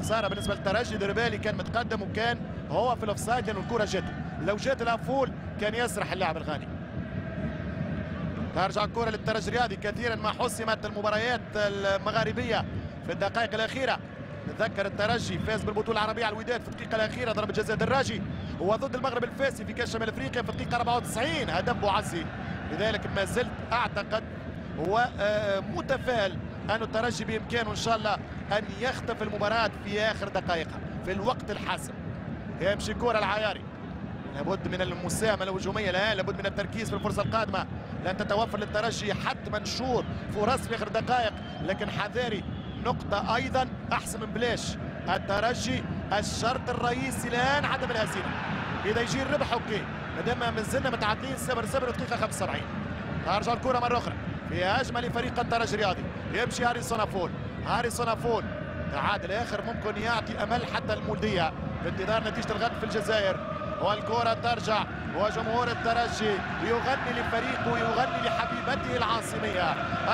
صار بالنسبه للترجي دربالي كان متقدم وكان هو في الاوفسايد، لانه الكره جاته. لو جات الافول كان يسرح اللاعب الغاني. ترجع الكره للترجي الرياضي. كثيرا ما حسمت المباريات المغاربيه في الدقائق الاخيره. نتذكر الترجي فاز بالبطوله العربيه على الوداد في الدقيقه الاخيره، ضربه جزاء دراجي. وضد المغرب الفاسي في كاس شمال افريقيا في الدقيقه 94 هدف بوعزي. لذلك ما زلت اعتقد ومتفائل أن الترجي بإمكانه إن شاء الله أن يخطف المباراة في آخر دقائقها في الوقت الحاسم. يمشي كرة العياري. لابد من المساهمة الهجومية الآن، لابد من التركيز في الفرصة القادمة. لن تتوفر للترجي حتما شوط فرص في آخر دقائق، لكن حذاري نقطة أيضا أحسن من بلاش. الترجي الشرط الرئيسي الآن عدم الهزيمة. إذا يجي الربح أوكي، ما دام مازلنا متعادلين 0-0 دقيقة 75. ترجع الكرة مرة أخرى في هجمة لفريق الترجي الرياضي. يمشي هاريسون أفول تعادل آخر ممكن يعطي أمل حتى المولدية بانتظار نتيجة الغد في الجزائر. والكرة ترجع وجمهور الترجي يغني لفريقه، يغني لحبيبته العاصمية.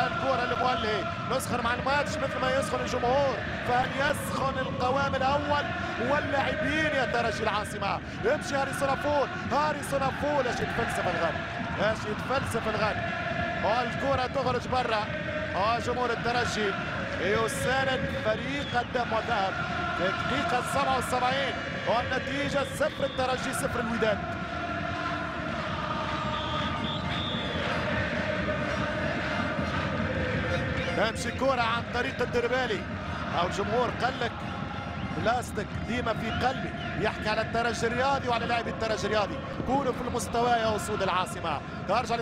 الكرة المولي نسخن مع الماتش مثل ما يسخن الجمهور، فهل يسخن القوام الأول واللاعبين يا ترجي العاصمة؟ يمشي هاريسون أفول اش يتفلسف الغد، والكرة تخرج برا. جمهور الترجي يساند فريق الدم والذهب. تكنيك السبعة والسبعين والنتيجة 0 الترجي 0 الوداد. تمشي كرة عن طريق الدربالي أو الجمهور قال لك بلاستيك ديما في قلبي، يحكي على الترجي الرياضي وعلى لاعبي الترجي الرياضي، كونوا في المستوى يا أسود العاصمة. ترجع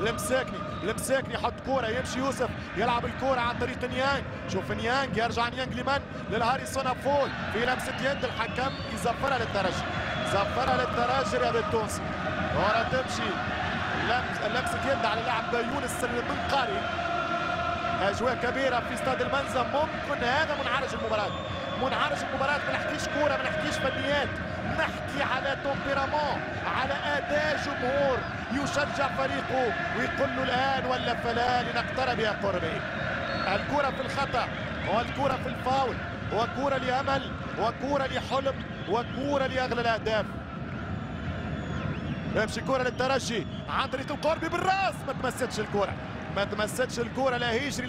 لمساكني، المساكني يحط كوره، يمشي يوسف يلعب الكوره عن طريق نيانج، شوف نيانج يرجع نيانج لمن؟ للهاريسون فول، في لمسه يد الحكم يزفرها للترجي، زفرها للترجي الرياضي التونسي. كوره تمشي لمسه يد على لاعب يونس المنقاري. اجواء كبيره في استاد المنزه، ممكن هذا منعرج المباراه، ما نحكيش كوره، ما نحكيش فنيات، نحكي على تومبيرامون، على اداء جمهور يشجع فريقه ويقول له الان ولا فلا لنقترب يا قربي. الكره في الخطا والكره في الفاول وكره لامل وكره لحلم وكره لاغلى الاهداف. تمشي كره للترجي عن طريق القربي بالراس، ما تمستش الكره، لا هجري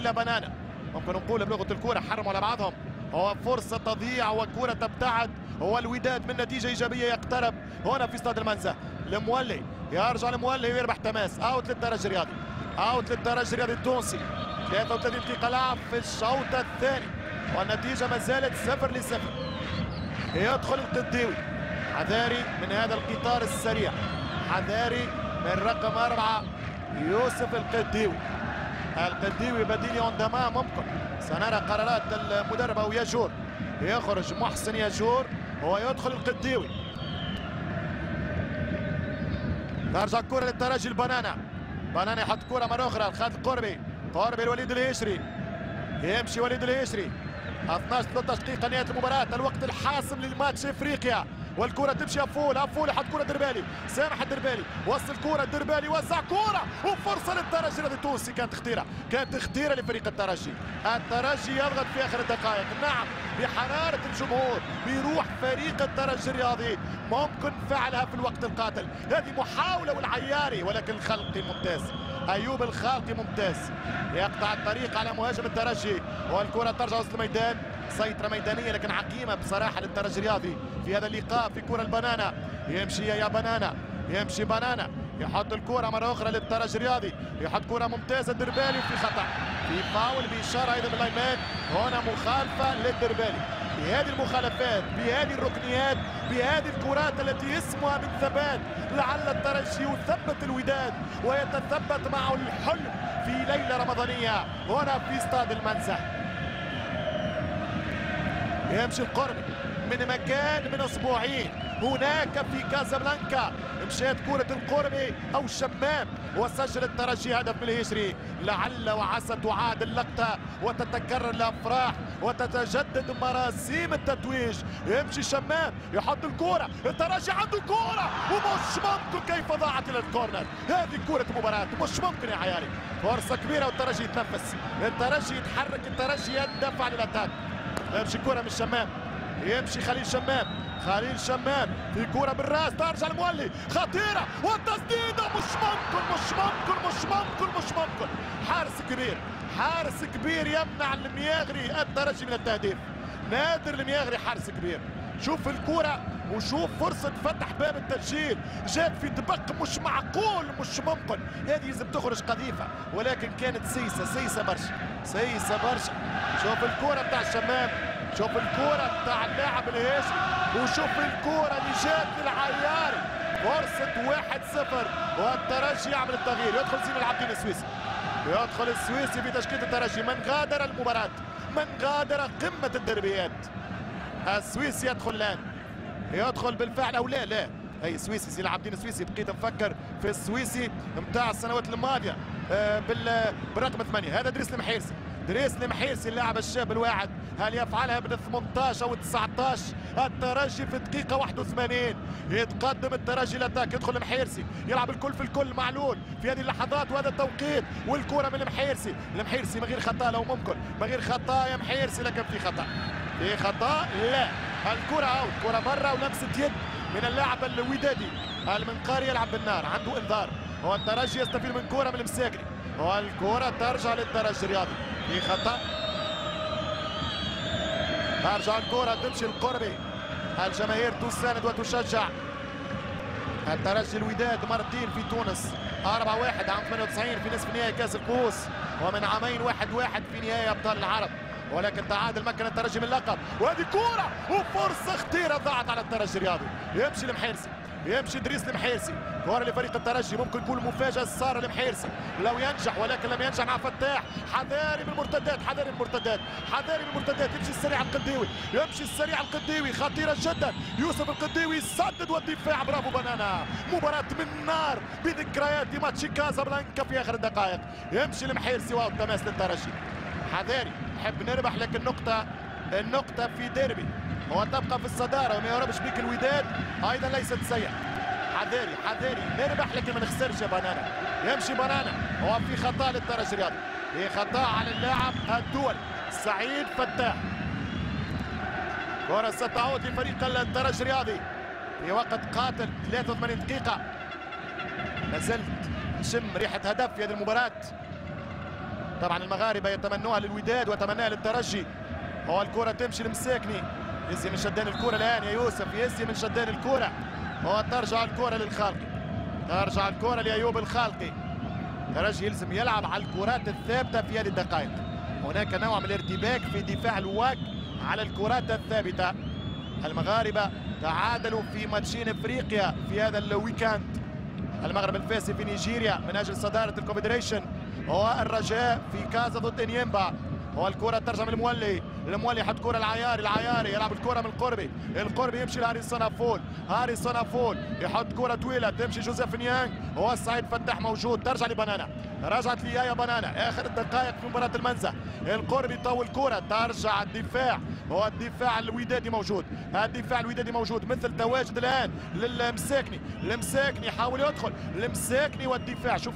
لا بنانا، ممكن نقول بلغه الكره، حرموا على بعضهم، هو فرصه تضيع وكره تبتعد، هو الوداد من نتيجه ايجابيه يقترب هنا في استاد المنزه. المولي يرجع لمولي ويربح تماس، اوت للترجي الرياضي، التونسي. 33 دقيقه لعب في الشوط الثاني والنتيجه ما زالت 0-0. يدخل القديوي، حذاري من هذا القطار السريع، حذاري من رقم 4 يوسف القديوي. بديل يوندما، ممكن سنرى قرارات المدرب او ياجور. يخرج محسن ياجور ويدخل القديوي. ترجع الكره للترجي البنانا، يحط كره مره اخرى لخالد القربي، الوليد الهشري، يمشي وليد الهشري. 12-13 دقيقه نهايه المباراه، الوقت الحاسم للماتش افريقيا. والكره تمشي أفول، يحط كره دربالي، سامح الدربالي، وصل كره الدربالي، وزع كره وفرصه للترجي الرياضي التونسي. كانت خطيره، لفريق الترجي. الترجي يضغط في اخر الدقائق، نعم بحراره الجمهور، بروح فريق الترجي الرياضي، ممكن فعلها في الوقت القاتل. هذه محاوله والعياري، ولكن الخلقي ممتاز، ايوب الخلقي ممتاز، يقطع الطريق على مهاجم الترجي والكره ترجع وسط الميدان. سيطرة ميدانية لكن عقيمة بصراحة للترجي الرياضي في هذا اللقاء. في كرة البنانا، يمشي يا بنانا، يمشي بنانا، يحط الكرة مرة أخرى للترجي الرياضي، يحط كرة ممتازة الدربالي في خطأ، في فاول بإشارة أيضا من الأيمان، هنا مخالفة للدربالي. بهذه المخالفات، بهذه الركنيات، بهذه الكرات التي اسمها بالثبات، لعل الترجي يثبت الوداد ويتثبت معه الحلم في ليلة رمضانية هنا في استاد المنزه. يمشي القربي من مكان من اسبوعين هناك في كازابلانكا، مشات كرة القربي او الشمام وسجل الترجي هدف من الهجري. لعل وعسى تعاد اللقطة وتتكرر الافراح وتتجدد مراسيم التتويج. يمشي شمام، يحط الكرة، الترجي عنده كرة ومش ممكن كيف ضاعت الى الكورنر. هذه كرة مباراة، مش ممكن يا عيالي، فرصة كبيرة والترجي يتنفس، الترجي يتحرك، الترجي يدفع للاتاك. يمشي كرة من الشمام، يمشي خليل شمام، في كرة بالراس ترجع المولي، خطيرة والتسديدة مش ممكن، حارس كبير، يمنع المياغري الترجي من التهديف. نادر المياغري حارس كبير، شوف الكرة وشوف فرصة فتح باب التسجيل، جات في دبق مش معقول، مش ممكن، هذه لازم تخرج قذيفة، ولكن كانت سيسة، برشا، شوف الكرة بتاع الشمام، شوف الكرة بتاع اللاعب الهاشمي، وشوف الكرة اللي جات للعياري. فرصة 1-0 والترجي يعمل التغيير، يدخل زين العابدين السويسي، في تشكيلة الترجي، من غادر المباراة، من غادر قمة الدربيات. السويسي يدخل الآن، يدخل بالفعل او لا؟ لا، اي سويسي، زين العابدين السويسي. بقيت نفكر في السويسي نتاع السنوات الماضيه بالرقم 8، هذا دريس المحيرسي، اللاعب الشاب الواعد. هل يفعلها من 18 او 19؟ الترجي في دقيقه 81 يتقدم الترجي لاتاك، يدخل المحيرسي، يلعب الكل في الكل، معلول في هذه اللحظات وهذا التوقيت، والكره من المحيرسي، من غير خطا لو ممكن، من غير خطا يا محيرسي، لكن في خطا، لا. الكرة اوت، كرة برا ولمسة يد من اللاعب الودادي المنقاري، يلعب بالنار، عنده انذار، والترجي يستفيد من كرة من المساكري، والكرة ترجع للترجي الرياضي، في خطأ. أرجاء الكرة تمشي القربي، الجماهير تساند وتشجع. الترجي الوداد مرتين في تونس 4-1 عام 98 في نصف نهائي كاس الكؤوس، ومن عامين 1-1 في نهائي ابطال العرب، ولكن تعادل مكن الترجي من اللقب. وهذه كرة وفرصة خطيرة ضاعت على الترجي الرياضي. يمشي المحيرسي، يمشي دريس المحيرسي، كرة لفريق الترجي ممكن تكون مفاجأة. صار المحيرسي لو ينجح، ولكن لم ينجح مع فتاح. حذاري بالمرتدات، حذاري بالمرتدات، حذاري بالمرتدات. يمشي السريع القديوي، يمشي السريع القديوي، خطيرة جدا. يوسف القديوي سدد والدفاع. برافو بنانا، مباراة من نار بذكريات ماتش كازابلانكا في آخر الدقائق. يمشي المحيرسي واو التماس للترجي. حذاري نحب نربح، لكن النقطة في ديربي وتبقى في الصدارة وما يهربش بيك الوداد، أيضا ليست سيئة. حذاري حذاري نربح لكن ما نخسرش يا بنانا. يمشي بنانا وفي خطأ للترجي الرياضي، في خطأ على اللاعب الدولي سعيد فتاح. كرة ستعود لفريق الترجي الرياضي في وقت قاتل 83 دقيقة. ما زلت نشم ريحة هدف في هذه المباراة. طبعا المغاربة يتمنوها للوداد ويتمناها للترجي. هو الكرة تمشي لمساكني، يزي من شدان الكرة الآن يا يوسف، يزي من شدان الكرة. هو ترجع الكرة للخالقي، ترجع الكرة لأيوب الخالقي. الترجي يلزم يلعب على الكرات الثابتة في هذه الدقائق. هناك نوع من الارتباك في دفاع الواك على الكرات الثابتة. المغاربة تعادلوا في ماتشين افريقيا في هذا الويكاند. المغرب الفاسي في نيجيريا من اجل صدارة الكونفدريشن، والرجاء في كازا ضد انيمبا. والكرة ترجع من المولي، المولي حط كرة العياري، العياري يلعب الكرة من القربي، القربي يمشي لهاريسون أفول، هاريسون أفول يحط كرة طويلة تمشي جوزيف نيانج. هو سعيد فتاح موجود، ترجع لبنانا، رجعت لي يا بنانا. آخر الدقائق في مباراة المنزه، القربي طول كرة، ترجع الدفاع. هو الدفاع الودادي موجود، الدفاع الودادي موجود مثل تواجد الآن للمساكني، المساكني يحاول يدخل، المساكني والدفاع. شوف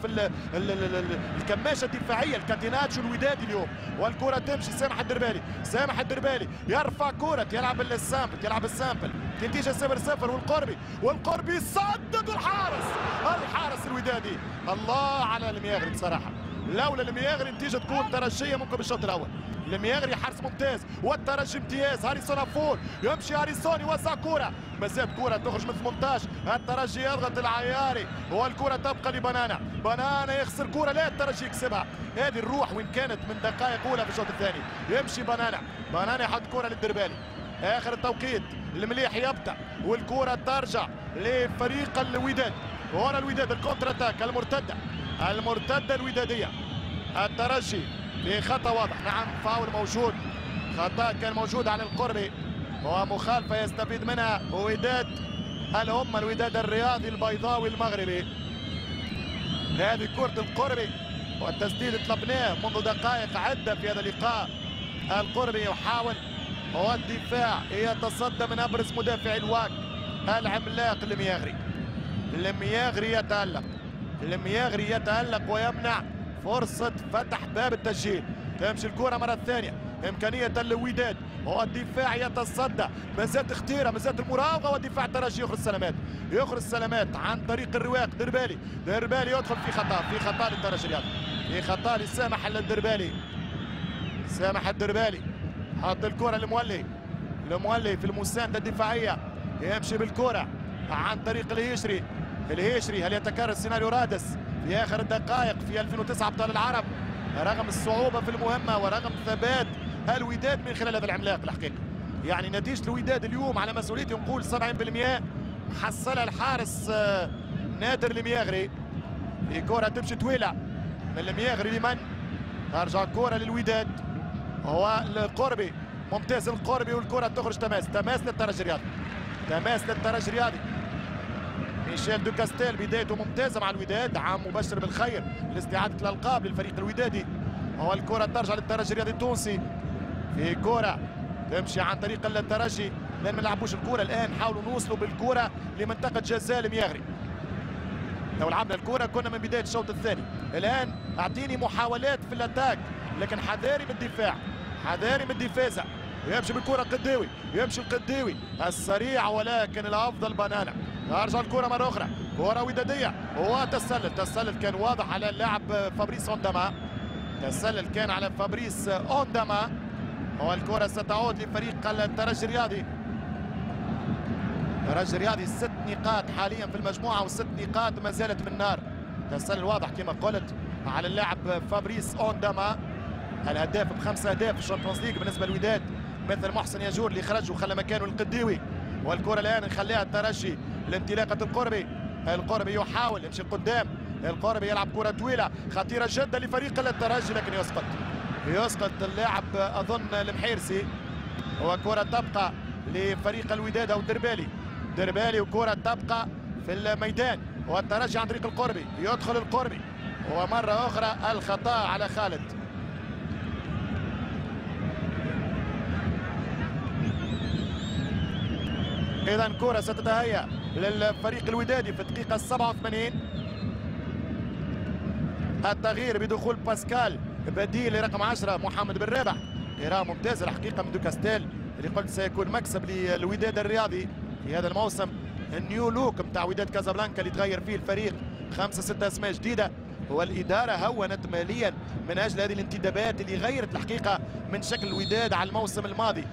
الكماشة الدفاعية، الكاتيناتشو الودادي اليوم. والكرة تمشي سامح الدربالي، سامح الدربالي يرفع كرة، يلعب السامبل، يلعب السامبل. نتيجة 0-0 والقربي، والقربي صدد الحارس، الحارس الودادي. الله على المياغري بصراحة، لولا المياغري نتيجة تكون ترجية ممكن بالشوط الأول. المياغري حارس ممتاز والترجي امتياز. هاريسون أفول يمشي، هاريسون يوزع كرة، مازال كرة تخرج من 18. الترجي يضغط العياري، والكرة تبقى لبنانا، بنانا يخسر كرة، لا الترجي يكسبها. هذه الروح وين كانت من دقائق أولى في الشوط الثاني. يمشي بنانا، بنانا يحط كرة للدربالي. آخر التوقيت المليح يبدأ، والكرة ترجع لفريق الوداد. هنا الوداد الكونتر اتاك، المرتدة، المرتدة الودادية. الترجي بخطأ واضح، نعم فاول موجود، خطأ كان موجود على القربي ومخالفة يستفيد منها وداد الأمة، الوداد الرياضي البيضاوي المغربي. هذه كرة القربي والتسديد طلبناه منذ دقائق عدة في هذا اللقاء. القربي يحاول والدفاع يتصدى من أبرز مدافعي الواك العملاق المياغري. المياغري يتألق، المياغري يتألق ويمنع فرصة فتح باب التسجيل. تمشي الكرة مرة ثانية، إمكانية الوداد والدفاع يتصدى. مازالت خطيرة، مازالت المراوغة، والدفاع الترجي يخرج سلامات، يخرج سلامات عن طريق الرواق. دربالي، دربالي يدخل في خطأ، في خطأ للترجي الرياضي، في خطأ لسامح الدربالي. سامح الدربالي حط الكرة لمولي، المولي في المساندة الدفاعية يمشي بالكرة عن طريق الهيشري. الهيشري هل يتكرر سيناريو رادس في آخر الدقائق في 2009 أبطال العرب؟ رغم الصعوبة في المهمة ورغم ثبات الوداد من خلال هذا العملاق الحقيقة. يعني نتيجة الوداد اليوم على مسؤوليتي نقول 70% حصلها الحارس نادر المياغري. الكرة تمشي طويلة من المياغري لمن؟ ترجع الكرة للوداد، هو القربي ممتاز، القربي والكرة تخرج تماس، تماس للترجي الرياضي، تماس للترجي الرياضي. ميشيل دو كاستيل بدايته ممتازة مع الوداد، عام مبشر بالخير لاستعادة الألقاب للفريق الودادي. هو الكرة ترجع للترجي الرياضي التونسي، في كرة تمشي عن طريق الترجي، لأن ما لعبوش الكرة الآن، حاولوا نوصلوا بالكرة لمنطقة جزاء المياغري. لو لعبنا الكرة كنا من بداية الشوط الثاني. الآن أعطيني محاولات في الأتاك، لكن حذاري بالدفاع، حذاري من الدفازة. يمشي بالكرة القديوي، يمشي القديوي السريع، ولكن الأفضل بنانا. ترجع الكرة مرة أخرى، كرة ودادية، وتسلل، تسلل كان واضح على اللاعب فابريس أونداما، تسلل كان على فابريس أونداما. والكرة ستعود لفريق الترجي الرياضي. الترجي الرياضي 6 نقاط حاليا في المجموعة، و6 نقاط ما زالت من نار. تسلل واضح كما قلت على اللاعب فابريس أونداما الهداف ب5 أهداف في الشامبيونز ليج بالنسبة للوداد، مثل محسن ياجور اللي خرج وخلى مكانه القديوي. والكرة الآن نخليها الترجي لانطلاقة القربي. القربي يحاول يمشي قدام، القربي يلعب كرة طويلة خطيرة جدا لفريق الترجي لكن يسقط اللاعب أظن المحيرسي، وكرة تبقى لفريق الوداد أو الدربالي. دربالي وكرة تبقى في الميدان والترجي عن طريق القربي، يدخل القربي ومرة أخرى الخطأ على خالد. إذا كرة ستتهيأ للفريق الودادي في الدقيقة 87. التغيير بدخول باسكال بديل لرقم 10 محمد بن رابح. قراءة ممتازة الحقيقة من دوكاستيل اللي قلت سيكون مكسب للوداد الرياضي في هذا الموسم. النيو لوك نتاع وداد كازابلانكا اللي تغير فيه الفريق 5-6 اسماء جديدة، والإدارة هونت ماليا من أجل هذه الانتدابات اللي غيرت الحقيقة من شكل الوداد على الموسم الماضي.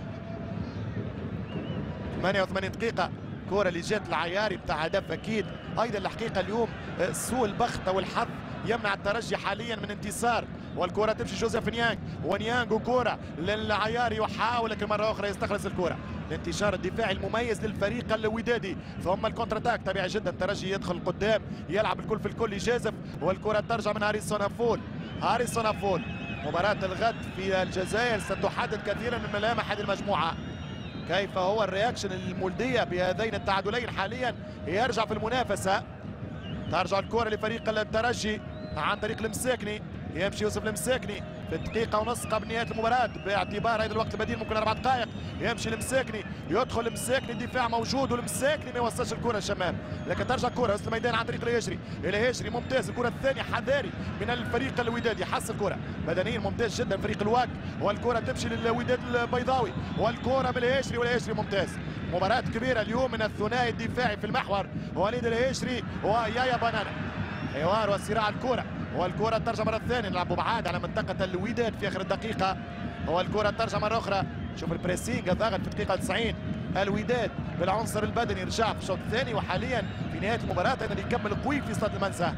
88 دقيقة كرة اللي جات العياري بتاع هدف أكيد. أيضا الحقيقة اليوم سوء البخت والحظ يمنع الترجي حاليا من انتصار. والكرة تمشي جوزيف نيانغ، ونيانغ وكرة للعياري يحاول لكن مرة أخرى يستخلص الكرة. الانتشار الدفاعي المميز للفريق الودادي، ثم الكونتر اتاك طبيعي جدا. الترجي يدخل قدام يلعب الكل في الكل يجازف، والكرة ترجع من هاريسون أفول. هاريسون أفول مباراة الغد في الجزائر ستحدد كثيرا من ملامح هذه المجموعة. كيف هو الرياكشن المولدية بهذين التعادلين حاليا؟ يرجع في المنافسة، ترجع الكرة لفريق الترجي عن طريق المساكني. يمشي يوسف المساكني في دقيقة ونص قبل نهاية المباراة باعتبار هذا الوقت البديل ممكن 4 دقائق. يمشي المساكني، يدخل المساكني، الدفاع موجود والمساكني ما يوصلش الكرة الشمال، لكن ترجع الكرة وسط الميدان عن طريق الهجري. الهجري ممتاز، الكرة الثانية حذاري من الفريق الودادي، حصل الكرة بدنيا ممتاز جدا فريق الواك. والكرة تمشي للوداد البيضاوي، والكرة بالهجري والهجري ممتاز. مباراة كبيرة اليوم من الثنائي الدفاعي في المحور وليد الهجري ويايا بنانا. حوار وصراع الكرة، والكرة ترجع مرة ثانية نلعبوا بعاد على منطقة الوداد في آخر الدقيقة. والكرة ترجع مرة أخرى، شوف البريسينغ الضاغط في الدقيقة 90. الوداد بالعنصر البدني رجع في الشوط الثاني، وحاليا في نهاية المباراة اللي يكمل قوي في استاد المنزه.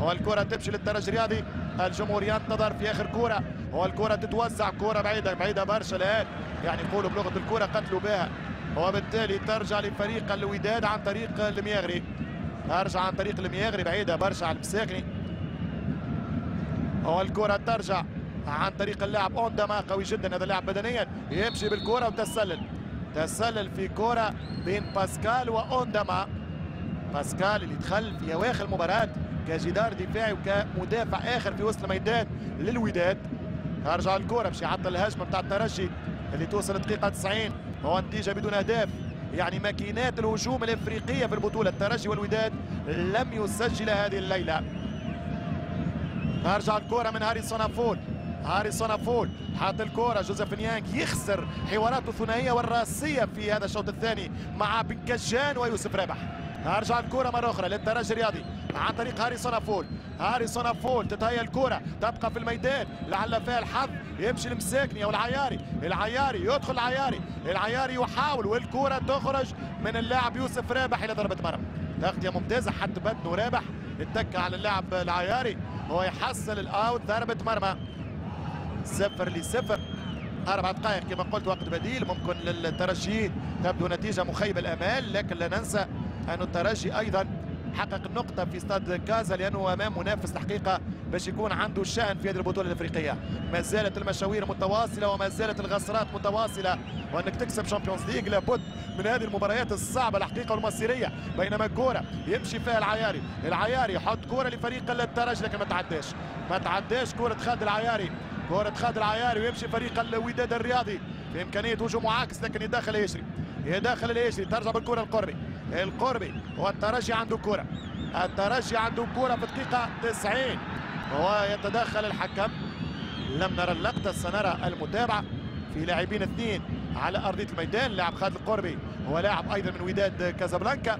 والكرة تمشي للترجي الرياضي، الجمهورية تنظر في آخر كرة، والكرة تتوزع كرة بعيدة بعيدة برشا الآن، يعني يقولوا بلغة الكرة قتلوا بها، وبالتالي ترجع لفريق الوداد عن طريق المياغري. ترجع عن طريق المياغري بعيدة برشا على المساكني. والكرة ترجع عن طريق اللاعب أونداما، قوي جدا هذا اللاعب بدنيا، يمشي بالكرة وتسلل. تسلل في كرة بين باسكال وأونداما. باسكال اللي دخل في أواخر المباراة كجدار دفاعي وكمدافع آخر في وسط الميدان للوداد. ترجع الكرة باش يعطل الهجمة بتاع الترجي اللي توصل دقيقة 90، هو النتيجة بدون أهداف. يعني ماكينات الهجوم الإفريقية في البطولة الترجي والوداد لم يسجل هذه الليلة. ترجع الكرة من هاريسون أفول. هاريسون أفول حاط الكرة، جوزيف نيانغ يخسر حواراته الثنائية والراسية في هذا الشوط الثاني مع بن كجان ويوسف رابح. ترجع الكرة مرة أخرى للترجي الرياضي عن طريق هاريسون أفول. هاريسون أفول تتهيأ الكرة، تبقى في الميدان لعل فيها الحظ. يمشي المساكني أو العياري، العياري يدخل، العياري، العياري يحاول، والكرة تخرج من اللاعب يوسف رابح إلى ضربة مرمى. تغطية ممتازة حتى بدنه رابح، التكة على اللاعب العياري هو يحصل الأوت، ضربة مرمى. 0-0، 4 دقائق كما قلت وقت بديل. ممكن للترجيين تبدو نتيجة مخيبة الأمال، لكن لا ننسى أن الترجي أيضا حقق النقطة في استاد كازا لأنه أمام منافس الحقيقة باش يكون عنده الشأن في هذه البطولة الأفريقية. ما زالت المشاوير متواصلة وما زالت الغصرات متواصلة، وأنك تكسب شامبيونز ليج لابد من هذه المباريات الصعبة الحقيقة والمصيرية. بينما كورة يمشي فيها العياري، العياري يحط كورة لفريق الترجي لكن ما تعداش كورة خالد العياري، كورة خالد العياري، ويمشي فريق الوداد الرياضي في إمكانية هجوم معاكس لكن يدخل الهجري. ترجع بالكورة القربي، القربي والترجي عنده كرة، الترجي عنده كرة في دقيقة 90 ويتدخل الحكم. لم نرى اللقطة، سنرى المتابعة. في لاعبين 2 على أرضية الميدان، لاعب خالد القربي ولاعب أيضا من وداد كازابلانكا.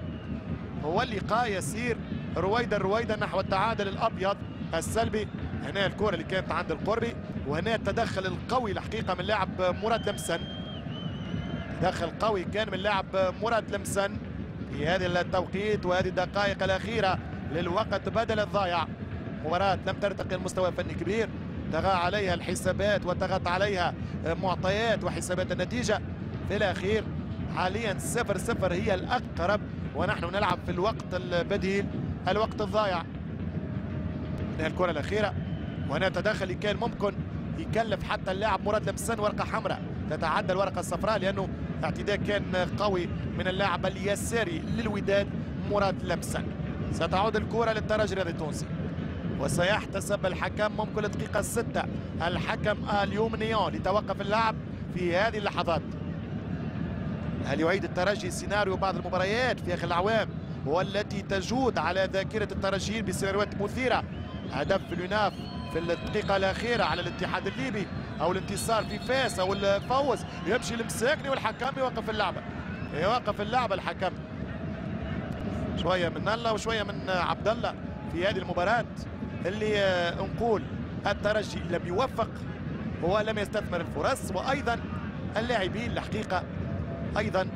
هو اللقاء يسير رويدا نحو التعادل الأبيض السلبي. هنا الكرة اللي كانت عند القربي وهنا التدخل القوي الحقيقه من لاعب مراد لمسن. تدخل قوي كان من لاعب مراد لمسن في هذا التوقيت وهذه الدقائق الاخيره للوقت بدل الضائع. مباراه لم ترتقي المستوى فني كبير، طغى عليها الحسابات وطغت عليها معطيات وحسابات النتيجه. في الاخير حاليا 0-0 هي الاقرب، ونحن نلعب في الوقت البديل الوقت الضائع. الكره الاخيره وهنا تدخل كان ممكن يكلف حتى اللاعب مراد لمسان ورقه حمراء، تتعدى الورقه الصفراء لانه اعتداء كان قوي من اللاعب اليساري للوداد مراد لمسان. ستعود الكره للترجي الرياضي التونسي وسيحتسب الحكم ممكن الدقيقه 6 الحكم اليوم نيون لتوقف اللعب في هذه اللحظات. هل يعيد الترجي سيناريو بعض المباريات في اخر الاعوام والتي تجود على ذاكره الترجيين بسيناريوهات مثيره؟ هدف في اليوناف في الدقيقه الاخيره على الاتحاد الليبي، او الانتصار في فاس، او الفوز. يمشي المساكني والحكم يوقف اللعبه، يوقف اللعبه الحكم. شويه من الله وشويه من عبد الله في هذه المباراه اللي نقول الترجي لم يوفق ولم يستثمر الفرص، وايضا اللاعبين الحقيقه ايضا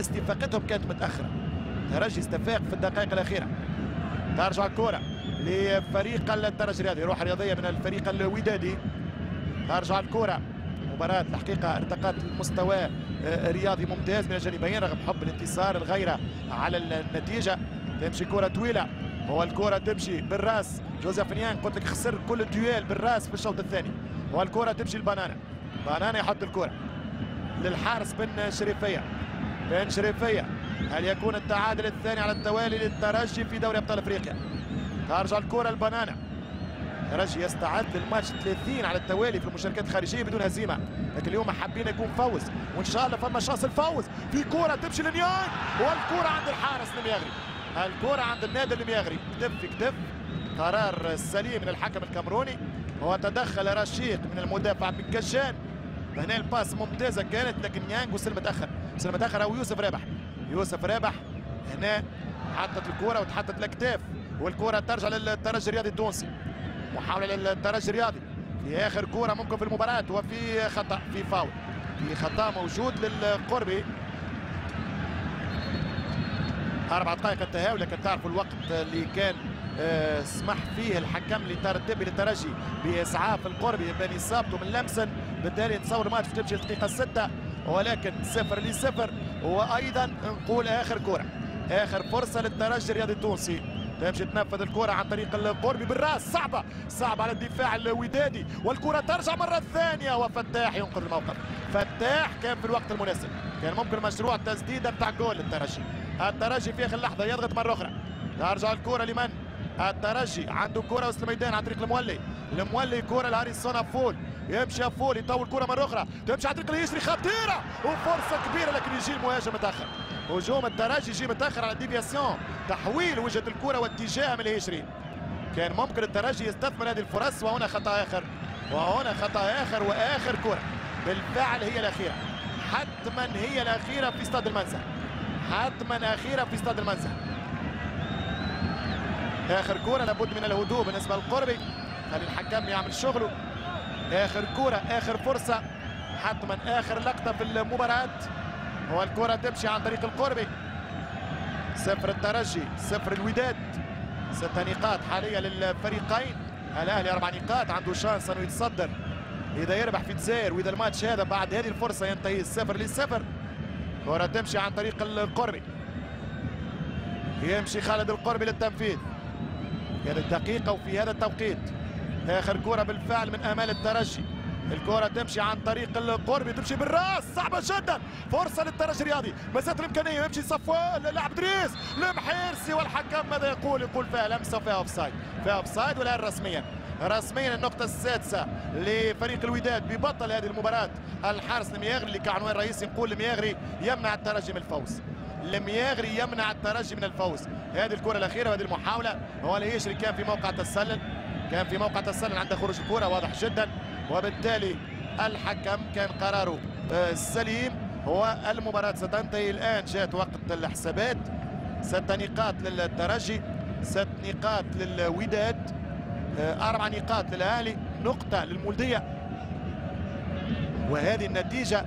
استفاقتهم كانت متاخره. الترجي استفاق في الدقائق الاخيره. ترجع الكره لفريق الترجي الرياضي، روح رياضيه من الفريق الودادي. ترجع الكره. مباراه الحقيقه ارتقت لمستوى رياضي ممتاز من الجانبين رغم حب الانتصار الغيره على النتيجه. تمشي كره طويله والكره تمشي بالراس. جوزيف نيان قلت لك خسر كل الديوال بالراس في الشوط الثاني. والكره تمشي البنانه. بنانه يحط الكره للحارس بن شريفيه. بن شريفيه، هل يكون التعادل الثاني على التوالي للترجي في دوري ابطال افريقيا؟ ترجع الكره البنانه. الترجي يستعد للماتش 30 على التوالي في المشاركات الخارجيه بدون هزيمه، لكن اليوم حابين يكون فوز وان شاء الله فما شانس الفوز. في كره تمشي لنيان والكره عند الحارس المياغري، الكره عند النادي المياغري. كتف في كتف، قرار سليم من الحكم الكاميروني. وتدخل رشيق من المدافع بن كشان. هنا الباس ممتازه كانت، لكن نيانغ وصل متاخر، وصل متاخر. او يوسف رابح، يوسف رابح هنا حطت الكره وتحطت الاكتاف، والكره ترجع للترجي الرياضي التونسي. محاوله للترجي الرياضي في اخر كره ممكن في المباراه، وفي خطا، في فاول، في خطا موجود للقربي. 4 دقائق التهاوي، لكن تعرفوا الوقت اللي كان سمح فيه الحكم لترتيب للترجي باسعاف القربي بين اصابته من لمسن، بالتالي نصور الماتش تمشي الدقيقه 6 ولكن 0-0. وايضا نقول اخر كره، اخر فرصه للترجي الرياضي التونسي. تمشي تنفذ الكره عن طريق القربي بالراس، صعبه، صعبه على الدفاع الودادي، والكره ترجع مره ثانيه وفتاح ينقذ الموقف. فتاح كان في الوقت المناسب، كان ممكن مشروع تسديده بتاع جول للترجي. الترجي في اخر لحظه يضغط مره اخرى. ترجع الكره لمن؟ الترجي عنده كره وسط الميدان عن طريق المولي، المولي كره لهاريسون فول، يمشي فول يطول كره مره اخرى، تمشي عن طريق الهجري، خطيره وفرصه كبيره، لكن يجي المهاجم متاخر. هجوم الترجي يجي متاخر على ديفياسيون، تحويل وجهه الكره واتجاهها من الهجري. كان ممكن الترجي يستثمر هذه الفرص. وهنا خطا اخر، وهنا خطا اخر، واخر كره بالفعل هي الاخيره، حتما هي الاخيره في استاد المنزه، حتما اخيره في استاد المنزه. اخر كره لابد من الهدوء بالنسبه للقربي، خلي الحكم يعمل شغله. اخر كره، اخر فرصه، حتما اخر لقطه في المباراه. والكره تمشي عن طريق القربي. 0 الترجي، 0 الوداد. 6 نقاط حاليا للفريقين. الاهلي 4 نقاط، عنده شانس انه يتصدر اذا يربح في الجزائر، واذا الماتش هذا بعد هذه الفرصه ينتهي 0-0. كره تمشي عن طريق القربي، يمشي خالد القربي للتنفيذ في هذه الدقيقة وفي هذا التوقيت. آخر كرة بالفعل من آمال الترجي. الكرة تمشي عن طريق القربي، تمشي بالراس، صعبة جدا، فرصة للترجي الرياضي، مسات الإمكانية. يمشي صفوان للاعب دريس المحيرسي، والحكم ماذا يقول؟ يقول فيها لمسة وفيها أوفسايد، فيها أوفسايد. والآن رسميا، رسميا النقطة السادسة لفريق الوداد ببطل هذه المباراة. الحارس المياغري اللي كعنوان رئيسي نقول المياغري يمنع الترجي من الفوز، المياغري يمنع الترجي من الفوز. هذه الكره الاخيره وهذه المحاوله، هو الهيشري كان في موقع تسلل، كان في موقع تسلل عند خروج الكره واضح جدا، وبالتالي الحكم كان قراره سليم. هو المباراه ستنتهي الان، جاءت وقت الحسابات. 6 نقاط للترجي، 6 نقاط للوداد، 4 نقاط للاهلي. نقطة للمولدية، وهذه النتيجة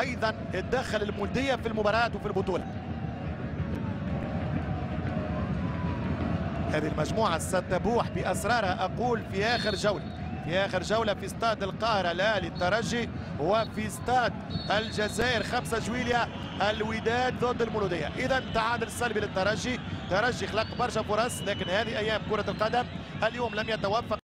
أيضا تدخل المولدية في المباراة وفي البطولة. هذه المجموعة ستبوح بأسرارها، أقول في آخر جولة، في استاد القاهرة لا للترجي، وفي استاد الجزائر 5 جويلية الوداد ضد المولودية. إذا تعادل سلبي للترجي، ترجي خلق برشا فرص لكن هذه أيام كرة القدم، اليوم لم يتوفق.